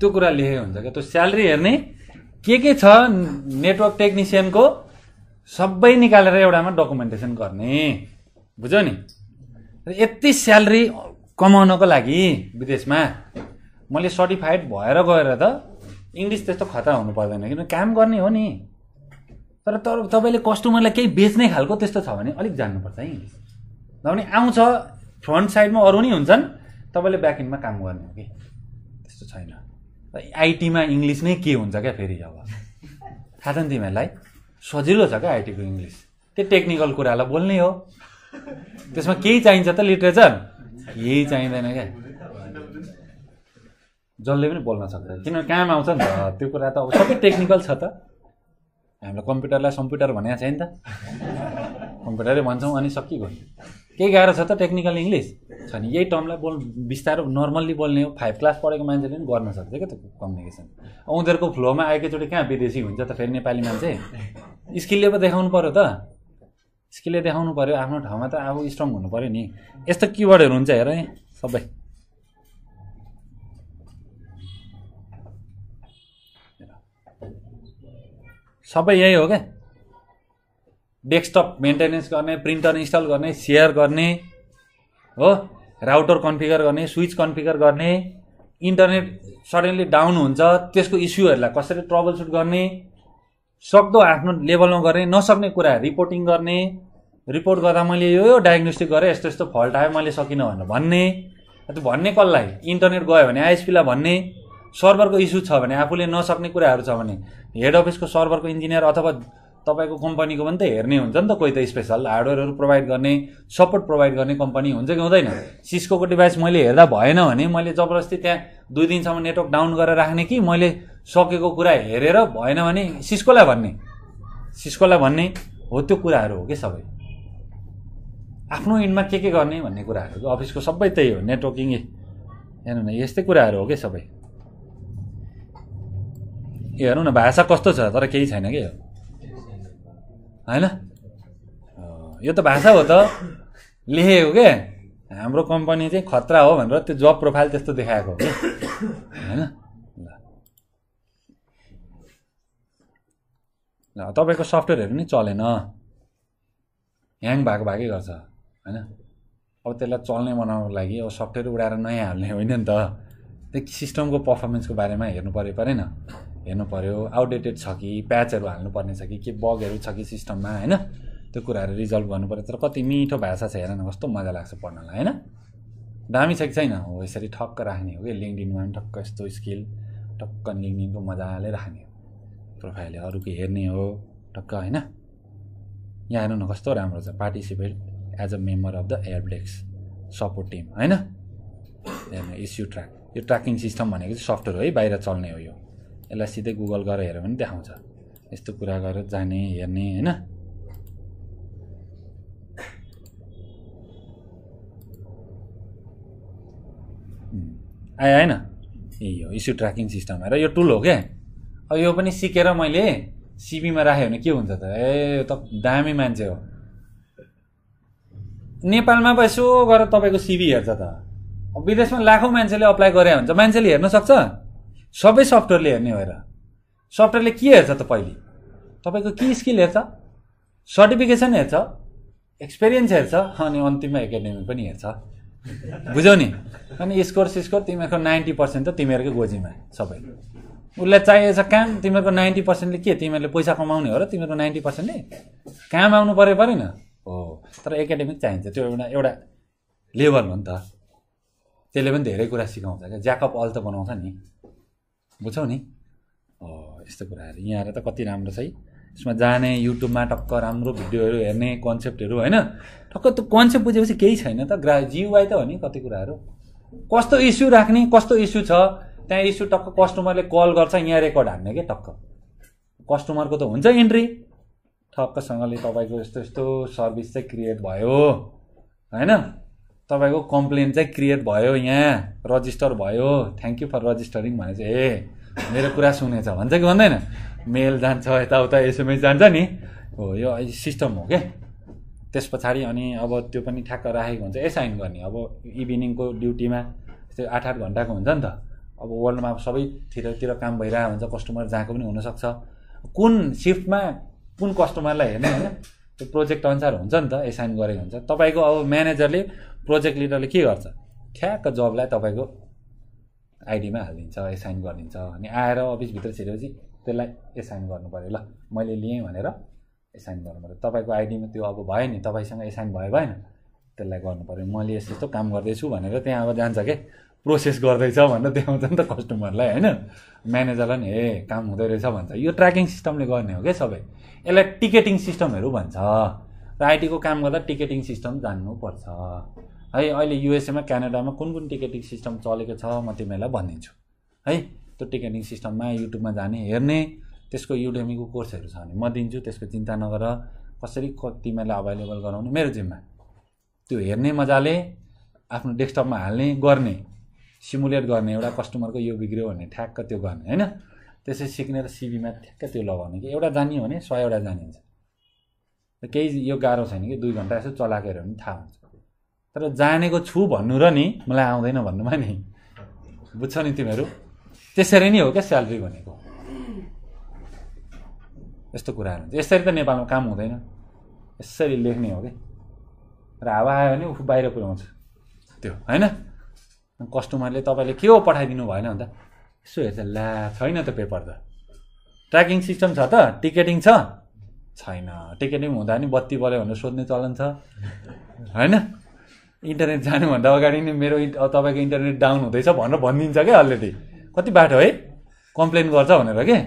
त्यो कुरा लेखेको हुन्छ के। त्यो स्यालेरी हेर्ने के छ नेटवर्क टेक्निशियनको सबै निकालेर एउटामा डकुमेन्टेसन गर्ने बुझ्यौ नि। यति स्यालेरी कमाउनको लागि विदेशमा मैले सर्टिफाइड भएर गएर त इंग्लिश त्यस्तो खतरा हुनु पर्दैन किन काम गर्ने हो नि। तर तपाईले कस्टमरलाई केही बेच्ने खालको त्यस्तो छ भने अलिक जान्नुपर्छ है। नभने आउँछ फ्रन्ट साइडमा अरु नि हुन्छन् तपाईले ब्याक एन्डमा काम गर्ने हो कि त्यस्तो छैन। आईटीमा इंग्लिश नै के हुन्छ क्या फेरि अब थाहा छ नि तिमीलाई सजिलो छ क्या आईटीको इंग्लिश। त्यो टेक्निकल कुरालाई बोल्ने हो त्यसमा केही चाहिन्छ त लिटरेचर यही चाहिँदैन क्या। जसले पनि बोल्न सक्छ किनभने काम आउँछ नि त त्यो कुरा त अब सबै टेक्निकल छ त। हामीलाई कम्प्युटरलाई सम्प्युटर भनेको छैन त कम्प्युटरै भन्छौँ अनि सकिगयो। केही गाह्रो छ त टेक्निकल इङ्ग्लिस छ नि। यही टर्मलाई बिस्तारो नर्मल्ली बोल्ने हो। 5 क्लास पढेको मान्छेले पनि गर्न सक्छ क्या त्यो कम्युनिकेसन। उनीहरूको फ्लोमा आएकोचोटि कहाँ विदेशी हुन्छ त फेरि नेपाली मान्छे। स्किलले पो देखाउनु पर्यो त स्किलले देखाउनु पर्यो आफ्नो ठाउँमा त आफू स्ट्रङ हुनु पर्यो नि। यस्तो कीवर्डहरु हुन्छ हेर है सबै सब यही हो क्या। डेस्कटप मेन्टेनेन्स गर्ने, प्रिन्टर इन्स्टल गर्ने, शेयर गर्ने हो, राउटर कन्फिगर गर्ने, स्विच कन्फिगर गर्ने, इन्टरनेट सडनली डाउन हुन्छ त्यसको इश्यूहरुलाई कसरी ट्रबल सुट गर्ने, सक्दो आफ्नो लेभलमा गर्ने, नसक्ने कुरा रिपोर्टिङ गर्ने, रिपोर्ट गर्दा मैले यो डायग्नोस्टिक गरे यस्तो यस्तो फल्ट आयो मैले सकिनँ भनेर भन्ने। त्यो भन्ने कसलाई? इन्टरनेट गयो भने आईएसपीलाई भन्ने। सर्भरको इश्यू छ भने आफूले नसक्ने कुराहरु छ भने हेड अफिसको सर्भरको इन्जिनियर अथवा तपाईको कम्पनीको पनि त हेर्ने हुन्छ नि त। कोही त स्पेशल हार्डवेयरहरु प्रोवाइड गर्ने, सपोर्ट प्रोवाइड गर्ने कम्पनी हुन्छ कि हुँदैन। सिस्कोको डिभाइस मैले हेर्दा भएन भने मैले जबरजस्ती त्यहाँ 2 दिनसम्म नेटवर्क डाउन गरेर राख्ने कि मैले सकेको कुरा हेरेर भएन भने सिस्कोलाई भन्ने हो। त्यो कुराहरु हो के सबै आफ्नो इन्डमा के गर्ने भन्ने कुराहरु अफिसको सबै त्यही हो। नेटवर्किङ हेर्नु न यस्तै कुराहरु हो के सबै। हेर्नु न भाषा कस्तो छ तर केही छैन के हैन। यो त भाषा हो त लेखेको के। हाम्रो कम्पनी चाहिँ खतरा हो भनेर त्यो जब प्रोफाइल त्यस्तो देखाएको हो हैन। ल तपाईको सफ्टवेयरहरु नि चलेन ह्याङ भागै गर्छ हैन। अब त्यसलाई चल्ने बनाउनको लागि अब सफ्टवेयर उडाएर नयाँ हाल्ने होइन नि त। त्यो सिस्टमको पर्फर्मेन्सको बारेमा हेर्नु परेन हेर्नु पर्यो। आउटडेटेड छ कि प्याचहरु हाल्नु पर्ने छ कि बगहरु छ कि सिस्टममा हैन। त्यो कुराहरु रिजल्भ गर्नु पर्यो। तर कति मिठो भाषा छ हेर्न कस्तो मजा लाग्छ पढ्नलाई हैन। दामी छ कि छैन हो यसरी ठक्क राख्ने हो कि लिङ्क्डइनमा पनि ठक्क यस्तो स्किल टक्क लिङ्क्डइनको मजाले राख्ने हो प्रोफाइल अरूको हेर्ने हो टक्क हैन। यहाँ हेर्नु न कस्तो राम्रो छ participate as a member of the Airblex support team हैन। यहाँ इस्यु ट्र्याक यो ट्र्याकिङ सिस्टम भनेको चाहिँ सफ्टवेयर हो है बाहिर चल्ने हो यो। यसलाई सिधै गुगल गरेर हेर्यो भने देखाउँछ यस्तो कुरा गरेर जाने हेर्ने हैन। आयो हैन यही हो इस्यु ट्र्याकिङ सिस्टम है र यो टुल हो क्या। अब यो पनि सिकेर मैले सिबीमा राखेँ भने के हुन्छ त ए त दामी मान्छे हो। नेपालमा पो यसो गरेर तपाईँको सिबी हेर्छ त अब विदेशमा लाखौँ मान्छेले अप्लाई गरे हुन्छ मान्छेले हेर्न सक्छ सबै सफ्टवेयरले हेर्ने भएर। सफ्टवेयरले के हेर्छ त पहिले तपाईँको के स्किल हेर्छ सर्टिफिकेसन हेर्छ एक्सपिरियन्स हेर्छ अनि अन्तिममा एकाडेमी पनि हेर्छ बुझ्यौ नि। अनि स्कोर तिमीहरूको 90% त तिमीहरूको गोजीमा सबै उसलाई चाहिएछ काम तिमीहरूको 90%ले के तिमीहरूले पैसा कमाउने हो र तिमीहरूको 90%ले काम आउनु पर्यो परेन हो तर एकाडेमिक चाहिन्छ त्यो एउटा लेभल हो नि त। त्यसले पनि धेरै कुरा सिकाउँछ क्या ज्याकअप अल त बनाउँछ नि बुझ्यौ नि हो यस्तो कुराहरू। यहाँ त कति राम्रो छ है यसमा जाने युट्युबमा टक्क राम्रो भिडियोहरू हेर्ने कन्सेप्टहरू हैन। टक्क त्यो कन्सेप्ट बुझेपछि केही छैन त GUI त हो नि कति कुराहरू कस्तो इस्यु राख्ने कस्तो इस्यु छ त्यहाँ इस्यु टक्क कस्टमरले कल गर्छ यहाँ रेकर्ड हान्ने के टक्क कस्टमरको त हुन्छ इन्ट्री ठक्कसँगले तपाईको यस्तो यस्तो सर्भिस चाहिँ क्रिएट भयो हैन तपाईको कम्प्लेन चाहिँ क्रिएट भयो यहाँ रजिस्टर भयो थ्यांक यू फर रजिस्टरिङ भने चाहिँ ए मेरो कुरा सुनेछ भन्छ कि भन्दैन मेल जान्छ यताउता एसएमएस जान्छ नि हो यो सिस्टम हो क्या। त्यस पछाडि अनि अब त्यो पनि ठ्याक्क राखेको हुन्छ एसाइन गर्ने अब इभिनिङको ड्युटीमा त्यो 8-8 घन्टाको हुन्छ नि त। अब वर्ल्डमा सबै तिर काम भइरहेको हुन्छ कस्टमर जहाँको पनि हुनसक्छ कुन सिफ्टमा कुन कस्टमरलाई हेर्ने होइन त्यो प्रोजेक्ट अनुसार हुन्छ नि त एसाइन गरेको हुन्छ। तपाईँको अब म्यानेजरले प्रोजेक्ट लिडरले के गर्छ ठ्याक्क जबलाई तपाईँको आइडीमा हालिदिन्छ एसाइन गरिदिन्छ अनि आएर अफिसभित्र छिरेपछि त्यसलाई एसाइन गर्नु पर्यो ल मैले लिएँ भनेर एसाइन गर्नु पर्यो। तपाईँको आइडीमा त्यो अब भयो नि तपाईसँग एसाइन भयो भएन त्यसलाई गर्नु पर्यो मैले यस्तो काम गर्दैछु भनेर त्यहाँ अब जान्छ के प्रोसेस गर्दैछ भनेर देखाउँछ नि त कस्टमरलाई होइन। म्यानेजरलाई नि ए काम हुँदै रहेछ भन्छ यो ट्र्याकिङ सिस्टमले गर्ने हो क्या सबै। यसलाई टिकेटिङ सिस्टमहरू भन्छ र आइटीको काम गर्दा टिकेटिङ सिस्टम जान्नुपर्छ है। अहिले युएसएमा क्यानाडामा कुन कुन टिकेटिङ सिस्टम चलेको छ म तिमीहरूलाई भनिदिन्छु है। त्यो टिकेटिङ सिस्टममा युट्युबमा जाने हेर्ने त्यसको युडेमीको कोर्सहरू छ भने म दिन्छु त्यसको चिन्ता नगर कसरी तिमीहरूलाई अभाइलेबल गराउने मेरो जिम्मा। त्यो हेर्ने मजाले आफ्नो डेस्कटपमा हाल्ने गर्ने सिमुलेट गर्ने एउटा कस्टमरको यो बिग्रियो भने ठ्याक्क त्यो गर्ने हैन। त्यसै सिक्ने र सिबीमा ठ्याक्क त्यो लगाउने कि एउटा जानियो भने 100 वटा जानिन्छ केही यो गाह्रो छैन कि 2 घन्टा यसो चलाएको हेऱ्यो भने थाहा हुन्छ। तर जानेको छु भन्नु र नि मलाई आउँदैन भन्नुमा नि बुझ्छ नि तिमीहरू त्यसरी नै हो क्या स्यालेरी भनेको यस्तो कुराहरू हुन्छ। यसरी त नेपालमा काम हुँदैन यसरी लेख्ने हो कि र हावा आयो भने उफ बाहिर पुर्याउँछ त्यो हैन। कस्टमरले तपाईले के हो पठाइदिनु भएन भन्दा यसो हेर्छ ला छैन त पेपर त ट्र्याकिङ सिस्टम छ त टिकेटिङ छैन टिकेटिङ हुँदा नि बत्ती बल्यो भनेर सोध्ने चलन छ हैन। इन्टरनेट जानुभन्दा अगाडि नै मेरो तपाईँको इन्टरनेट डाउन हुँदैछ भनेर भनिदिन्छ क्या अलरेडी कति बाटो है कम्प्लेन गर्छ भनेर के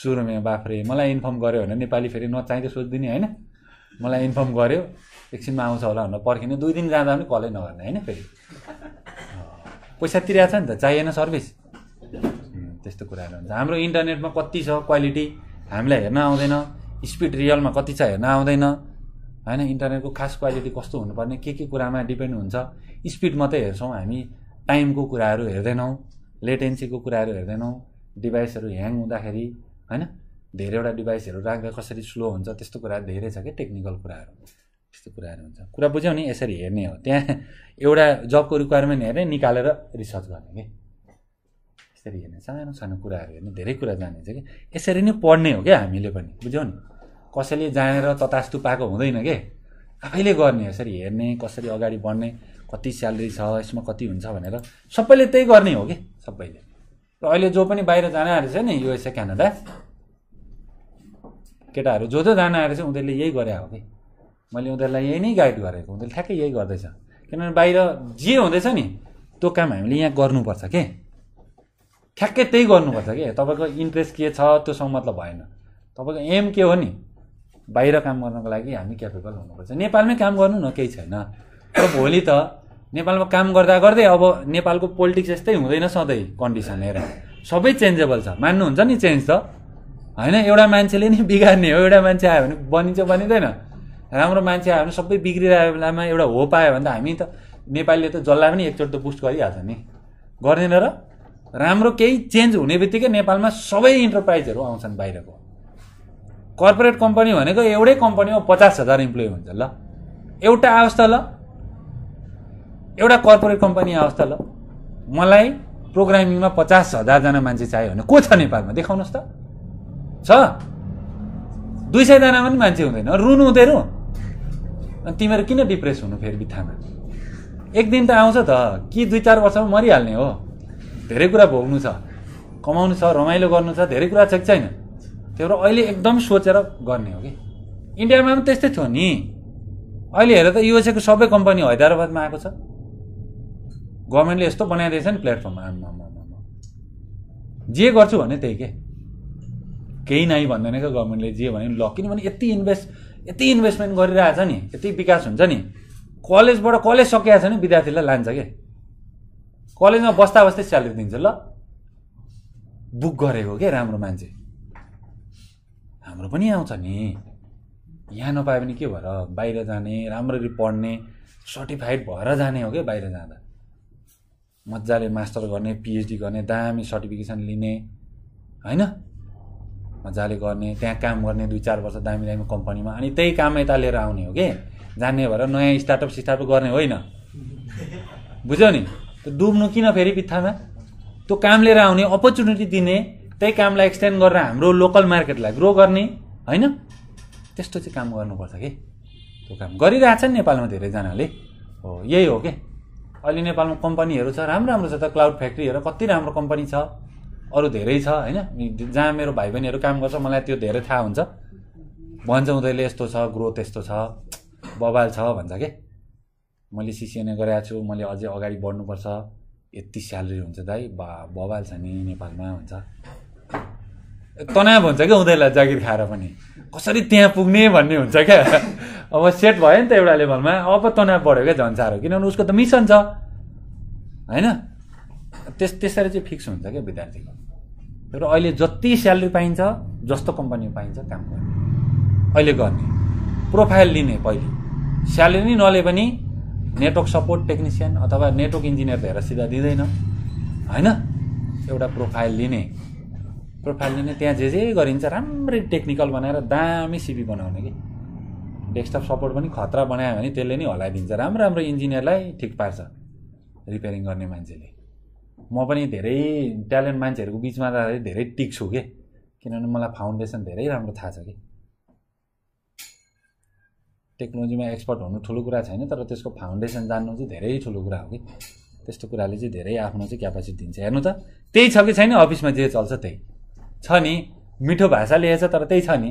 सुरुमा बाफ्रे मलाई इन्फर्म गर्यो भने नेपाली फेरि नचाहिँदै सोधिदिने होइन। मलाई इन्फर्म गर्यो एकछिनमा आउँछ होला भनेर पर्खिने 2 दिन जाँदा पनि कलै नगर्ने होइन फेरि पैसा तिरेको छ नि त चाहिएन सर्भिस त्यस्तो कुराहरू हुन्छ। हाम्रो इन्टरनेटमा कति छ क्वालिटी हामीलाई हेर्न आउँदैन स्पिड रियलमा कति छ हेर्न आउँदैन हैन। इन्टरनेटको खास क्वालिटी कस्तो हुनुपर्ने के कुरामा डिपेन्ड हुन्छ स्पिड मात्रै हेर्छौँ हामी टाइमको कुराहरू हेर्दैनौँ लेटेन्सीको कुराहरू हेर्दैनौँ डिभाइसहरू ह्याङ हुँदाखेरि हैन। धेरैवटा डिभाइसहरू राख्दा कसरी स्लो हुन्छ त्यस्तो कुराहरू धेरै छ के टेक्निकल कुराहरू त्यस्तो कुराहरू हुन्छ। कुरा बुझ्यौ नि यसरी हेर्ने हो त्यहाँ एउटा जबको रिक्वायरमेन्ट हेर्ने निकालेर रिसर्च गर्ने के यसरी हेर्ने सानो सानो कुराहरू हेर्ने धेरै कुरा जानिन्छ कि यसरी नै पढ्ने हो क्या हामीले पनि बुझ्यौ नि। कसैले जानेर ततास्तु पाएको हुँदैन के आफैले गर्ने यसरी हेर्ने कसरी अगाडि बढ्ने कति स्यालेरी छ यसमा कति हुन्छ भनेर सबैले त्यही गर्ने हो कि सबैले। र अहिले जो पनि बाहिर जान आएछ नि युएसए क्यानाडा केटाहरू जो जान आएछ उनीहरूले यही गरे हो कि मैले उनीहरूलाई यही नै गाइड गरेको उनीहरूले ठ्याक्कै यही गर्दैछ कि किनभने बाहिर जे हुँदैछ नि त्यो काम हामीले यहाँ गर्नुपर्छ के ठ्याक्कै त्यही गर्नुपर्छ के। तपाईको इन्ट्रेस्ट के छ त्यो सँग मतलब भएन, तपाईको एम के हो नि बाहिर काम गर्नको लागि हामी क्यापेबल हुनुपर्छ। नेपालमै काम गर्नु न केही छैन र भोलि त नेपालमा काम गर्दा गर्दै अब नेपालको पोलिटिक्स यस्तै हुँदैन सधैँ, कन्डिसन हेर सबै चेन्जेबल छ, मान्नुहुन्छ नि चेन्ज त हैन, एउटा मान्छेले नि बिगार्ने हो, एउटा मान्छे आयो भने बनिन्छ बनिदैन, राम्रो मान्छे आयो भने सबै बिग्रिरहेको बेलामा एउटा हो पायो भने त हामी त नेपालीले त जसलाई पनि एकचोटि त पुस्ट गरिहाल्छ नि, गर्दैन र राम्रो केही चेन्ज हुने बित्तिकै नेपालमा सबै इन्टरप्राइजहरू आउँछन् बाहिरको। कर्पोरेट कम्पनी भनेको एउटै कम्पनीमा 50,000 इम्प्लोइ हुन्छ ल, एउटा आओस् त ल, एउटा कर्पोरेट कम्पनी आओस् त ल, मलाई प्रोग्रामिङमा 50,000 जना मान्छे चाहियो भने को छ नेपालमा देखाउनुहोस् त, छ 200 जना पनि मान्छे हुँदैन, रुनु हुँदैनौ अनि तिमीहरू किन डिप्रेस हुनु फेरि बित्थामा, एक दिन त आउँछ त, कि 2-4 वर्षमा मरिहाल्ने हो, धेरै कुरा भोग्नु छ, कमाउनु छ, रमाइलो गर्नु छ, धेरै कुरा छ कि छैन, त्यो भएर अहिले एकदम सोचेर गर्ने हो कि। इन्डियामा पनि त्यस्तै थियो नि, अहिले हेर त युएसएको सबै कम्पनी हैदराबादमा आएको छ, गभर्मेन्टले यस्तो बनाइदिएछ नि प्लेटफर्म, आमा जे गर्छु भने त्यही केही नै भन्दैन क्या गभर्मेन्टले जे भन्यो ल, किनभने यति इन्भेस्टमेन्ट गरिरहेछ नि, यति विकास हुन्छ नि, कलेजबाट कलेज सकिएको छ नि विद्यार्थीलाई लान्छ के, कलेजमा बस्दा बस्दै स्यालेरी दिन्छ ल, बुक गरेको के राम्रो मान्छे हाम्रो पनि आउँछ नि, यहाँ नपाए पनि के भएर बाहिर जाने, राम्ररी पढ्ने, सर्टिफाइड भएर जाने हो क्या, बाहिर जाँदा मजाले मास्टर गर्ने, पिएचडी गर्ने, दामी सर्टिफिकेसन लिने हैन, मजाले गर्ने, त्यहाँ काम गर्ने 2-4 वर्ष दामी दामी कम्पनीमा, अनि त्यही काम यता लिएर आउने हो के, जाने भएर नयाँ स्टार्टअप गर्ने होइन, बुझ्यौ नि, त्यो डुब्नु किन फेरि बित्थामा, त्यो काम लिएर आउने, अपर्च्युनिटी दिने, त्यही कामलाई एक्सटेन्ड गरेर हाम्रो लोकल मार्केटलाई ग्रो गर्ने हैन, त्यस्तो चाहिँ काम गर्नुपर्छ के, त्यो काम गरिरहेछन् नेपालमा धेरैजनाले हो, यही हो के। अहिले नेपालमा कम्पनीहरू छ राम्रो राम्रो छ त, क्लाउड फ्याक्ट्रीहरू कति राम्रो कम्पनी छ, अरू धेरै छ हैन, जहाँ मेरो भाइ बहिनीहरू काम गर्छ मलाई त्यो धेरै थाहा हुन्छ, भन्छ उनीहरूले यस्तो छ ग्रोथ यस्तो छ बबाल छ भन्छ के, मैले सिसिएनए गरेको छु, मैले अझै अगाडि बढ्नुपर्छ, यति स्यालेरी हुन्छ दाइ बबाल छ नि नेपालमा भन्छ, तनाव हुन्छ क्या उनीहरूलाई, जागिर खाएर पनि कसरी त्यहाँ पुग्ने भन्ने हुन्छ क्या, अब सेट भयो नि त एउटा लेभलमा, अब तनाव बढ्यो क्या झन्सारो, किनभने उसको त मिसन छ हैन, त्यसरी चाहिँ फिक्स हुन्छ क्या विद्यार्थीको। तर अहिले जति स्यालेरी पाइन्छ जस्तो कम्पनीमा पाइन्छ काम गर्ने, अहिले गर्ने, प्रोफाइल लिने, पहिले स्यालेरी नै नले पनि नेटवर्क सपोर्ट टेक्निसियन अथवा नेटवर्क इन्जिनियर भएर सिधा दिँदैन हैन, एउटा प्रोफाइल लिने त्यहाँ जे जे गरिन्छ राम्रै टेक्निकल बनाएर दामी सिबी बनाउने कि, डेस्कटप सपोर्ट पनि खतरा बनायो भने त्यसले नि हलाइदिन्छ, राम्रो इन्जिनियरलाई ठिक पार्छ रिपेयरिङ गर्ने मान्छेले। म पनि धेरै ट्यालेन्ट मान्छेहरूको बिचमा जाँदा धेरै टिक्छु के, किनभने मलाई फाउन्डेसन धेरै राम्रो थाहा छ कि, टेक्नोलोजीमा एक्सपर्ट हुनु ठुलो कुरा छैन, तर त्यसको फाउन्डेसन जान्नु चाहिँ धेरै ठुलो कुरा हो कि, त्यस्तो कुराले चाहिँ धेरै आफ्नो चाहिँ क्यापेसिटी दिन्छ। हेर्नु त त्यही छ कि छैन, अफिसमा जे चल्छ त्यही छ नि, मिठो भाषा लेखेछ तर त्यही छ नि,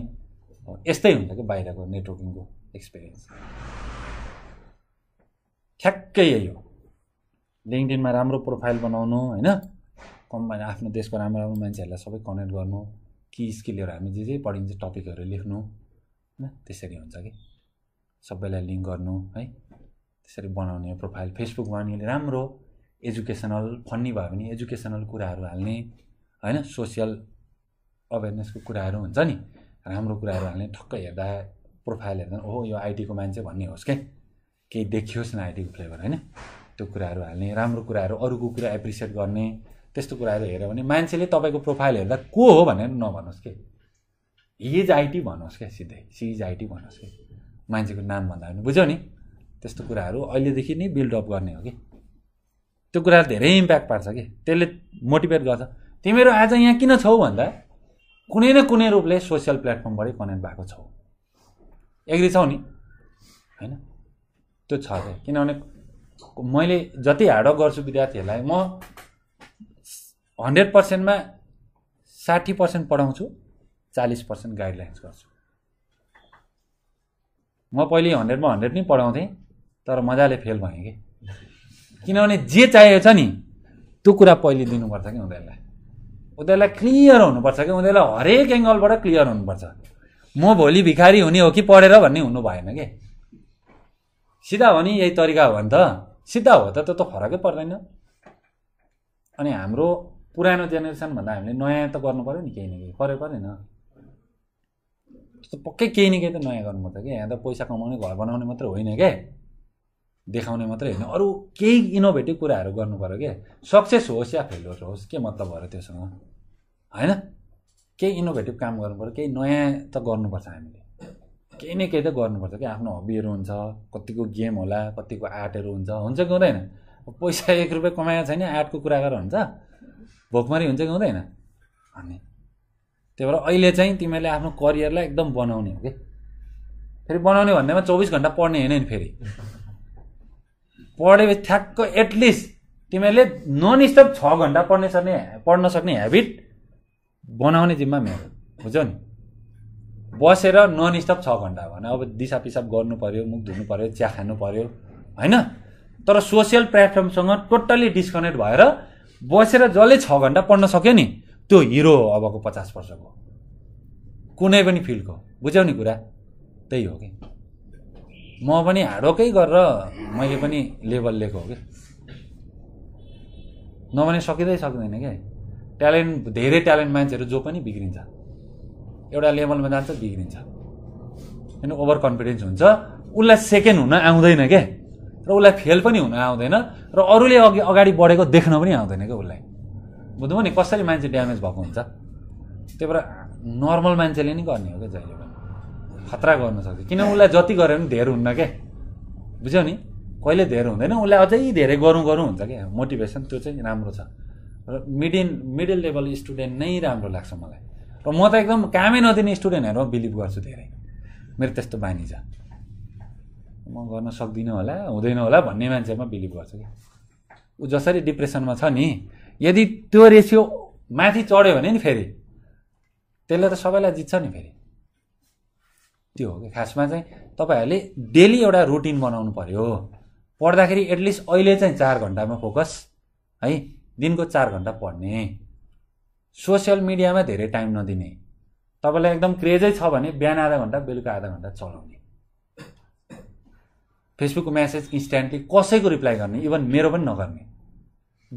यस्तै हुन्छ कि बाहिरको नेटवर्किङको एक्सपिरियन्स, ठ्याक्कै यही हो। लिङ्क्डइनमा राम्रो प्रोफाइल बनाउनु हैन, कम्पनी आफ्नो देशको राम्रो राम्रो मान्छेहरूलाई सबै कनेक्ट गर्नु, कि स्किलहरू हामी जे जे पढिन्छ टपिकहरू लेख्नु हैन, त्यसरी हुन्छ कि सबैलाई लिङ्क गर्नु है, त्यसरी बनाउने प्रोफाइल। फेसबुक बनाउनेले राम्रो एजुकेसनल फन्नी भयो भने एजुकेसनल कुराहरू हाल्ने हैन, सोसियल अवेरनेसको कुराहरू हुन्छ नि, राम्रो कुराहरू हाल्ने, ठक्क हेर्दा प्रोफाइल हेर्दा ओहो यो आइटीको मान्छे भन्ने होस् के, केही देखियोस् न आइटीको फ्लेभर हैन, त्यो कुराहरू हाल्ने, राम्रो कुराहरू, अरूको कुरा एप्रिसिएट गर्ने, त्यस्तो कुराहरू हेऱ्यो भने मान्छेले तपाईँको प्रोफाइल हेर्दा को हो भनेर नभनोस् के, हिज आइटी भनोस् के, सिधै सी इज आइटी भनोस् के, मान्छेको नाम भन्दा पनि बुझ्यौ नि, त्यस्तो कुराहरू अहिलेदेखि नै बिल्डअप गर्ने हो कि, त्यो कुरा धेरै इम्प्याक्ट पार्छ कि, त्यसले मोटिभेट गर्छ तिमीहरू आज यहाँ किन छौ भन्दा कुनै न कुनै रूपले सोसियल प्लेटफर्मबाटै कनेक्ट भएको छौ, एग्री छौ नि हैन, त्यो छ के। किनभने मैले जति हार्डवर्क गर्छु विद्यार्थीहरूलाई म 100%मा 60% पढाउँछु, 40% गाइडलाइन्स गर्छु, म पहिले 100 मा 100 नै पढाउँथेँ तर मजाले फेल भएँ कि, किनभने जे चाहिएको छ नि त्यो कुरा पहिले दिनुपर्छ कि उनीहरुलाई, उनीहरुलाई क्लियर हुनुपर्छ कि उनीहरुलाई हरेक एंगलबाट क्लियर हुनुपर्छ। म भोलि भिखारी हुने हो कि पढेर भन्ने हुनु भएन के। सिधा हो नि यही तरिका हो भने त सिधा हो त त्यो फरकै पर्दैन। अनि हाम्रो पुरानो जेनेरेसन भन्दा हामीले नयाँ त गर्नु पर्यो नि, केही न केही पर्यो परेन त्यस्तो पक्कै केही न केही त नयाँ गर्नुपर्छ कि। यहाँ त पैसा कमाउने घर बनाउने मात्र होइन के, देखाउने मात्रै होइन, अरू केही इनोभेटिभ कुराहरू गर्नु पर्यो के। सक्सेस होस् या फेलियर होस् के मतलब भयो त्योसँग, हैन? केही इनोभेटिभ काम गर्नु पर्यो, केही नयाँ त गर्नुपर्छ, हामीले केही न केही त गर्नुपर्छ कि। आफ्नो हबीहरू हुन्छ, कतिको गेम होला, कतिको आर्टहरू हुन्छ, हुन्छ कि हुँदैन? पैसा 1 रुपैयाँ कमाएको छैन आर्टको कुरा गरेर हुन्छ, भोकमरी हुन्छ कि हुँदैन? अनि त्यही भएर अहिले चाहिँ तिमीले आफ्नो करियरलाई एकदम बनाउने हो कि। फेरि बनाउने भन्दैमा 24 घण्टा पढ्ने होइन नि, फेरि पढे ठ्याक्क एटलिस्ट तिमीले नन स्टप 6 घण्टा पढ्न सक्ने हेबिट बनाउने जिम्मा मेरो, बुझ्यौ नि? बसेर नन स्टप 6 घण्टा भने अब दिसा पिसाब गर्नु पर्यो, मुख धुनु पर्यो, चिया खानु पर्यो, हैन? तर सोशल प्लेटफर्मसँग टोटल्ली डिस्कनेक्ट भएर बसेर जसले 6 घण्टा पढ्न सक्यो नि त्यो हिरो हो अबको 50 वर्षको, कुनै पनि फिल्डको, बुझ्यौ नि? कुरा त्यही हो कि। म पनि हाडोकै गरेर मैले पनि लेभल लिएको हो कि, नभने सकिँदैन क्या। ट्यालेन्ट धेरै ट्यालेन्ट मान्छेहरू जो पनि बिग्रिन्छ, एउटा लेभलमा जान्छ बिग्रिन्छ, किन ओभर कन्फिडेन्स हुन्छ, उसलाई सेकेन्ड हुन आउँदैन क्या, र उसलाई फेल पनि हुन आउँदैन, र अरूले अगाडि बढेको देख्न पनि आउँदैन क्या उसलाई, बुझ्नु नि? कसरी मान्छे ड्यामेज भएको हुन्छ। त्यही भएर नर्मल मान्छेले नि गर्ने हो क्या, जहिले पनि खतरा गर्न सक्छ, किन उसलाई जति गऱ्यो पनि धेर हुन्न क्या, बुझ्यौ नि? कहिले धेर हुँदैन, उसलाई अझै धेरै गरौँ हुन्छ क्या। मोटिभेसन त्यो चाहिँ राम्रो छ, र मिडिल लेभल स्टुडेन्ट नै राम्रो लाग्छ मलाई, र म त एकदम कामै नदिने स्टुडेन्टहरूमा बिलिभ गर्छु धेरै, मेरो त्यस्तो बानी छ। म गर्न सक्दिनँ होला, हुँदैन होला भन्ने मान्छेमा बिलिभ गर्छु क्या। ऊ जसरी डिप्रेसनमा छ नि, यदि त्यो रेसियो माथि चढ्यो भने नि फेरि त्यसले त सबैलाई जित्छ नि फेरि, त्यो हो कि। खासमा चाहिँ तपाईहरूले डेली एउटा रुटिन बनाउनु पर्यो, पढ्दाखेरि एटलिस्ट अहिले चाहिँ 4 घण्टामा फोकस, है? दिनको 4 घण्टा पढ्ने, सोसियल मिडियामा धेरै टाइम नदिने, तपाईँलाई एकदम क्रेजै छ भने बिहान आधा घण्टा बेलुका आधा घण्टा चलाउने, फेसबुकको म्यासेज इन्स्ट्यान्टली कसैको रिप्लाई गर्ने, इभन मेरो पनि नगर्ने,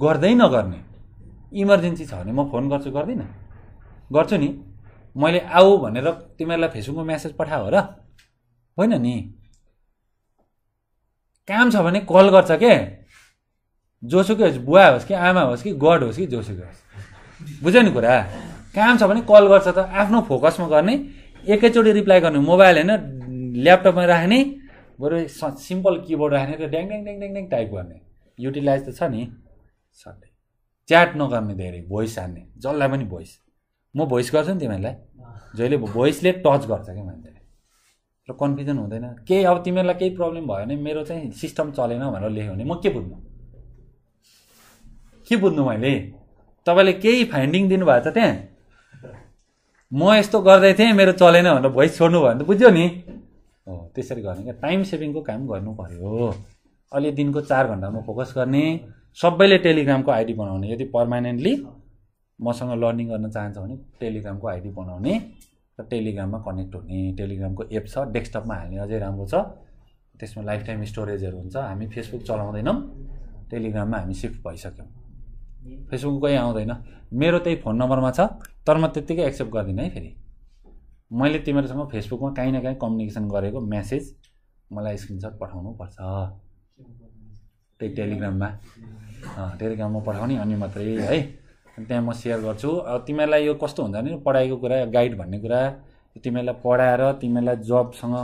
गर्दै नगर्ने। इमर्जेन्सी छ भने म फोन गर्छु, गर्दिनँ, गर्छु नि। मैले आऊ भनेर तिमीहरूलाई फेसबुकमा म्यासेज पठाओ र होइन नि, काम छ भने कल गर्छ के, जोसुकै होस्, बुवा होस् कि आमा होस् कि गड होस् कि जोसुकै होस्, बुझ्यो नि कुरा? काम छ भने कल गर्छ, त आफ्नो फोकसमा गर्ने, एकैचोटि रिप्लाई गर्ने। मोबाइल होइन ल्यापटपमा राख्ने, बरु सिम्पल किबोर्ड राख्ने र ड्याङ ड्याङ ड्याङ ड्याङ ड्याङ टाइप गर्ने, युटिलाइज त छ नि। सधैँ च्याट नगर्ने, धेरै भोइस हान्ने, जसलाई पनि भोइस, म भोइस गर्छु नि तिमीहरूलाई, जहिले भोइसले टच गर्छ क्या मान्छेले, र कन्फ्युजन हुँदैन केही। अब तिमीहरूलाई केही प्रब्लम भयो भने मेरो चाहिँ सिस्टम चलेन भनेर लेख्यो भने म के बुझ्नु मैले? तपाईँले केही फाइन्डिङ दिनुभएको छ त्यहाँ, म यस्तो गर्दै थिएँ मेरो चलेन भनेर भोइस छोड्नु भयो भने त बुझ्यो नि? हो, त्यसरी गर्ने क्या। टाइम सेभिङको काम गर्नु पर्यो। अहिले दिनको 4 घण्टामा फोकस गर्ने। सबैले टेलिग्रामको आइडी बनाउने, यदि पर्मानेन्टली मसँग लर्निङ गर्न चाहन्छ भने टेलिग्रामको आइडी बनाउने र टेलिग्राममा कनेक्ट हुने। टेलिग्रामको एप छ, डेस्कटपमा हाल्ने, अझै राम्रो छ, त्यसमा लाइफ टाइम स्टोरेजहरू हुन्छ। हामी फेसबुक चलाउँदैनौँ, टेलिग्राममा हामी सिफ्ट भइसक्यौँ, फेसबुक कोही आउँदैन। मेरो त्यही फोन नम्बरमा छ, तर म त्यत्तिकै एक्सेप्ट गर्दिनँ है। फेरि मैले तिमीहरूसँग फेसबुकमा काहीँ न काहीँ कम्युनिकेसन गरेको म्यासेज मलाई स्क्रिनसट पठाउनु पर्छ, त्यही टेलिग्राममा पठाउने, अनि मात्रै है त्यहाँ म सेयर गर्छु। अब तिमीहरूलाई यो कस्तो हुन्छ भने पढाइको कुरा, गाइड भन्ने कुरा, तिमीहरूलाई पढाएर तिमीहरूलाई जबसँग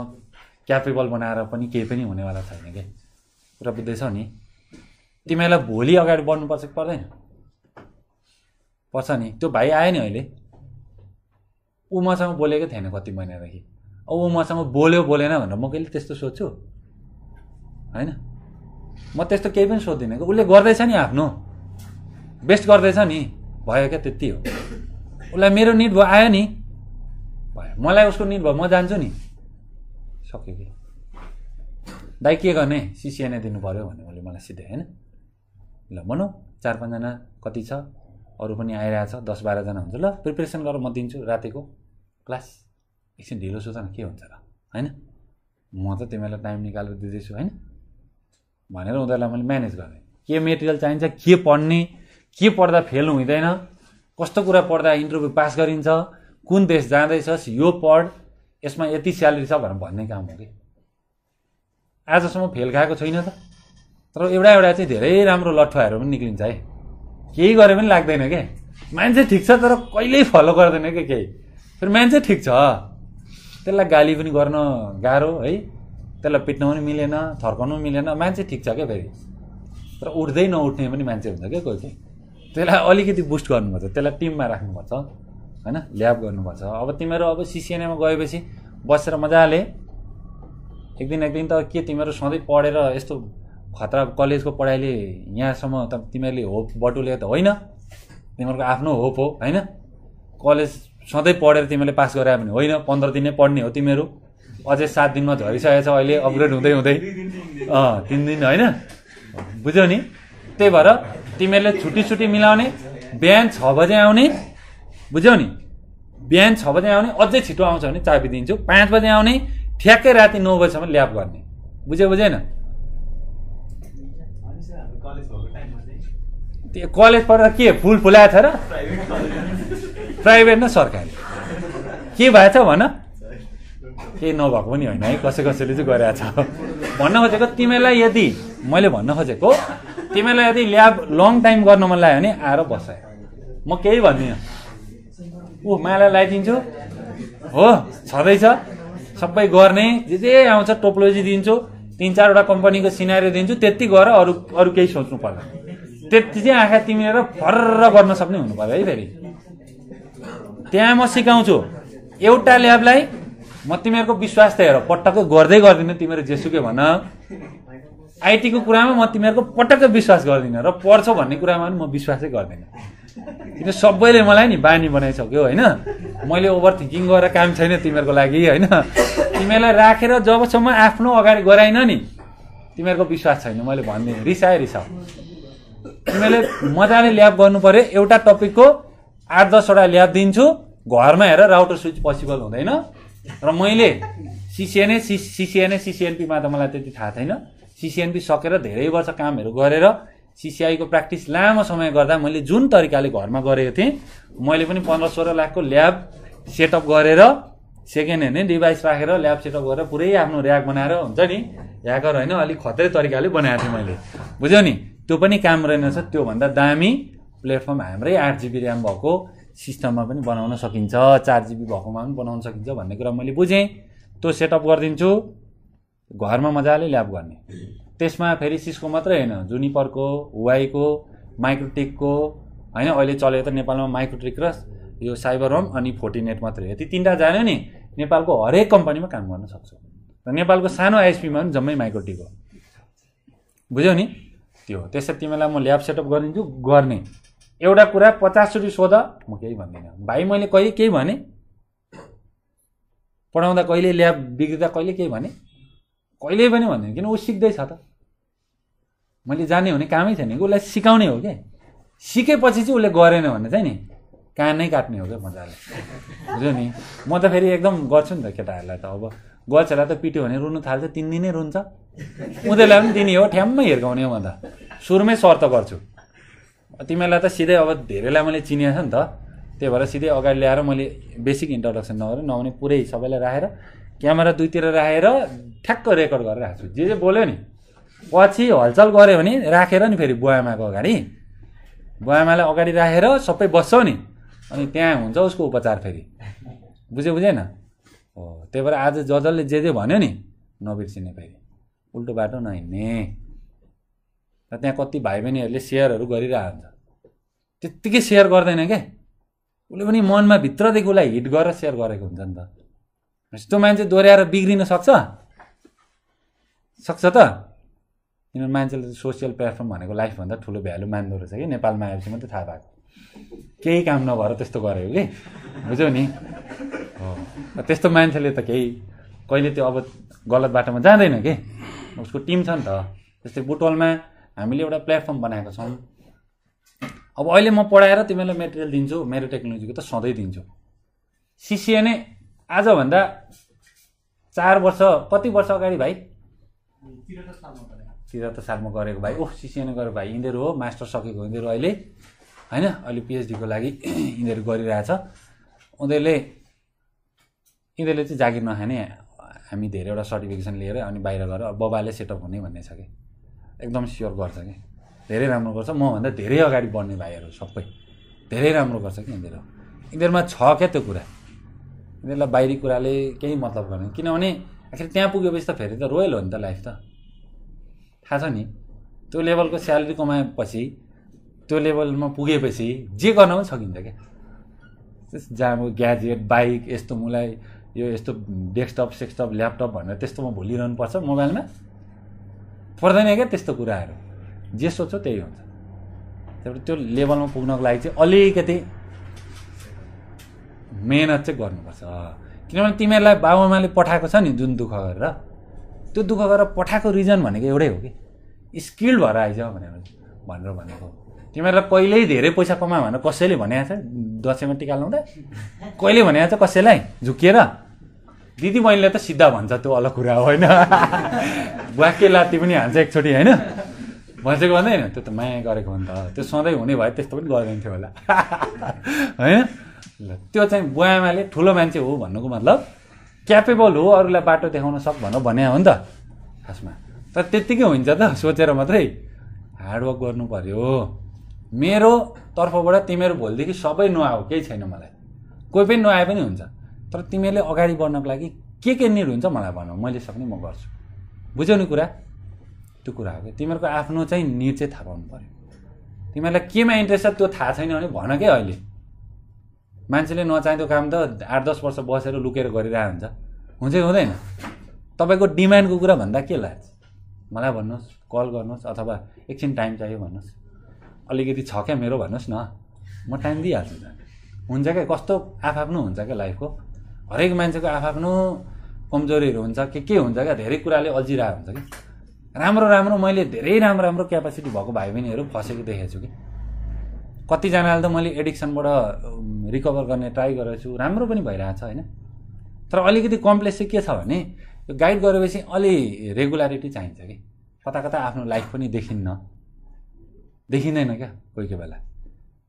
क्यापेबल बनाएर पनि केही पनि हुनेवाला छैन क्या। कुरा बुझ्दैछौ नि? तिमीहरूलाई भोलि अगाडि बढ्नुपर्छ कि पर्दैन? पर्छ नि। त्यो भाइ आयो नि अहिले, ऊ मसँग बोलेको थिएन कति महिनादेखि, अब ऊ मसँग बोल्यो बोलेन भनेर म कहिले त्यस्तो सोध्छु? होइन, म त्यस्तो केही पनि सोध्दिनँ कि। उसले गर्दैछ नि, आफ्नो बेस्ट गर्दैछ नि, भयो क्या, त्यति हो। उसलाई मेरो निड भयो, आयो नि, भयो। मलाई उसको निड भयो, म जान्छु नि, सक्यो कि। दाइ के गर्ने सिसिएनए दिनु पर्यो भन्ने उले मलाई सिधै हैन ल भनौ 4-5 जना कति छ अरु पनि आइरा छ 10-12 जना हुन्छ ल प्रिपरेसन गरेर म दिन्छु रातेको क्लास एकछिन ढिलो सुतन के हुन्छ र हैन म त तिमीलाई टाइम निकालेर दिदैछु हैन भनेर उनीहरुलाई मैले म्यानेज गर्ने के मटेरियल चाहिन्छ के पढ्ने के पढ्दा फेल हुँदैन कस्तो कुरा पढ्दा इन्टरभ्यु पास गरिन्छ कुन देश जाँदैछस् यो पढ यसमा यति स्यालेरी छ भनेर भन्ने काम हो के आजसम्म फेल खाएको छैन त तर एउटा एउटा चाहिँ धेरै राम्रो लट्ठुवाहरु पनि निक्लिन्छ है केही गरे पनि लाग्दैन के मान्छे ठीक छ तर कहिल्यै फलो गर्दैन के केही फेरि मान्छे ठीक छ त्यसलाई गाली पनि गर्न गाह्रो है त्यसलाई पिट्न पनि मिलेन थर्काउनु पनि मिलेन मान्छे ठीक छ के फेरि तर उठ्दै नउठ्ने पनि मान्छे हुन्छ के कोही चाहिँ त्यसलाई अलिकति बुस्ट गर्नुपर्छ त्यसलाई टिममा राख्नुपर्छ हैन ल्याब गर्नुपर्छ अब तिम्रो अब सीसीएनए मा गएपछि बसेर मजाले एक दिन त के तिम्रो सधैं पढेर यस्तो खतरा कलेजको पढाइले यहाँसम्म त तिमीले होप बटुले त होइन तिम्रो आफ्नो होप हो हैन कलेज सधैं पढेर तिमीले पास गरे भने होइन 15 दिनै पढ्ने हो तिम्रो अझै 7 दिनमा झरिसकेछ अहिले अपग्रेड हुँदै हुँदै 3 दिन हैन बुझ्यौ नि त्यही भएर तिमीले छुट्टी मिलाउने बिहान 6 बजे आउने बुझ्यौ नि बिहान 6 बजे आउने अझै छिटो आउँछ भने चाबी दिन्छु 5 बजे आउने ठ्याक्कै राति 9 बजेसम्म ल्याब गर्ने बुझेन त्यो कलेज पढ्दा के फुल फुलाए छ र प्राइभेट न सरकारी के भएछ भन केही नभएको पनि होइन है कसैले चाहिँ गरेछ भन्न खोजेको तिमीलाई यदि मैले भन्न खोजेको तिमीलाई यदि ल्याब लङ टाइम गर्न मन लाग्यो भने आएर बस म केही भन्दिनँ ऊ माला लगाइदिन्छु हो छदैछ सबै गर्ने जे जे आउँछ टोपोलोजी दिन्छु 3-4 वटा कम्पनीको सिनारियो दिन्छु त्यति गएर अरु केही सोच्नु पर्दैन त्यति चाहिँ आँखा तिमीले फर्र गर्न सक्ने हुनु पर्यो है फेरि त्यहाँ म सिकाउँछु एउटा ल्याबलाई म तिमीहरुको विश्वास हेर पटक्कै गर्दै गर्दिन तिमीहरु जेसुकै भन आईटी को कुरामा म तिमीहरुको पटक्कै विश्वास गर्दिन र पढ्छ भन्ने कुरामा पनि म विश्वासै गर्दिन किन सबैले मलाई नि बानी बनाइसक्यो हैन मैले ओभर थिंकिङ गरेर काम छैन तिमीहरुको लागि हैन तिमीलाई राखेर जबसम्म आफ्नो अगाडि गराइन नि तिमीहरुको विश्वास छैन मैले भन्ने रिसाए तिमीले मजाले ल्याब गर्नु पर्यो एउटा टपिकको 8-10 वटा ल्याब दिन्छु घरमा हेर राउटर स्विच पसिबल हुँदैन र मैले सीसीएनए सीसीएनपी मा त मलाई त्यति थाहा छैन सीसीएनपी सकेर धेरै वर्ष कामहरु गरेर सीसीआई को प्र्याक्टिस लामो समय गर्दा मैले जुन तरिकाले घरमा गरेको थिए मैले पनि 15-16 लाखको ल्याब सेटअप गरेर सेकेन्ड हैन डिभाइस राखेर ल्याब सेटअप गरेर पुरै आफ्नो र्याक बनाएर हुन्छ नि ह्याकर हैन अलि खतरे तरिकाले बनाएको थिए मैले बुझ्यौ नि त्यो पनि काम रहेनछ त्यो भन्दा दामी प्लेटफर्म हाम्रै 8 GB र्याम भएको सिस्टममा पनि बनाउन सकिन्छ 4 GB भएकोमा पनि बनाउन सकिन्छ भन्ने कुरा मैले बुझेँ त्यो सेटअप गर्दिन्छु घरमा मजाले ल्याब गर्ने त्यसमा फेरि सिस्को मात्रै हैन जुनिपरको हुवाईको माइक्रोटेकको हैन अहिले चलेको त नेपालमा माइक्रोटेक र यो साइबरहोम अनि फोर्टिनेट मात्रै हो ती तीनटा जान्यो नि नेपालको हरेक कम्पनीमा काम गर्न सक्छौ र नेपालको सानो आईएसपी मा पनि जम्मै माइक्रोटेक हो बुझ्यौ नि त्यो त्यसै तिमीलाई म ल्याब सेटअप गरिदिन्छु गर्ने एउटा कुरा 50 चोटी सोध म केही भन्दिनँ भाइ मैले केही भने पढाउँदा कहिले ल्याब बिग्रिदा कहिले केही भने कहिले पनि भन्दिनँ किन उ सिक्दै छ त मैले जाने हुने कामै छैन कि उसलाई सिकाउने हो के सिकेपछि चाहिँ उसले गरेन भने चाहिँ नि कानै काट्ने हो के मजाले बुझ्यौ नि म त फेरि एकदम गर्छु नि त केटाहरूलाई त अब गछलाई त पिट्यो भने रुनु थाल्छ 3 दिनै रुन्छ उनीहरूलाई पनि दिने हो ठ्याम्मै हेर्काउने हो भन्दा सुरुमै सर्त गर्छु तिमीलाई त सिधै अब धेरैलाई मैले चिनिया छ नि त त्यही भएर सिधै अगाडि ल्याएर मैले बेसिक इन्ट्रोडक्सन नहुने पुरै सबैलाई राखेर क्यामेरा दुईतिर राखेर ठ्याक्क रेकर्ड गरेर राख्छु जे जे बोल्यो नि पछि हलचल गर्यो भने राखेर नि फेरि बुवामाको अगाडि बुवामालाई अगाडि राखेर सबै बस्छौ नि अनि त्यहाँ हुन्छ उसको उपचार फेरि बुझेन हो त्यही भएर आज जजलले जे जे भन्यो नि नबिर्सिने फेरि उल्टो बाटो नहिँड्ने र त्यहाँ कति भाइ बहिनीहरुले शेयरहरु गरिरहेको हुन्छ त्यतिकै शेयर गर्दैन के उले पनि मनमा भित्रदेखि उलाई हिट गरेर शेयर गरेको हुन्छ नि त यस्तो मान्छे दोर्याएर बिग्रिन सक्छ त किन मान्छेले सोशल प्लेटफर्म भनेको लाइफ भन्दा ठूलो भ्यालु मान्दो रहेछ के नेपालमा आएपछि मात्रै थाहा पाएको केही काम नभएर त्यस्तो गरेको के बुझ्यौ नि हो त्यस्तो मान्छेले त केही कहिले त्यो अब गलत बाटोमा जाँदैन के उसको टिम छ नि त। जस्तै बुटवलमा हामीले एउटा प्लेटफर्म बनाएको छौँ। अब अहिले म पढाएर तिमीलाई मेटेरियल दिन्छु, मेरो टेक्नोलोजीको त सधैँ दिन्छु। सिसिएनए आजभन्दा 4 वर्ष कति वर्ष अगाडि भाइ 73 सालमा गरेको भाइ। ओह सिसिएनए गरेको भाइ यिनीहरू हो, मास्टर सकेको यिनीहरू अहिले हैन, अहिले पिएचडीको लागि यिनीहरू गरिरहेछ। यिनीहरूले चाहिँ जागिर नखाने, हामी धेरैवटा सर्टिफिकेसन लिएर अनि बाहिर गएर बबाले सेटअप हुने भन्ने छ कि, एकदम स्योर गर्छ कि, धेरै राम्रो गर्छ। मभन्दा धेरै अगाडि बढ्ने भाइहरू सबै धेरै राम्रो गर्छ कि यिनीहरू, यिनीहरूमा छ क्या त्यो कुरा। यिनीहरूलाई बाहिरी कुराले केही मतलब गर्दैन, किनभने आखिर त्यहाँ पुगेपछि त फेरि त रोयल हो नि त लाइफ त, थाहा छ नि। त्यो लेभलको स्यालेरी कमाएपछि त्यो लेभलमा पुगेपछि जे गर्न पनि सकिन्छ क्या। जहाँ ग्याजेट बाइक यस्तो मलाई यो यस्तो डेस्कटप सेक्सटप ल्यापटप भनेर त्यस्तोमा भुलिरहनु पर्छ, मोबाइलमा पर्दैन क्या त्यस्तो कुराहरू। जे सोच्यो त्यही हुन्छ। त्यो लेभलमा पुग्नको लागि चाहिँ अलिकति मेहनत चाहिँ गर्नुपर्छ, किनभने तिमीहरूलाई बाबुआमाले पठाएको छ नि जुन दुःख गरेर, त्यो दुःख गरेर पठाएको रिजन भनेको एउटै हो कि स्किल्ड भएर आइज भनेर भनेको। तिमीहरूलाई कहिल्यै धेरै पैसा कमा भनेर कसैले भनेको छ? दसैँमा टिका लाउँदा कहिले भनेको छ कसैलाई झुकिएर? दिदी बहिनीले त सिधा भन्छ, त्यो अलग कुरा होइन। वाक्य लाती पनि हान्छ एकचोटि होइन, भनेको भन्दैन। त्यो त माया गरेको हो नि त, त्यो सधैँ हुने भए त्यस्तो पनि गर्दैन थियो होला होइन। त्यो चाहिँ बुवाआमाले ठुलो मान्छे हो भन्नुको मतलब क्यापेबल हो, अरूलाई बाटो देखाउन सक् भनेर भने हो नि त खासमा। तर त्यत्तिकै हुन्छ त सोचेर मात्रै, हार्डवर्क गर्नु पर्यो। मेरो तर्फबाट तिमीहरू भोलिदेखि सबै नआऊ, केही छैन मलाई, कोही पनि नआए पनि हुन्छ, तर तिमीहरूले अगाडि बढ्नको लागि के निड हुन्छ मलाई भनौ, मैले सक्ने म गर्छु। बुझ्यौ नि कुरा? त्यो कुरा हो कि तिमीहरूको आफ्नो चाहिँ निड चाहिँ थाहा पाउनु पऱ्यो। तिमीहरूलाई केमा इन्ट्रेस्ट छ त्यो थाहा छैन भने भन के। अहिले मान्छेले नचाहिँदो काम त 8-10 वर्ष बसेर लुकेर गरिरहेको हुन्छ हुँदैन? तपाईँको डिमान्डको कुरा भन्दा के लाग्छ मलाई भन्नुहोस्, कल गर्नुहोस् अथवा एकछिन टाइम चाहियो भन्नुहोस्, अलिकति छ क्या मेरो भन्नुहोस् न, म टाइम दिइहाल्छु। हुन्छ क्या, कस्तो आफआफ्नो हुन्छ क्या लाइफको, हरेक मान्छेको आफआफ्नो कमजोरीहरू हुन्छ, के हुन्छ क्या, धेरै कुराले अल्झिरहेको हुन्छ कि। राम्रो मैले धेरै राम्रो क्यापासिटी भएको भाइ बहिनीहरू फसेको देखेको छु कि, कतिजनाले त मैले एडिक्सनबाट रिकभर गर्ने ट्राई गरेको छु, राम्रो पनि भइरहेछ होइन। तर अलिकति कम्प्लेक्स चाहिँ के छ भने यो गाइड गरेपछि अलि रेगुलारिटी चाहिन्छ कि, कता कता आफ्नो लाइफ पनि देखिँदैन क्या, कोही कोही बेला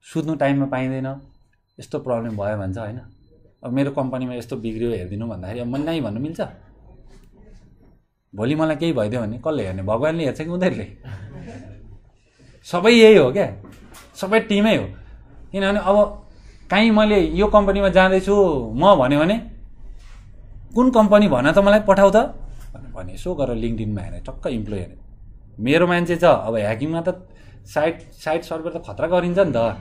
सुत्नु टाइममा पाइँदैन, यस्तो प्रब्लम भयो भन्छ होइन। अब मेरो कम्पनीमा यस्तो बिग्रियो हेरिदिनु भन्दाखेरि अब मैले नै भन्नु मिल्छ? भोलि मलाई केही भइदियो भने कसले हेर्ने, भगवान्ले हेर्छ कि उनीहरूले? सबै यही हो क्या, सबै टिमै हो। किनभने अब काहीँ मैले यो कम्पनीमा जाँदैछु म भन्यो भने कुन कम्पनी भन त मलाई पठाउ त भने यसो गरेर लिङ्क्डइनमा हेरेँ, टक्क इम्प्लोइ हेरेँ मेरो मान्छे छ। अब ह्याकिङमा त साइट सर्भर त खतरा गरिन्छ नि त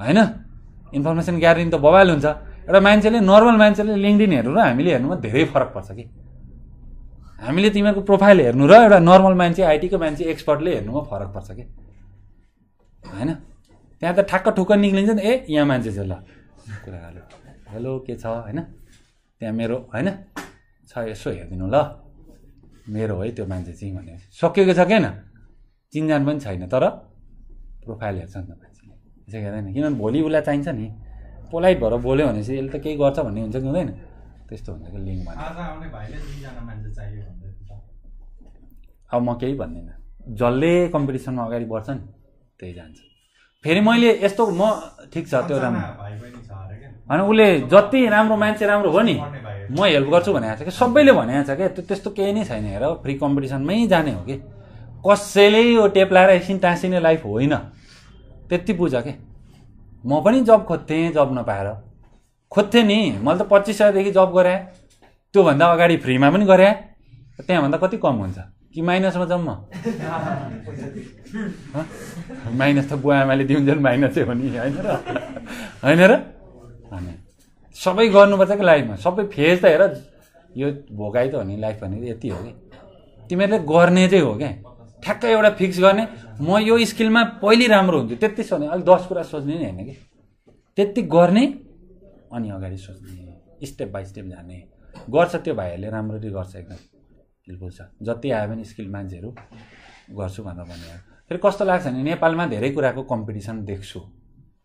होइन, इन्फर्मेसन ग्यादरिङ त बवाल हुन्छ। एउटा मान्छेले नर्मल मान्छेले लिङ्क्डइन हेर्नु र हामीले हेर्नुमा धेरै फरक पर्छ कि। हामीले तिमीहरूको प्रोफाइल हेर्नु र एउटा नर्मल मान्छे आइटीको मान्छे एक्सपर्टले हेर्नुमा फरक पर्छ कि होइन। त्यहाँ त ठ्याक्क ठुक्क निक्लिन्छ नि, ए यहाँ मान्छे छ ल कुरा गर्यो, हेलो के छ होइन, त्यहाँ मेरो होइन छ यसो हेरिदिनु ल, मेरो है त्यो मान्छे चाहिँ भने सकिएको छ क्या। चिन्जान पनि छैन तर प्रोफाइल हेर्छ नि त मान्छेले, त्यसै हेर्दैन किनभने भोलि उसलाई चाहिन्छ नि। पोलाइट भएर बोल्यो भनेपछि यसले त केही गर्छ भन्ने हुन्छ कि हुँदैन? त्यस्तो हुन्छ कि लिङ्क भन्ने। अब म केही भन्दिनँ, जसले कम्पिटिसनमा अगाडि बढ्छ नि त्यही जान्छ। फेरि मैले यस्तो म ठिक छ त्यो राम्रो होइन, उसले जति राम्रो मान्छे राम्रो हो नि म हेल्प गर्छु भनेको छ कि, सबैले भनेको छ क्या। त्यो त्यस्तो केही नै छैन, हेर फ्री कम्पिटिसनमै जाने हो कि, कसैले यो टेप लाएर एकछिन टाँसिने लाइफ होइन। त्यति बुझ के। म पनि जब खोज्थेँ, जब नपाएर खोज्थेँ नि, मैले त 25,000 देखि जब गरेँ, त्योभन्दा अगाडि फ्रीमा पनि गरेँ, त्यहाँभन्दा कति कम हुन्छ कि माइनसमा जम्मा माइनस त बुवा आमाले दिउँझन् माइनसै हो नि होइन र अनि सबै गर्नुपर्छ कि लाइफमा सबै फेज त हेर। यो भोगाइ त हो नि लाइफ भनेको यति हो कि तिमीहरूले गर्ने चाहिँ हो क्या, ठ्याक्कै एउटा फिक्स गर्ने, म यो स्किलमा पहिले राम्रो हुन्छु त्यति सोध्ने, अलिक 10 कुरा सोच्ने नि होइन कि, त्यति गर्ने अनि अगाडि सोच्ने, स्टेप बाई स्टेप जाने गर्छ। त्यो भाइहरूले राम्ररी गर्छ एकदम, स्किल बुझ्छ जति आयो पनि स्किल मान्छेहरु गर्छु भनेर भन्यो। फेरि कस्तो लाग्छ नि नेपालमा धेरै कुराको कम्पिटिसन देख्छु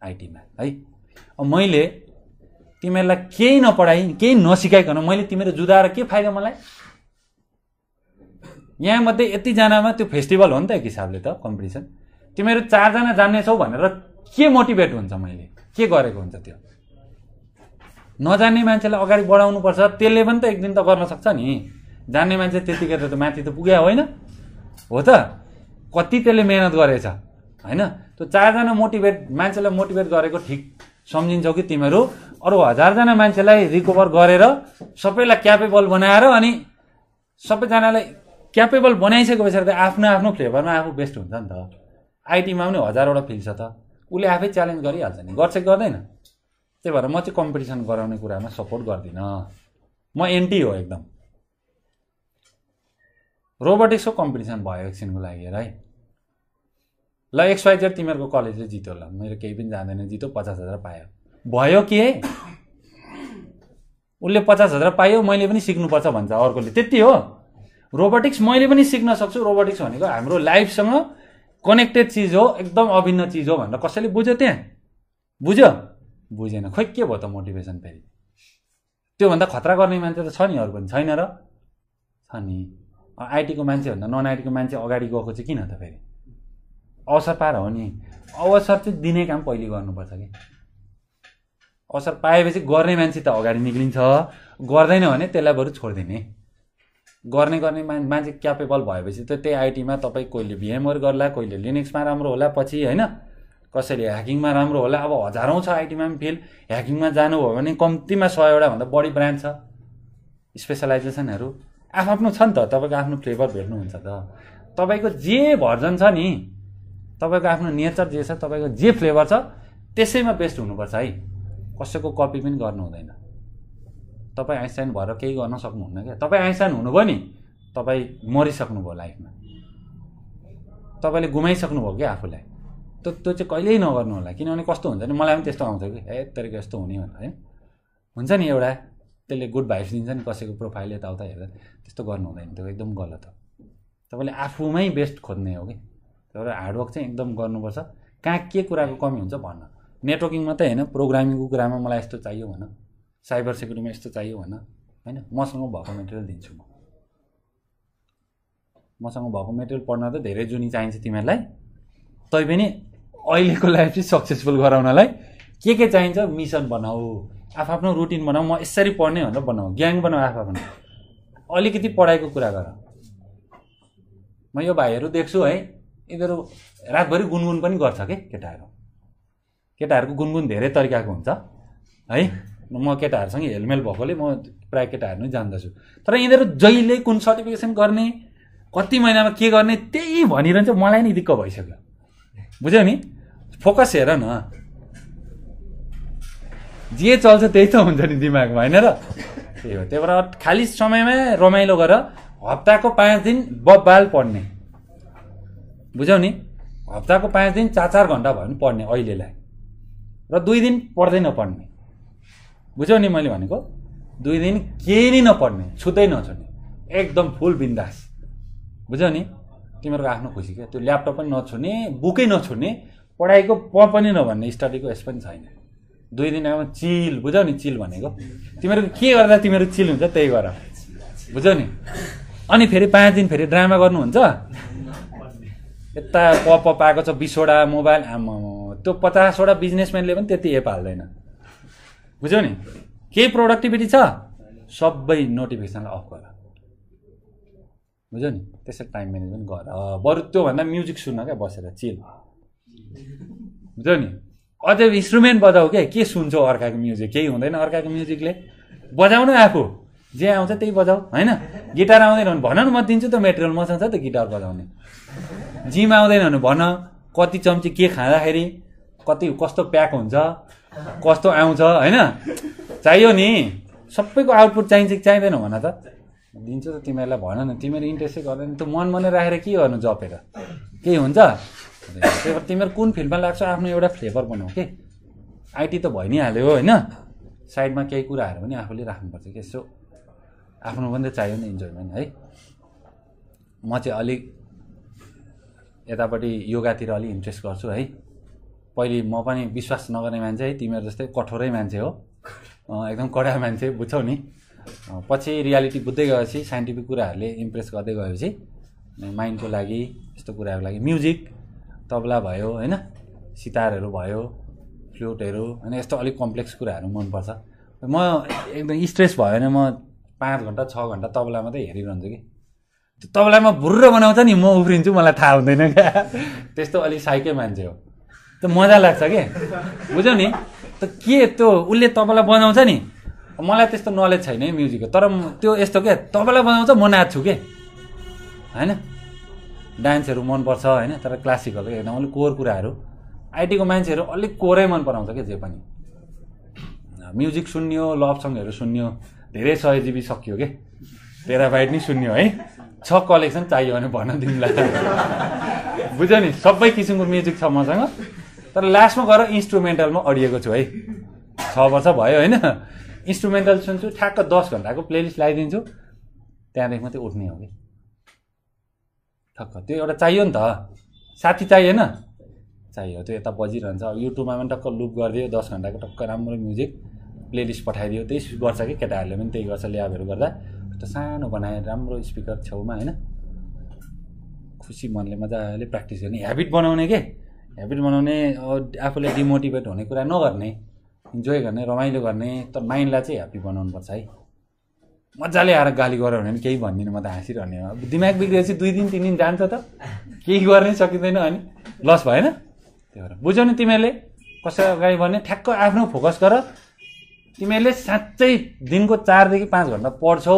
आईटी मा है। अब मैले तिमीहरुलाई केही नपढाइ केही नसिकाइकन मैले तिम्रो जुदाएर के फाइदा मलाई। यहाँ मध्ये यति जनामा त्यो फेस्टिभल हो नि त एक हिसाबले त कम्पिटिसन। तिमीहरु ४ जना जान्ने छौ भनेर के मोटिभेट हुन्छ मैले के गरेको हुन्छ त्यो। नजान्ने मान्छेलाई अगाडि बढाउनु पर्छ त्यसले पनि त एक दिन त गर्न सक्छ नि। जान्ने मान्छे त्यतिकै त माथि त पुग्या होइन हो त कति त्यसले मेहनत गरेछ हैन। त्यो ४ जना मोटिभेट मान्छेलाई मोटिभेट गरेको ठीक समझिन्छौ कि तिमीहरु अरु 1000 जना मान्छेलाई रिकभर गरेर सबैलाई क्यापेबल बनाएर अनि सबैजनालाई क्यापेबल बनाइसकेपछि त आफ्नो आफ्नो फ्लेभरमा आफू बेस्ट हुन्छ नि त। आईटी मा पनि 1000 वटा फिल्ड छ त उले आफै च्यालेन्ज गरिहाल्छ नि गर्छ कि गर्दैन। त्यही भएर म चाहिँ कम्पिटिसन गराउने कुरामा सपोर्ट गर्दिन म एन्टी हो एकदम। रोबोटिक्सको कम्पिटिसन भयो एकछिनको लागि है ल XYZ तिमीहरुको कलेजले जित्यो ल मेरो केही पनि जान्दैन जित्यो 50000 पायो भयो के उले 50000 पायो मैले पनि सिक्नु पर्छ भन्छ अर्कोले त्यति हो। रोबोटिक्स मैले पनि सिक्न सक्छु रोबोटिक्स भनेको हाम्रो लाइफसँग कनेक्टेड चीज हो एकदम अभिन्न चीज हो भनेर कसैले बुझ्यो त्यहाँ बुझ्यो बुझेन खोइ के भयो त मोटिभेसन। फेरि त्यो भन्दा खतरा गर्ने मान्छे त छ नि अरु पनि छैन र छ नि। आईटी को मान्छे भन्दा नन आईटी को मान्छे अगाडि गएको चाहिँ किन त फेरि अवसर पाएर हो नि। अवसर चाहिँ दिने काम पहिले गर्नुपर्छ के अवसर पाएपछि गर्ने मान्छे त अगाडि निक्लिन्छ गर्दैन भने त्यसलाई बरु छोड्दिने। गर्ने गर्ने मान्छे क्यापेबल भएपछि त त्यही आईटी मा तपाई कोहीले VMware गर्ला कोहीले लिनक्समा राम्रो होला पछि हैन कसैले ह्याकिङमा राम्रो होला। अब हजारौं छ आईटी मा फिल्ड ह्याकिङमा जानु हो भने कम्तिमा 100 वटा भन्दा बढी ब्रान्च छ स्पेशलाइजेसनहरु आफ्नो छ नि त। तपाईको आफ्नो फ्लेभर भेट्नु हुन्छ त तपाईको जे भर्जन छ नि तपाईको आफ्नो नेचर जे छ तपाईको जे फ्लेभर छ त्यसैमा बेस्ट हुनुपर्छ है। कसैको कपी पनि गर्नु हुँदैन। तपाई आइन्स्टाइन भएर केही गर्न सक्नुहुन्न के। तपाई आइन्स्टाइन हुनुभयो नि तपाई मरिसक्नु भयो लाइफमा तपाईले गुमाइसक्नु भयो के आफूलाई। त्यो त्यो चाहिँ कहिल्यै नगर्नु होला किनभने कस्तो हुन्छ नि मलाई पनि त्यस्तो आउँथ्यो कि ए तरिका यस्तो हुने भनेर हैन हुन्छ नि एउटा त्यसले गुड भाइब्स दिन्छ नि कसैको प्रोफाइल यताउता हेर्दा त्यस्तो गर्नु हुँदैन त्यो एकदम गलत हो। तपाईले आफूमै बेस्ट खोज्ने हो कि तर हार्डवर्क चाहिँ एकदम गर्नुपर्छ। कहाँ के कुराको कमी हुन्छ भन्न नेटवर्किङ मात्रै हैन प्रोग्रामिङको कुरामा मलाई यस्तो चाहियो भन्न साइबर सिक्युरिटीमा यस्तो चाहियो भन्न हैन मसँग भएको मेटेरियल दिन्छु। मसँग भएको मेटेरियल पढ्न त धेरै जुनी चाहिन्छ तिमीहरुलाई तैपनि अहिलेको लाइफ चाहिँ सक्सेसफुल गराउनलाई के चाहिन्छ मिसन बनाऊ आफ्नो रुटिन बनाऊ म यसरी पढ्ने भनेर बनाऊ ग्याङ बनाऊ आफ्नो अलिकति पढाइको कुरा गर। म यो भाइहरु देख्छु है यिनीहरु रातभरि गुनगुन पनि गर्छ के केटाहरु। केटाहरुको गुनगुन धेरै तरिकाको हुन्छ है। म केटाहरुसँग हेलमेल भएकोले म प्राय केटाहरु नै जान्दछु तर यिनीहरु जहिले कुन सर्टिफिकेसन गर्ने कति महिनामा के गर्ने त्यही भनिरहन्छ। मलाई नि दिक्क भइसक्यो बुझ्यौ नि। फोकस हेर न जे चल्छ त्यही त हुन्छ नि दिमागमा हैन र त्यही हो। त्यही भएर खाली समयमा रमाइलो गरेर हप्ताको 5 दिन बब्बाल पढ्ने बुझ्यौ नि। हप्ताको 5 दिन 4-4 घण्टा भयो भने पढ्ने अहिलेलाई र 2 दिन पढ्दै नपढ्ने बुझ्यौ नि। मैले भनेको 2 दिन केही नै नपढ्ने छुदै नछुने एकदम फुल बिन्दास बुझ्यौ नि। तिमीहरुको आफ्नो खुसी के त्यो ल्यापटप पनि नछुने बुकै नछुने पढाइको प पनि नभन्ने स्टडीको यस पनि छैन। 2 दिन आमा चिल बुझ्यौ नि। चिल भनेको तिमीहरुको के गर्दा तिमीहरु चिल हुन्छ त्यही गर बुझ्यौ नि। अनि फेरि 5 दिन फेरि ड्रामा गर्नुहुन्छ यता पप पाएको छ 20 वटा मोबाइल आमा त्यो 50 वटा बिजनेसम्यानले पनि त्यति एप हाल्दैन बुझ्यौ नि। केही प्रोडक्टिभिटी छ सबै नोटिफिकेसनलाई अफ गर बुझ्यौ नि। त्यसरी टाइम म्यानेजमेन्ट गर बरु त्यो भन्दा म्युजिक सुन्न के बसेर चिल बुझ्यौ नि। अझै इन्स्ट्रुमेन्ट बजाऊ के सुन्छौ अर्काको म्युजिक केही हुँदैन अर्काको म्युजिकले बजाउनु आफू जे आउँछ त्यही बजाऊ हैन। गिटार आउँदैन भने भन न म दिन्छु त मेटेरियल मसँग छ त गिटार बजाउने। जिम आउँदैन भने भन कति चम्ची के खाँदाखेरि कति कस्तो प्याक हुन्छ कस्तो आउँछ हैन चाहियो नि। सबैको आउटपुट चाहिन्छ कि चाहिँदैन भन त दिन्छु त तिमीहरुलाई भन न। तिमीहरु इन्ट्रेस्टै गर्दैन त मन मनै राखेर के गर्नु जपेर केही हुन्छ। त्यही भएर तिमीहरु कुन फिल्डमा लाग्छ आफ्नो एउटा फ्लेभर बनाऊ के। आईटी त भइ नै हाल्यो हैन साइडमा केही कुराहरु पनि आफूले राख्नुपर्छ के यसो आफ्नो पनि त चाहियो नि इन्जोयमेन्ट है। म चाहिँ अलिक यतापट्टि योगातिर अलि इन्ट्रेस्ट गर्छु है। पहिले म पनि विश्वास नगर्ने मान्छे है, तिमीहरू जस्तै कठोरै मान्छे हो, एकदम कडा मान्छे बुझ्छौ नि। पछि रियालिटी बुझ्दै गएपछि साइन्टिफिक कुराहरूले इम्प्रेस गर्दै गएपछि माइन्डको लागि यस्तो कुराहरूको लागि म्युजिक तबला भयो हैन, सितारहरू भयो, फ्लुटहरू हैन, यस्तो अलिक कम्प्लेक्स कुराहरू मनपर्छ। म एकदम स्ट्रेस भयो भने म 5 घन्टा 6 घन्टा तबला मात्रै हेरिरहन्छु कि त्यो तबलामा भुर्र बनाउँछ नि म उफ्रिन्छु, मलाई थाहा हुँदैन क्या, त्यस्तो अलिक साइकै मान्छे हो। त्यो मजा लाग्छ के बुझ्यौ नि, त के त्यो उसले तबला बनाउँछ नि, मलाई त्यस्तो नलेज छैन है म्युजिकको, तर त्यो यस्तो के तबला बनाउँछ म नाच्छु के हैन। डान्सहरू मनपर्छ हैन, तर क्लासिकल एकदम अलिक कोर कुराहरू। आइटीको मान्छेहरू अलिक कोरै मन पराउँछ क्या, जे पनि म्युजिक सुन्यो, लभ सङहरू सुन्यो, धेरै 100 GB सकियो के, टेराबाइट नि सुन्यो है, 6 कलेक्सन चाहियो भने भन्न दिउँला बुझ्यौ नि। सबै किसिमको म्युजिक छ मसँग, तर लास्टमा गएर इन्स्ट्रुमेन्टलमा अडिएको छु है। 6 वर्ष भयो हैन, इन्स्ट्रुमेन्टल सुन्छु ठ्याक्क 10 घन्टाको प्लेलिस्ट लगाइदिन्छु, त्यहाँदेखि मात्रै उठ्ने हो कि ठक्क। त्यो एउटा चाहियो नि त, साथी चाहिएन, चाहियो त्यो यता बजिरहन्छ। अब युट्युबमा पनि टक्क लुप गरिदियो 10 घन्टाको टक्क राम्रो म्युजिक प्लेलिस्ट पठाइदियो, त्यही गर्छ कि केटाहरूले पनि त्यही गर्छ। ल्याबहरू गर्दा त्यो सानो बनाए राम्रो स्पिकर छेउमा हैन, खुसी मनले मजाले प्र्याक्टिस गर्ने, ह्याबिट बनाउने के, ह्याबिट बनाउने, आफूले डिमोटिभेट हुने कुरा नगर्ने, इन्जोय गर्ने, रमाइलो गर्ने, तर माइन्डलाई चाहिँ ह्याप्पी बनाउनुपर्छ है। मजाले आएर गाली गऱ्यो भने केही भन्दिनँ म त, हाँसिरहने हो। दिमाग बिग्रेपछि 2 दिन 3 दिन जान्छ, त केही गर्नै सकिँदैन अनि लस भएन। त्यही भएर बुझ्यौ नि, तिमीहरूले कसै अगाडि भने ठ्याक्क आफ्नो फोकस गर। तिमीहरूले साँच्चै दिनको 4 देखि 5 घन्टा पढ्छौ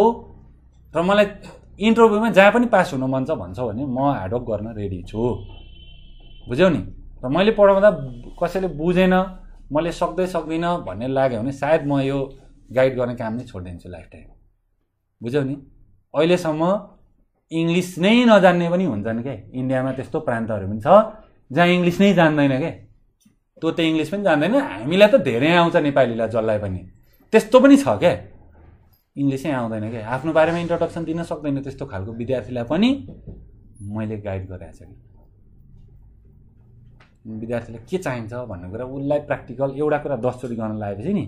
र मलाई इन्टरभ्यूमा जहाँ पनि पास हुन मन छ भन्छौ भने म हार्डवर्क गर्न रेडी छु, बुझ्यौ नि। र मैले पढाउँदा कसैले बुझेन, मैले सक्दिनँ भन्ने लाग्यो भने सायद म यो गाइड गर्ने काम नै छोडिदिन्छु लाइफ टाइम, बुझ्यौ नि। अहिलेसम्म इङ्ग्लिस नै नजान्ने पनि हुन्छन् क्या, इन्डियामा त्यस्तो प्रान्तहरू पनि छ जहाँ इङ्ग्लिस नै जान्दैन क्या, तँ त इङ्ग्लिस पनि जान्दैन, हामीलाई त धेरै आउँछ नेपालीलाई जसलाई पनि, त्यस्तो पनि छ क्या, इङ्ग्लिसै आउँदैन क्या, आफ्नो बारेमा इन्ट्रोडक्सन दिन सक्दैन, त्यस्तो खालको विद्यार्थीलाई पनि मैले गाइड गराएको छु। विद्यार्थीलाई के चाहिन्छ भन्ने कुरा उसलाई प्र्याक्टिकल एउटा कुरा 10 चोटि गर्न लागेपछि नि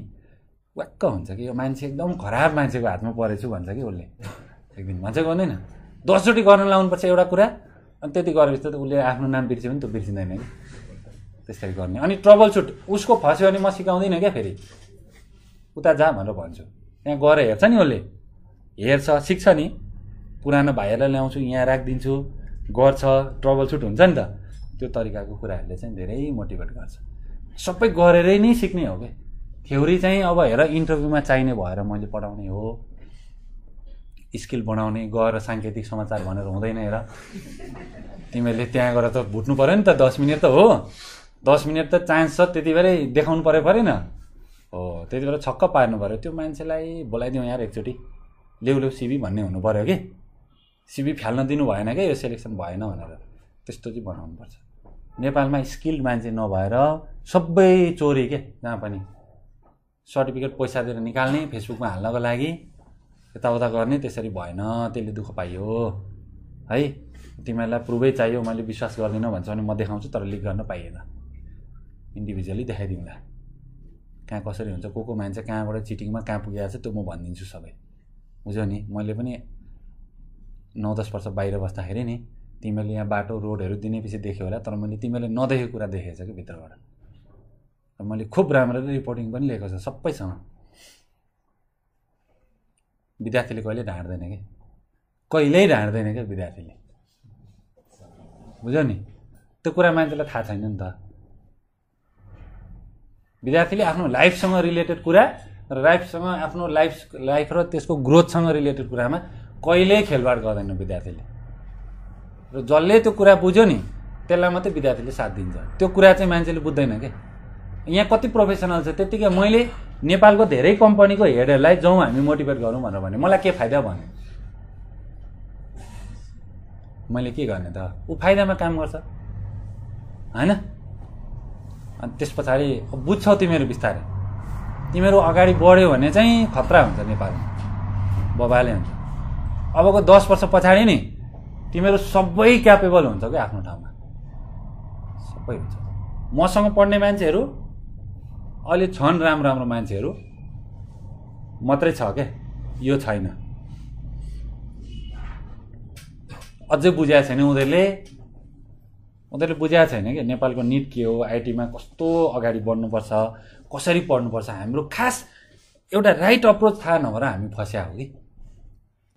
वाक्क हुन्छ कि यो मान्छे एकदम खराब मान्छेको हातमा परेछु भन्छ कि उसले, एक दिन भन्छ भन्दैन, 10 चोटि गर्न लाउनुपर्छ एउटा कुरा, अनि त्यति गरेपछि त उसले आफ्नो नाम बिर्स्यो भने त्यो बिर्सिँदैन कि, त्यसरी गर्ने। अनि ट्रबल सुट उसको फस्यो भने म सिकाउँदिनँ क्या, फेरि उता जा भनेर भन्छु, त्यहाँ गएर हेर्छ नि उसले, हेर्छ सिक्छ नि। पुरानो भाइहरूलाई ल्याउँछु, यहाँ राखिदिन्छु, गर्छ, ट्रबल सुट हुन्छ नि त। त्यो तरिकाको कुराहरूले चाहिँ धेरै मोटिभेट गर्छ। सबै गरेरै नै सिक्ने हो क्या, थ्योरी चाहिँ अब हेर इन्टरभ्यूमा चाहिने भएर मैले पढाउने हो, स्किल बनाउने, गएर साङ्केतिक समाचार भनेर हुँदैन। हेर तिमीहरूले त्यहाँ गएर त भुट्नु पऱ्यो नि त, 10 मिनट त हो, 10 मिनट त चान्स छ, त्यति बेलै देखाउनु पऱ्यो परेन हो, त्यति बेला छक्क पार्नु पऱ्यो। त्यो मान्छेलाई बोलाइदिउँ यार एकचोटि, लेउ लेउ सिबी भन्ने हुनु पऱ्यो कि, सिबी फ्याल्न दिनु भएन क्या, यो सेलेक्सन भएन भनेर, त्यस्तो चाहिँ बनाउनुपर्छ। नेपालमा स्किल्ड मान्छे नभएर सबै चोरी के, जहाँ पनि सर्टिफिकेट पैसा दिएर निकाल्ने, फेसबुकमा हाल्नको लागि यताउता गर्ने, त्यसरी भएन, त्यसले दुःख पाइयो है। तिमीहरूलाई प्रुभै चाहियो, मैले विश्वास गर्दिनँ भन्छ भने म देखाउँछु, तर लिक गर्न पाइएन, इन्डिभिजुअली देखाइदिउँला कहाँ कसरी हुन्छ, को मान्छे कहाँबाट चिटिङमा कहाँ पुगिरहेको छ, त्यो म भनिदिन्छु सबै, बुझ्यौ नि। मैले पनि 9-10 वर्ष बाहिर बस्दाखेरि नि तिमीहरूले यहाँ बाटो रोडहरू दिनेपछि देख्यो होला, तर मैले तिमीहरूले नदेखेको कुरा देखेको छ कि भित्रबाट, र मैले खुब राम्रो रिपोर्टिङ पनि लिएको छ सबैसँग। विद्यार्थीले कहिले ढाँट्दैन कि, कहिल्यै ढाँट्दैन क्या विद्यार्थीले, बुझ्यौ नि। त्यो कुरा मान्छेलाई थाहा छैन नि त, विद्यार्थीले आफ्नो लाइफसँग रिलेटेड कुरा र लाइफसँग आफ्नो लाइफ र त्यसको ग्रोथसँग रिलेटेड कुरामा कहिल्यै खेलवाड गर्दैन विद्यार्थीले। र जसले त्यो कुरा बुझ्यो नि त्यसलाई मात्रै विद्यार्थीले साथ दिन्छ, त्यो कुरा चाहिँ मान्छेले बुझ्दैन क्या। यहाँ कति प्रोफेसनल छ, त्यतिकै मैले नेपालको धेरै कम्पनीको हेडहरूलाई जाउँ हामी मोटिभेट गरौँ भनेर भने मलाई के फाइदा भन्यो, मैले के गर्ने त, ऊ फाइदामा काम गर्छ होइन। अनि त्यस पछाडि बुझ्छौ तिमीहरू बिस्तारै, तिमीहरू अगाडि बढ्यो भने चाहिँ खतरा हुन्छ नेपालमा, बबाले हुन्छ। अबको 10 वर्ष पछाडि नि तिमीहरू सबै क्यापेबल हुन्छ के आफ्नो ठाउँमा सबै हुन्छ। मसँग पढ्ने मान्छेहरू अहिले छन्, राम्रो राम्रो मान्छेहरू मात्रै छ के, यो छैन। अझै बुझाएको छैन उनीहरूले, उनीहरूले बुझाएको छैन कि नेपालको नीट के हो, आइटीमा कस्तो अगाडि बढ्नुपर्छ, कसरी पढ्नुपर्छ। हाम्रो खास एउटा राइट अप्रोच थाहा नभएर हामी फस्या हो कि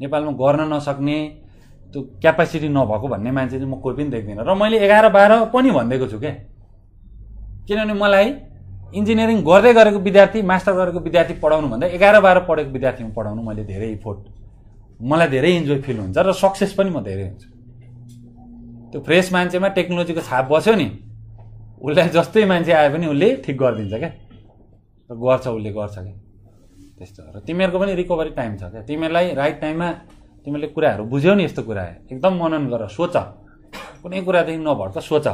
नेपालमा गर्न नसक्ने, त्यो क्यापेसिटी नभएको भन्ने मान्छे चाहिँ म कोही पनि देख्दिनँ। र मैले 11-12 पनि भनिदिएको छु क्या, किनभने मलाई इन्जिनियरिङ गर्दै गरेको विद्यार्थी, मास्टर गरेको विद्यार्थी पढाउनु भन्दा 11-12 पढेको विद्यार्थीमा पढाउनु मैले धेरै इफोर्ट, मलाई धेरै इन्जोय फिल हुन्छ र सक्सेस पनि म धेरै हुन्छु। त्यो फ्रेस मान्छेमा टेक्नोलोजीको छाप बस्यो नि, उसलाई जस्तै मान्छे आए पनि उसले ठिक गरिदिन्छ क्या, र गर्छ उसले, गर्छ क्या त्यस्तो। र तिमीहरूको पनि रिकभरी टाइम छ क्या, तिमीहरूलाई राइट टाइममा तिमीले कुराहरू बुझ्यौ नि, यस्तो कुरा एकदम मनन गर, सोच, कुनै कुरादेखि नभड्क सोच।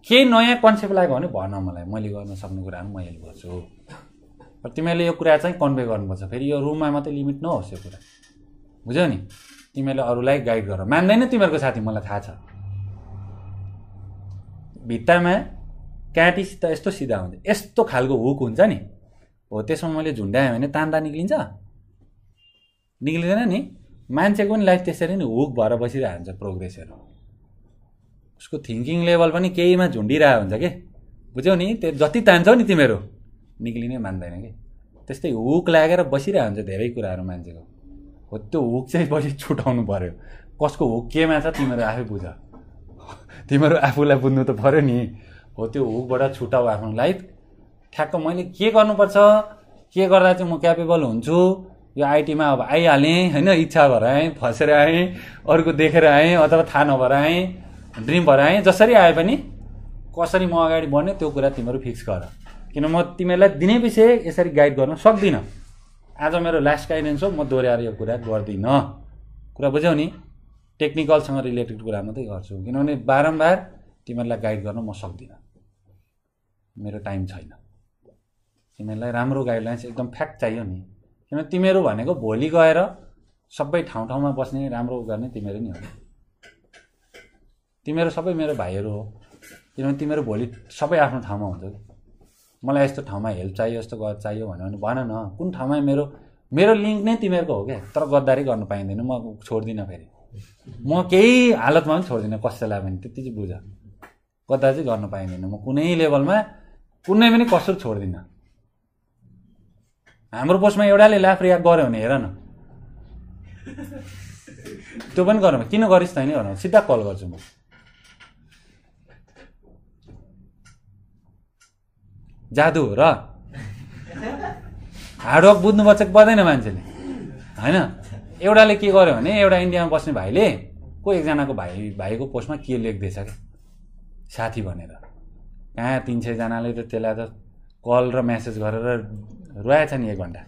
केही नयाँ कन्सेप्ट लाग्यो भने भन मलाई, मैले गर्न सक्ने कुराहरू म हेल्प गर्छु। र तिमीहरूले यो कुरा चाहिँ कन्भे गर्नुपर्छ, फेरि यो रुममा मात्रै लिमिट नहोस् यो कुरा, बुझ्यौ नि। तिमीहरूले अरूलाई गाइड गर, मान्दैन तिमीहरूको साथी, मलाई थाहा छ। भित्तामा काँटीसित यस्तो सिधा हुन्छ, यस्तो खालको हुक हुन्छ नि, हो त्यसमा मैले झुन्ड्याएँ भने तान्दा निक्लिन्छ, निक्लिँदैन नि। मान्छेको पनि लाइफ त्यसरी नै हुक भएर बसिरहेको हुन्छ, प्रोग्रेसहरू उसको थिङ्किङ लेभल पनि केहीमा झुन्डिरहेको हुन्छ के, बुझ्यौ नि। त्यो जति तान्छौ नि तिमीहरू निक्लिनै मान्दैन कि, त्यस्तै हुक लागेर बसिरहेको हुन्छ धेरै कुराहरू मान्छेको। हो त्यो हुक चाहिँ बढी छुटाउनु पऱ्यो, कसको हुक केमा छ तिमीहरू आफै बुझ, तिमीहरू आफूलाई बुझ्नु त पऱ्यो नि। हो त्यो हुकबाट छुटाउ आफ्नो लाइफ, ठ्याक्क मैले के गर्नुपर्छ, के गर्दा चाहिँ म क्यापेबल हुन्छु। यो आइटीमा अब आइहालेँ होइन, इच्छा भएर आएँ, फसेर आएँ, अरूको देखेर आएँ, अथवा थाहा नभएर आएँ, ड्रिम भएर आएँ, जसरी आए पनि कसरी म अगाडि बढ्ने त्यो कुरा तिमीहरू फिक्स गर। किन म तिमीहरूलाई दिने पछि यसरी गाइड गर्न सक्दिनँ। आज मेरो लास्ट गाइडेन्स हो, म दोहोऱ्याएर यो कुरा गर्दिनँ, कुरा बुझ्यौ नि। टेक्निकलसँग रिलेटेड कुरा मात्रै गर्छु, किनभने बारम्बार तिमीहरूलाई गाइड गर्न म सक्दिनँ, मेरो टाइम छैन। तिमीहरूलाई राम्रो गाइडलाइन्स एकदम फ्याक्ट चाहियो नि, किन तिमीहरू भनेको भोलि गएर सबै ठाउँ ठाउँमा बस्ने, राम्रो गर्ने तिमीहरू नि हो। तिमीहरू सबै मेरो भाइहरू हो, किनभने तिमीहरू भोलि सबै आफ्नो ठाउँमा हुन्छ। मलाई यस्तो ठाउँमा हेल्प चाहियो, यस्तो गर् चाहियो भन्यो भने भन न, कुन ठाउँमा मेरो मेरो लिङ्क नै तिमीहरूको हो क्या। तर गद्दारी गर्नु पाइँदैन, म छोड्दिनँ, फेरि म केही हालतमा पनि छोड्दिनँ कसैलाई पनि, त्यति चाहिँ बुझ। गद्दारी चाहिँ गर्नु पाइँदैन, म कुनै लेभलमा कुनै पनि कसुर छोड्दिनँ। हाम्रो पोस्टमा एउटाले लाफ रियाक्ट गऱ्यो भने हेर न, त्यो पनि गरौँ, किन गरिस् त नि भनौँ, सिधा कल गर्छु म। जादु हो र हार्डवर्क बुझ्नुपर्छ पर्दैन मान्छेले, होइन। एउटाले के गर्यो भने, एउटा इन्डियामा बस्ने भाइले को एकजनाको भाइको पोस्टमा के लेख्दैछ क्या साथी भनेर, कहाँ 300 जनाले त त्यसलाई त कल र म्यासेज गरेर रुवाएछ नि 1 घन्टा।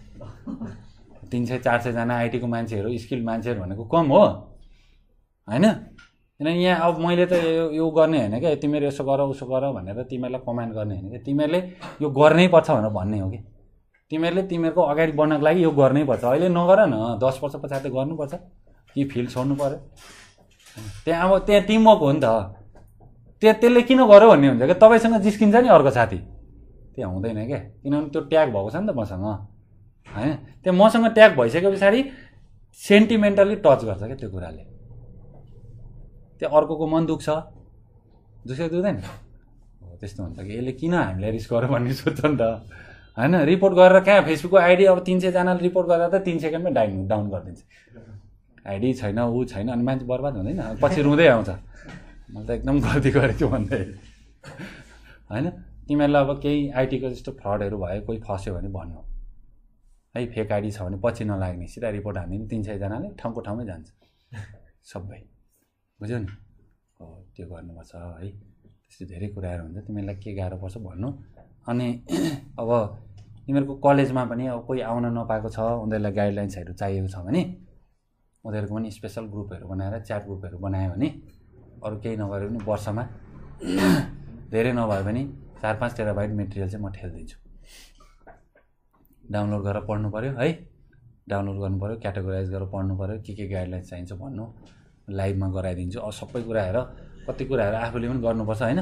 300-400 जना आइटीको मान्छेहरू, स्किल्ड मान्छेहरू भनेको कम हो, होइन। किनभने यहाँ अब मैले त यो गर्ने होइन क्या, तिमीहरू यसो गर उसो गर भनेर तिमीहरूलाई कमान्ड गर्ने होइन क्या, तिमीहरूले यो गर्नै पर्छ भनेर भन्ने हो कि। तिमीहरूले तिमीहरूको अगाडि बढ्नको लागि यो गर्नै पर्छ, अहिले नगर न, 10 वर्ष पछाडि गर्नुपर्छ कि, फिल्ड छोड्नु पऱ्यो। त्यहाँ अब त्यहाँ टिमवर्क हो नि त, त्यहाँ त्यसले किन गऱ्यो भन्ने हुन्छ क्या, तपाईँसँग जिस्किन्छ नि अर्को साथी, त्यो हुँदैन क्या। किनभने त्यो ट्याग भएको छ नि त मसँग, होइन। त्यो मसँग ट्याग भइसके पछाडि सेन्टिमेन्टली टच गर्छ क्या त्यो कुराले, त्यो अर्कोको मन दुख्छ, दुख्छ दुख्दैन, हो त्यस्तो हुन्छ कि। यसले किन हामीलाई रिस्क गर्यो भन्ने सोध्छ नि त, होइन। रिपोर्ट गरेर कहाँ फेसबुकको आइडी, अब 300 जनाले रिपोर्ट गर्दा त 3 सेकेन्डमै डाउन गरिदिन्छ, आइडी छैन, ऊ छैन, अनि मान्छे बर्बाद हुँदैन, पछि रुँदै आउँछ, मैले त एकदम गल्ती गरेको भन्दै, होइन। तिमीहरूलाई अब केही आइटीको जस्तो फ्रडहरू भयो, कोही फस्यो भने भन्नु है, फेक आइडी छ भने पछि नलाग्ने, सिधा रिपोर्ट हाल्ने। 300 जनाले ठाउँको ठाउँमै जान्छ सबै, बुझ्यौ नि। हो त्यो गर्नुपर्छ है, त्यस्तो धेरै कुराहरू हुन्छ, तिमीहरूलाई के गाह्रो पर्छ भन्नु। अनि अब तिमीहरूको कलेजमा पनि अब कोही आउन नपाएको छ, उनीहरूलाई गाइडलाइन्सहरू चाहिएको छ भने उनीहरूको पनि स्पेसल ग्रुपहरू बनाएर, च्याट ग्रुपहरू बनायो भने, अरू केही नगरे पनि वर्षमा धेरै नभए पनि 4-5 टेराबाइट मेटेरियल चाहिँ म ठेलिदिन्छु, डाउनलोड गरेर पढ्नु पऱ्यो है, डाउनलोड गर्नु पऱ्यो, क्याटेगोराइज गरेर पढ्नु पऱ्यो, के गाइडलाइन्स चाहिन्छ भन्नु। लाइभमा गराइदिन्छु। अरू सबै कुरा हेर, कति कुराहरू आफूले पनि गर्नुपर्छ हैन।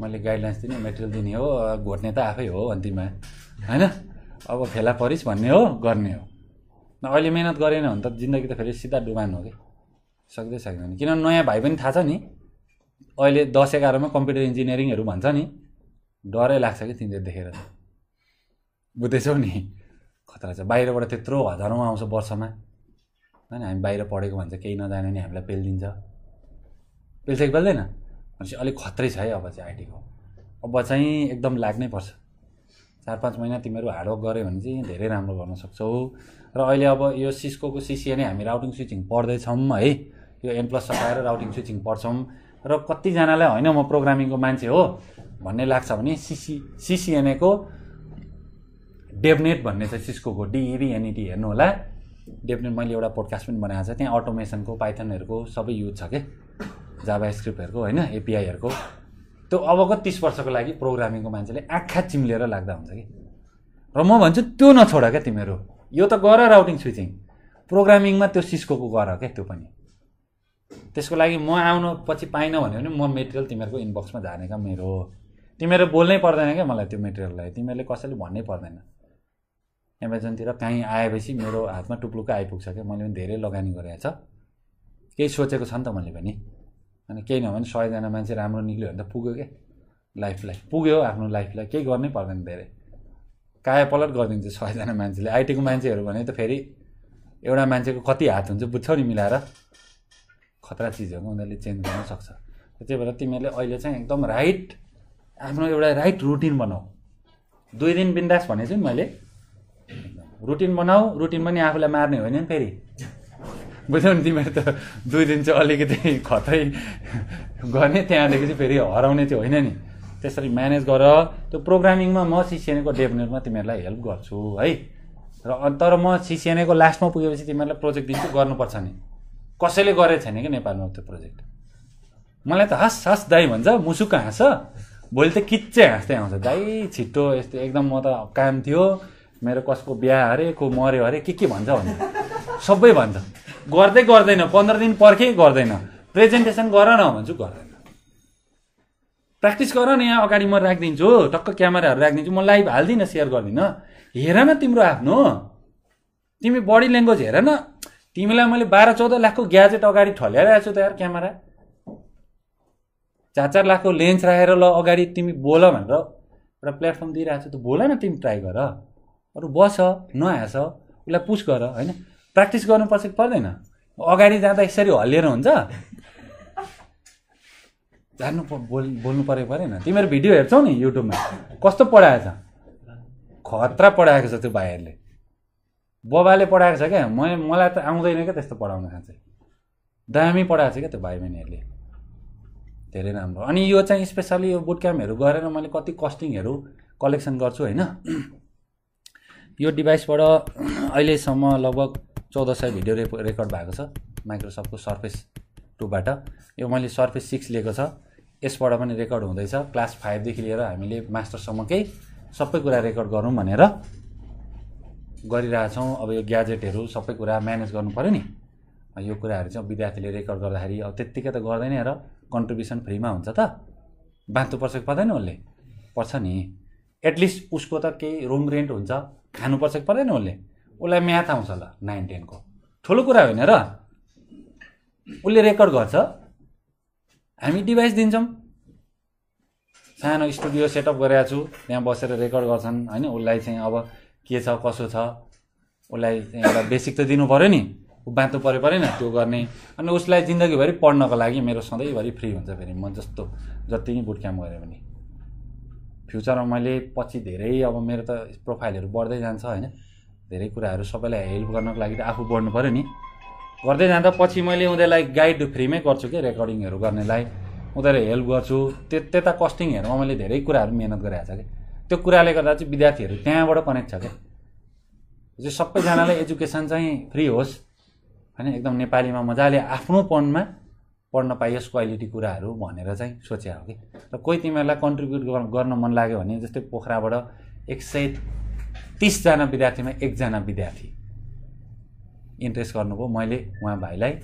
मैले गाइडलाइन्स दिने, मेटेरियल दिने हो, घोट्ने त आफै हो अन्तिममा हैन। अब फेला परिस् भन्ने हो, गर्ने हो। न अहिले मेहनत गरेन भने त जिन्दगी त फेरि सिधा डुबान हो के, सक्दै सक्दैन। किनभने नयाँ भाइ पनि थाहा छ नि, अहिले 10-11 मा कम्प्युटर इन्जिनियरिङहरू भन्छ नि, डरै लाग्छ कि तिनीहरू देखेर। बुझ्दैछौ नि, खतरा छ। बाहिरबाट त्यत्रो हजारौँ आउँछ वर्षमा हैन। हामी बाहिर पढेको भन्छ, केही नजाने नि हामीलाई पेलिदिन्छ। पेल्छ कि पेल्दैन? भनेपछि अलिक खतरै छ है अब चाहिँ आइटीको। अब चाहिँ एकदम लाग्नै पर्छ। 4-5 महिना तिमीहरू हार्डवर्क गऱ्यो भने चाहिँ धेरै राम्रो गर्न सक्छौ। र अहिले अब यो सिस्कोको सिसिए नै हामी राउटिङ स्विचिङ पढ्दैछौँ है। यो M+ सकाएर राउटिङ स्विचिङ पढ्छौँ। र कतिजनालाई होइन म प्रोग्रामिङको मान्छे हो भन्ने लाग्छ भने सिसिएनएको डेभनेट भन्ने छ सिस्कोको, DEVNET हेर्नु होला। डेभनेट मैले एउटा पोडकास्ट पनि बनाएको छ, त्यहाँ अटोमेसनको, पाइथनहरूको सबै युज छ के, जाभास्क्रिप्टहरूको होइन, APIहरूको। त्यो अबको 30 वर्षको लागि प्रोग्रामिङको मान्छेले आँखा चिम्लेर लाग्दा हुन्छ कि। र म भन्छु त्यो नछोड क्या तिमीहरू, यो त गर राउटिङ स्विचिङ, प्रोग्रामिङमा त्यो सिस्कोको गर क्या। त्यो पनि त्यसको लागि म आउनु पछि पाइनँ भन्यो भने म मेटेरियल तिमीहरूको इनबक्समा झार्ने क्या मेरो। तिमीहरू बोल्नै पर्दैन क्या मलाई, त्यो मेटेरियललाई तिमीहरूले कसैले भन्नै पर्दैन। एमाजोनतिर कहीँ आएपछि मेरो हातमा टुप्लुक्क आइपुग्छ क्या। मैले पनि धेरै लगानी गरेको छ, केही सोचेको छ नि त मैले पनि अनि। केही नभए 100जना मान्छे राम्रो निक्ल्यो भने त पुग्यो क्या। लाइफलाई पुग्यो, आफ्नो लाइफलाई केही गर्नै पर्दैन। धेरै कायापलट गरिदिन्छ 100जना मान्छेले। आइटीको मान्छेहरू भने त फेरि एउटा मान्छेको कति हात हुन्छ बुझ्छौ नि, मिलाएर खतरा चिज हो, उनीहरूले चेन्ज गर्न सक्छ। त्यही भएर तिमीहरूले अहिले चाहिँ एकदम राइट, आफ्नो एउटा राइट रुटिन बनाऊ। 2 दिन बिन्दास भनेको छु नि मैले। रुटिन बनाऊ, रुटिन पनि आफूलाई मार्ने होइन नि फेरि, बुझ्यौ नि तिमीहरू। त 2 दिन चाहिँ अलिकति खतरै गर्ने, त्यहाँदेखि चाहिँ फेरि हराउने चाहिँ होइन नि। त्यसरी म्यानेज गर। त्यो प्रोग्रामिङमा म सिसिएनको डेभनेटमा तिमीहरूलाई हेल्प गर्छु है। र तर म सिसिएनको लास्टमा पुगेपछि तिमीहरूलाई प्रोजेक्ट दिन्छु, गर्नुपर्छ नि। कसैले गरेको छैन कि नेपालमा त्यो प्रोजेक्ट। मलाई त हस् हस् दाइ भन्छ, मुसुक हाँस, भोलि त किच्चे हाँस्दै आउँछ, दाइ छिट्टो यस्तो एकदम म त काम थियो मेरो, कसको बिहा अरे, को मऱ्यो अरे, के भन्छ भने सबै भन्छ। गर्दै गर्दैन, 15 दिन पर्खे गर्दैन, प्रेजेन्टेसन गर न भन्छु गर्दैन। प्र्याक्टिस गर न, यहाँ अगाडि म राखिदिन्छु, टक्क क्यामेराहरू राखिदिन्छु, म लाइभ हाल्दिनँ, सेयर गर्दिनँ। हेर न तिम्रो आफ्नो, तिमी बडी ल्याङ्ग्वेज हेर न। तिमीलाई मैले 12-14 लाखको ग्याजेट अगाडि ठल्याइरहेको छु त यार, क्यामेरा 4-4 लाखको लेन्स राखेर ल अगाडि तिमी बोल भनेर एउटा प्लेटफर्म दिइरहेको छु, त बोल न तिमी, ट्राई गर। अरू बस नहाँस, उसलाई पुस गर होइन। प्र्याक्टिस गर्नुपर्छ कि पर्दैन? अगाडि जाँदा यसरी हल्लिएर हुन्छ, जान्नु बोल्नु पऱ्यो परेन? तिमीहरू भिडियो हेर्छौ नि युट्युबमा, कस्तो पढाएछ, खतरा पढाएको छ त्यो भाइहरूले, बबाले पढाएको छ क्या। मलाई त आउँदैन क्या त्यस्तो पढाउन, खाँचै दामी पढाएको छ क्या त्यो भाइ बहिनीहरूले, धेरै राम्रो। अनि यो चाहिँ स्पेसली यो बुट क्याम्पहरू गरेर मैले कति कस्टिङहरू कलेक्सन गर्छु होइन। यो डिभाइसबाट अहिलेसम्म लगभग 1400 भिडियो रेकर्ड भएको छ, माइक्रोसफ्टको सर्फेस 2बाट। यो मैले सर्फेस 6 लिएको छ, यसबाट पनि रेकर्ड हुँदैछ। क्लास 5 देखि लिएर हामीले मास्टरसम्मकै सबै कुरा रेकर्ड गरौँ भनेर गरिरहेछौँ। अब यो ग्याजेटहरू सबै कुरा म्यानेज गर्नुपऱ्यो नि, यो कुराहरू चाहिँ विद्यार्थीले रेकर्ड गर्दाखेरि अब त्यत्तिकै त गर्दैन र, कन्ट्रिब्युसन फ्रीमा हुन्छ त बाँध्नुपर्छ कि पर्दैन? उसले पर्छ नि, एटलिस्ट उसको त केही रुम रेन्ट हुन्छ, खानुपर्छ कि पर्दैन? उसलाई म्याथ आउँछ ल 9-10को, ठुलो कुरा होइन र। उसले रेकर्ड गर्छ, हामी डिभाइस दिन्छौँ, सानो स्टुडियो सेटअप गरेको छु, त्यहाँ बसेर रेकर्ड गर्छन् होइन। उसलाई चाहिँ अब के छ कसो छ, उसलाई एउटा बेसिक त दिनु पऱ्यो नि, बाँध्नु पऱ्यो परेन त्यो गर्ने। अनि उसलाई जिन्दगीभरि पढ्नको लागि मेरो सधैँभरि फ्री हुन्छ फेरि, म जस्तो जति नै बुट क्याम्प गऱ्यो भने। फ्युचरमा मैले पछि धेरै, अब मेरो त प्रोफाइलहरू बढ्दै जान्छ होइन, धेरै कुराहरू सबैलाई हेल्प गर्नको लागि त आफू बढ्नु पऱ्यो नि। गर्दै जाँदा पछि मैले उनीहरूलाई गाइड फ्रीमै गर्छु कि, रेकर्डिङहरू गर्नेलाई उनीहरूलाई हेल्प गर्छु। त्यता कस्टिङहरूमा मैले धेरै कुराहरू मिहिनेत गरेको छ कि, त्यो कुराले गर्दा चाहिँ विद्यार्थीहरू त्यहाँबाट कनेक्ट छ क्या। जो सबैजनालाई एजुकेसन चाहिँ फ्री होस् होइन, एकदम नेपालीमा मजाले आफ्नो पनमा पढ्न पाइयोस्, क्वालिटी कुराहरू भनेर चाहिँ सोचे हो कि। र कोही तिमीहरूलाई कन्ट्रिब्युट गर्न मन लाग्यो भने, जस्तै पोखराबाट 130जना विद्यार्थीमा 1जना विद्यार्थी इन्ट्रेस्ट गर्नुभयो, मैले उहाँ भाइलाई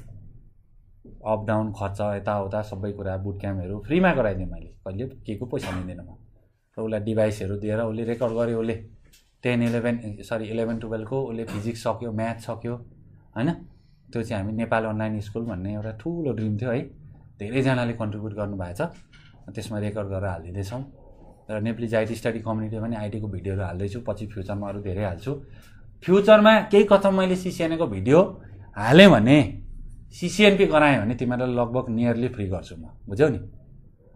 अप डाउन खर्च यताउता सबै कुरा बुट क्याम्पहरु फ्रीमा गराइदिएँ मैले, कहिले के को पैसा लिँदैन म। र उसलाई डिभाइसहरु दिएर उसले रेकर्ड गर्यो, उसले 11 12 को उसले फिजिक्स सक्यो, म्याथ सक्यो हैन। त्यो चाहिँ हामी नेपाल अनलाइन स्कुल भन्ने एउटा ठूलो ड्रीम थियो है, धेरै जनाले कन्ट्रिब्युट गर्नु भएको छ, त्यसमा रेकर्ड गरेर हालिदिदै छौं। र नेपाली आईटी स्टडी कम्युनिटी पनि आईटी को भिडियोहरु हाल्दै छु, पछि फ्युचरमा अरु धेरै हाल्छु। फ्युचरमा केही कतम मैले सीसीएन को भिडियो हाले भने सीसीएनपी गराए भने तिमीलाई लगभग नियरली फ्री गर्छु म, बुझ्यौ नि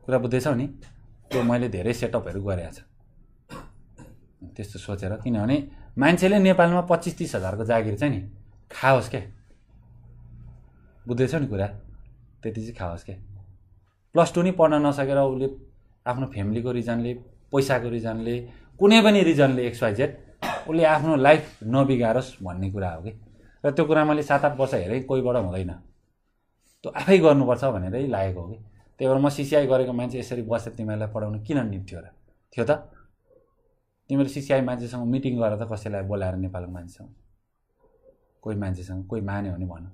कुरा, बुझ्दैछौ नि। त्यो मैले धेरै सेटअपहरु गरेको छु त्यस्तो सोचेर, किनभने मान्छेले नेपालमा 25-30 हजार को जागिर चाहिँ नि खाओस् के, बुझ्दैछौ नि कुरा, त्यति चाहिँ खाओस् के। +2 नि पढ्न नसकेर उले आफ्नो फ्यामिली को रिजनले, पैसा को रिजनले, कुनै पनि रिजनले XYZ उले आफ्नो लाइफ नबिगारोस् भन्ने कुरा हो के। र त्यो कुरा मैले 7-8 वर्ष हेरेँ, कोहीबाट हुँदैन, त्यो आफै गर्नुपर्छ भनेरै लागेको हो कि। त्यही भएर म सीसीआई गरेको मान्छे यसरी बसेर तिमीलाई पढाउनु किन निम्थ्यो र? थियो त तिमीले सीसीआई मान्छेसँग मिटिङ गरेर त कसैलाई बोलाएर नेपालको मान्छेसँग कोही मान्छेसँग कोही माने भने भन,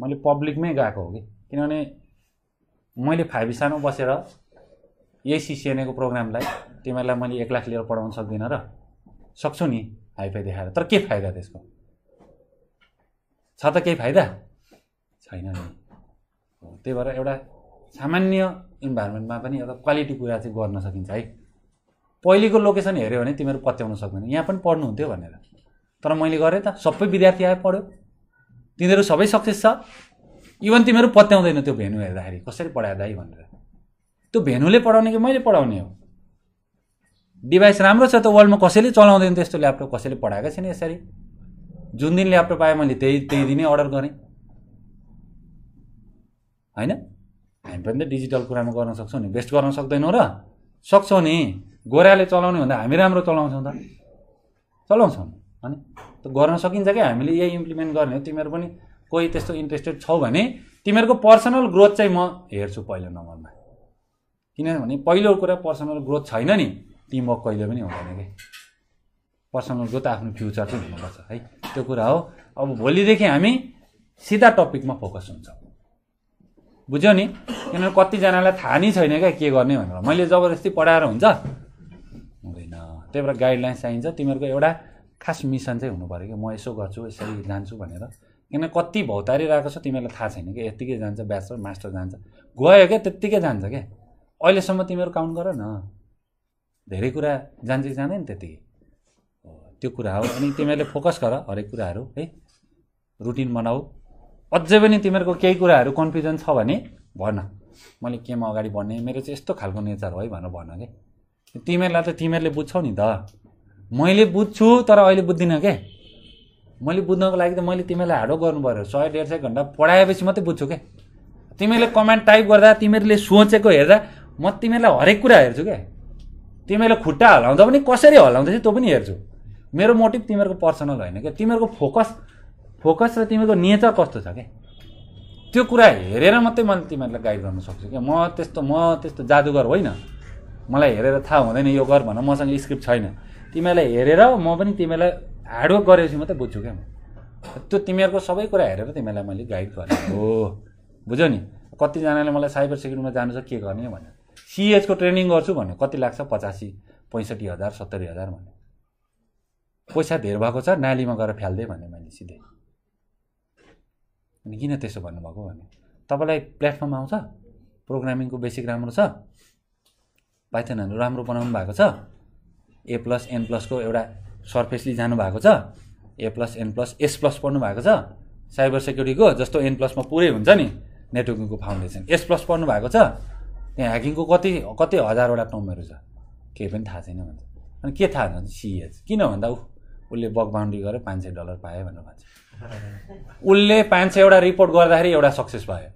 मैले पब्लिकमै गएको हो कि। किनभने मैले 5 सानो बसेर यही सीसीएन को प्रोग्रामलाई तिमीलाई मैले 1 लाख लिएर पढाउन सक्दिनँ र? सक्छु नि हाइफाई देखाएर, तर के फाइदा त्यसको छ त? केही फाइदा छैन नि। त्यही भएर एउटा सामान्य इन्भाइरोमेन्टमा पनि एउटा क्वालिटी कुरा चाहिँ गर्न सकिन्छ है। पहिलेको लोकेसन हेर्यो भने तिमीहरू पत्याउन सक्दैन, यहाँ पनि पढ्नु हुन्थ्यो भनेर, तर मैले गरे त, सबै विद्यार्थी आए पढ्यो, तिनीहरू सबै सक्सेस छ, इभन तिमीहरू पत्याउँदैन त्यो भेन्यू हेर्दाखेरि कसरी पढाएदाई भनेर। त्यो भेन्यूले पढाउने कि मैले पढाउने हो? डिभाइस राम्रो छ त वर्ल्डमा कसैले चलाउँदैन त्यस्तो ल्यापटप, कसैले पढाएकै छैन यसरी। जुन दिन ल्यापटप आए मैले त्यही दिनै अर्डर गरेँ हैन। हामी पनि त डिजिटल कुरामा गर्न सक्छौ नि, बेस्ट गर्न सक्दैनौ र? सक्छौ नि। गोराले चलाउने भन्दा हामी राम्रो चलाउँछौँ त, चलाउँछौँ हैन। त गर्न सकिन्छ के, हामीले यही इम्प्लिमेन्ट गर्ने हो। तिमीहरू पनि कोही त्यस्तो इन्ट्रेस्टेड छौ भने तिमीहरूको पर्सनल ग्रोथ चाहिँ म हेर्छु पहिलो नम्बरमा, किनभने पहिलो कुरा पर्सनल ग्रोथ छैन नि टिम वर्क कहिले पनि हुँदैन के। पर्सनल ग्रोथ आफ्नो फ्युचर चाहिँ हुनुपर्छ है, त्यो कुरा हो। अब भोलिदेखि हामी सीधा टपिकमा फोकस हुन्छौँ, बुझ्यौ नि। किनभने कतिजनालाई थाहा नै छैन क्या के गर्ने भनेर, मैले जबरजस्ती पढाएर हुन्छ हुँदैन। त्यही भएर गाइडलाइन्स चाहिन्छ, तिमीहरूको एउटा खास मिसन चाहिँ हुनु पऱ्यो कि म यसो गर्छु यसरी जान्छु भनेर। किनभने कति भौतारिरहेको छ तिमीहरूलाई थाहा छैन कि, यत्तिकै जान्छ ब्याचलर मास्टर जान्छ, गयो क्या त्यत्तिकै जान्छ क्या। अहिलेसम्म तिमीहरू काउन्ट गर न, धेरै कुरा जान्छ कि जाँदैन त्यत्तिकै, त्यो कुरा हो। अनि तिमीहरूले फोकस गर हरेक कुराहरु है, रुटिन बनाऊ। अझै पनि तिमीहरूको केही कुराहरु कन्फ्युजन छ भने भन, मैले केमा अगाडि बढ्ने, मेरो चाहिँ यस्तो खालको नेचर हो है भनेर भन के। तिमीहरूलाई त तिमीहरूले बुझ्छौ नि त, मैले बुझ्छु तर अहिले बुझ्दिन के। मैले बुझ्नको लागि त मैले तिमीलाई हाडो गर्नु पर्यो, 100-150 घण्टा पढाएपछि मात्रै बुझ्छु के। तिमीहरूले कमेन्ट टाइप गर्दा, तिमीहरूले सोचेको हेर्दा म तिमीहरूलाई हरेक कुरा हेर्छु के। तिमीहरूले खुट्टा हलाउँदा पनि कसरी हलाउँदैछ त्यो पनि हेर्छु। मेरो मोटिभ तिमीहरूको पर्सनल होइन के, तिमीहरूको फोकस र तिमीहरूको नेचर कस्तो छ के, त्यो कुरा हेरेर मात्रै मैले तिमीहरूलाई गाइड गर्न सक्छु के। म त्यस्तो जादुगर होइन, मलाई हेरेर थाहा हुँदैन यो गर भनेर, मसँग स्क्रिप्ट छैन। तिमीहरूलाई हेरेर म पनि तिमीलाई हार्डवर्क गरेपछि मात्रै बुझ्छु क्या म। त्यो तिमीहरूको सबै कुरा हेरेर तिमीलाई मैले गाइड गरेको हो, बुझ्यौ नि। कतिजनाले मलाई साइबर सेक्युरिटीमा जानु छ के गर्ने भन्यो, CS को ट्रेनिङ गर्छु भन्यो, कति लाग्छ 85-65 हजार 70 हजार भन्यो, पैसा धेर भएको छ नालीमा गएर फ्याल्दै भने मैले सिधै। अनि किन त्यसो भन्नुभएको भने, तपाईलाई प्लेटफर्म आउँछ, प्रोग्रामिङको बेसिक राम्रो छ, पाइथनहरु राम्रो बनाउनु भएको छ, A+N+ को एउटा सर्फेसली जानु भएको छ, A+N+ S+ पढ्नु भएको छ, साइबर सेक्युरिटीको जस्तो N+ मा पुरै हुन्छ नि नेटवर्किङको फाउन्डेसन, S+ पढ्नु भएको छ, त्यहाँ ह्याकिङको कति कति हजारवटा टर्महरु छ, केही पनि थाहा छैन भन्छ। अनि के थाहा हुन्छ CS किन भन्दा उसले बग बाउन्ड्री गरेर $500 पायो भनेर भन्छ। उसले 500 रिपोर्ट गर्दाखेरि एउटा सक्सेस भयो,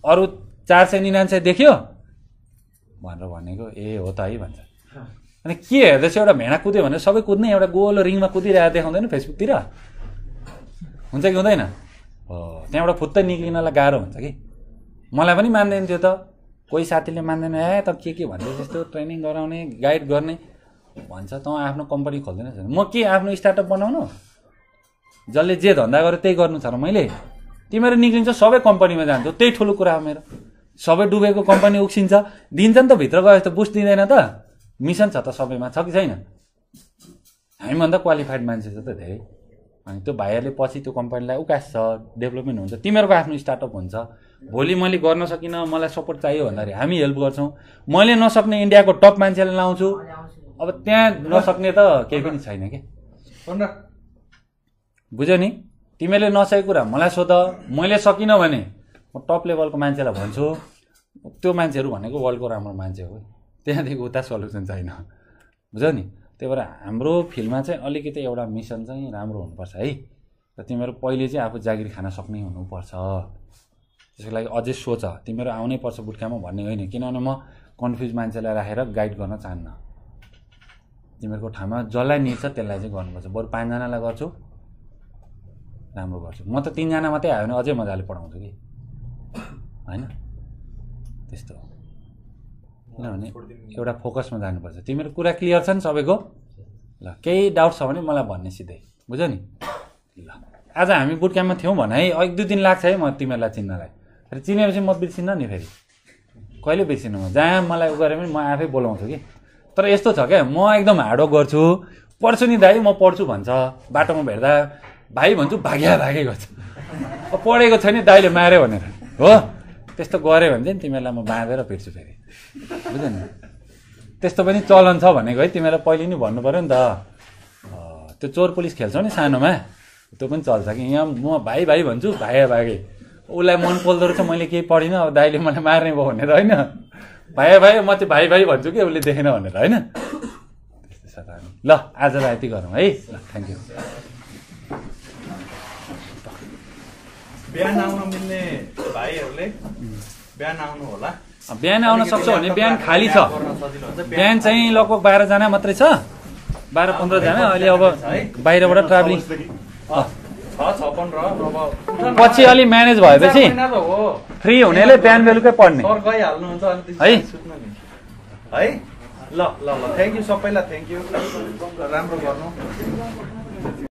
अरू 499 देख्यो भनेर भनेको ए हो त है भन्छ। अनि के हेर्दैछ, एउटा भेडा कुद्यो भने सबै कुद्ने, एउटा गोलो रिङमा कुदिरहेको देखाउँदैन फेसबुकतिर, हुन्छ कि हुँदैन? हो, त्यहाँबाट फुत्तै निक्लिनलाई गाह्रो हुन्छ कि। मलाई पनि मान्दैन थियो त, कोही साथीले मान्दैन, ए त के भन्दै त्यस्तो ट्रेनिङ गराउने गाइड गर्ने भन्छ, त आफ्नो कम्पनी खोल्दैनछ म के आफ्नो स्टार्टअप बनाउनु, जसले जे धन्दा गर्यो त्यही गर्नु छ र मैले। तिमीहरू निक्लिन्छ सबै कम्पनीमा जान्छ। त्यही ठुलो कुरा हो मेरो। सबै डुबेको कम्पनी उक्सिन्छ दिन्छ नि त भित्र गयो त बुझ् दिदैन त। मिसन छ त सबैमा छ कि छैन? हामी भन्दा क्वालिफाइड मान्छे छ त धेरै। अनि त्यो भाइहरूले पछि त्यो कम्पनीलाई उकास छ, डेभलपमेन्ट हुन्छ, तिमीहरूको आफ्नो स्टार्टअप हुन्छ। भोलि मैले गर्न सकिन, मलाई सपोर्ट चाहियो भन्दाखेरि हामी हेल्प गर्छौँ। मैले नसक्ने इन्डियाको टप मान्छेलाई लाउँछु। अब त्यहाँ नसक्ने त केही पनि छैन के। बुझ्यौ नि? तिमीले नसकेको कुरा मलाई सोध। मैले सकिनँ भने म टप लेभलको मान्छेलाई भन्छु। त्यो मान्छेहरू भनेको वर्ल्डको राम्रो मान्छे हो। त्यहाँदेखि उता सल्युसन छैन। बुझ्यौ नि? त्यही भएर हाम्रो फिल्डमा चाहिँ अलिकति एउटा मिसन चाहिँ राम्रो हुनुपर्छ है। र तिमीहरू पहिले चाहिँ आफू जागिर खान सक्ने हुनुपर्छ। त्यसको लागि अझै सोच। तिमीहरू आउनै पर्छ बुटक्याम्पमा भन्ने होइन, किनभने म कन्फ्युज मान्छेलाई राखेर गाइड गर्न चाहन्न। तिमीहरूको ठाउँमा जसलाई निड्छ त्यसलाई चाहिँ गर्नुपर्छ। बरु 5जनालाई गर्छु राम्रो गर्छु। म त 3जना मात्रै आयो भने अझै मजाले पढाउँछु कि, होइन? त्यस्तो हो। किनभने एउटा फोकसमा जानुपर्छ। तिमीहरू कुरा क्लियर छ नि सबैको? ल, केही डाउट छ भने मलाई भन्ने सिधै। बुझ्यौ नि? ल, आज हामी बुटक्याम्पमा थियौँ भन है। 1-2 दिन लाग्छ है म तिमीहरूलाई चिन्नलाई। फेरि चिनेपछि म बिर्सिन्न नि। फेरि कहिले बिर्सिनु म? जहाँ मलाई उ गऱ्यो भने म आफै बोलाउँछु कि। तर यस्तो छ क्या, म एकदम हार्डवर्क गर्छु, पढ्छु नि दाइ, म पढ्छु भन्छ। बाटोमा भेट्दा भाइ भन्छु, भाग्या भाग्या गर्छु। पढेको छैन दाइले मार्यो भनेर हो। त्यस्तो गऱ्यो भने चाहिँ तिमीहरूलाई म बाँधेर भेट्छु फेरि। बुझ्यौ नि? त्यस्तो पनि चलन छ भनेको है। तिमीहरूलाई पहिले नि भन्नु पऱ्यो नि त। त्यो चोर पुलिस खेल्छौ नि सानोमा, त्यो पनि चल्छ कि। यहाँ म भाइ भाइ भन्छु, भाग्या भागे। उसलाई मन पोल्दो रहेछ मैले केही पढिनँ, अब दाइले मलाई मार्ने भयो भनेर होइन। भाइ भाइ म चाहिँ भाइ भाइ भन्छु कि उसले देखेन भनेर होइन। त्यस्तै छ त। ल, आजलाई यति गरौँ है। ल, थ्याङ्क यू। बिहान आउन मिल्ने भाइहरूले बिहान आउनु होला। बिहान आउन सक्छ भने बिहान खाली छ। बिहान चाहिँ लगभग 12जना मात्रै छ, 12-15 जना। अहिले अब बाहिरबाट ट्राभलिङ 6-15। अब पछि अलि म्यानेज भएपछि फ्री हुनेले बिहान बेलुकै पढ्ने है। ल ल ल, थ्याङ्क यू सबैलाई। थ्याङ्क यू, राम्रो गर्नु।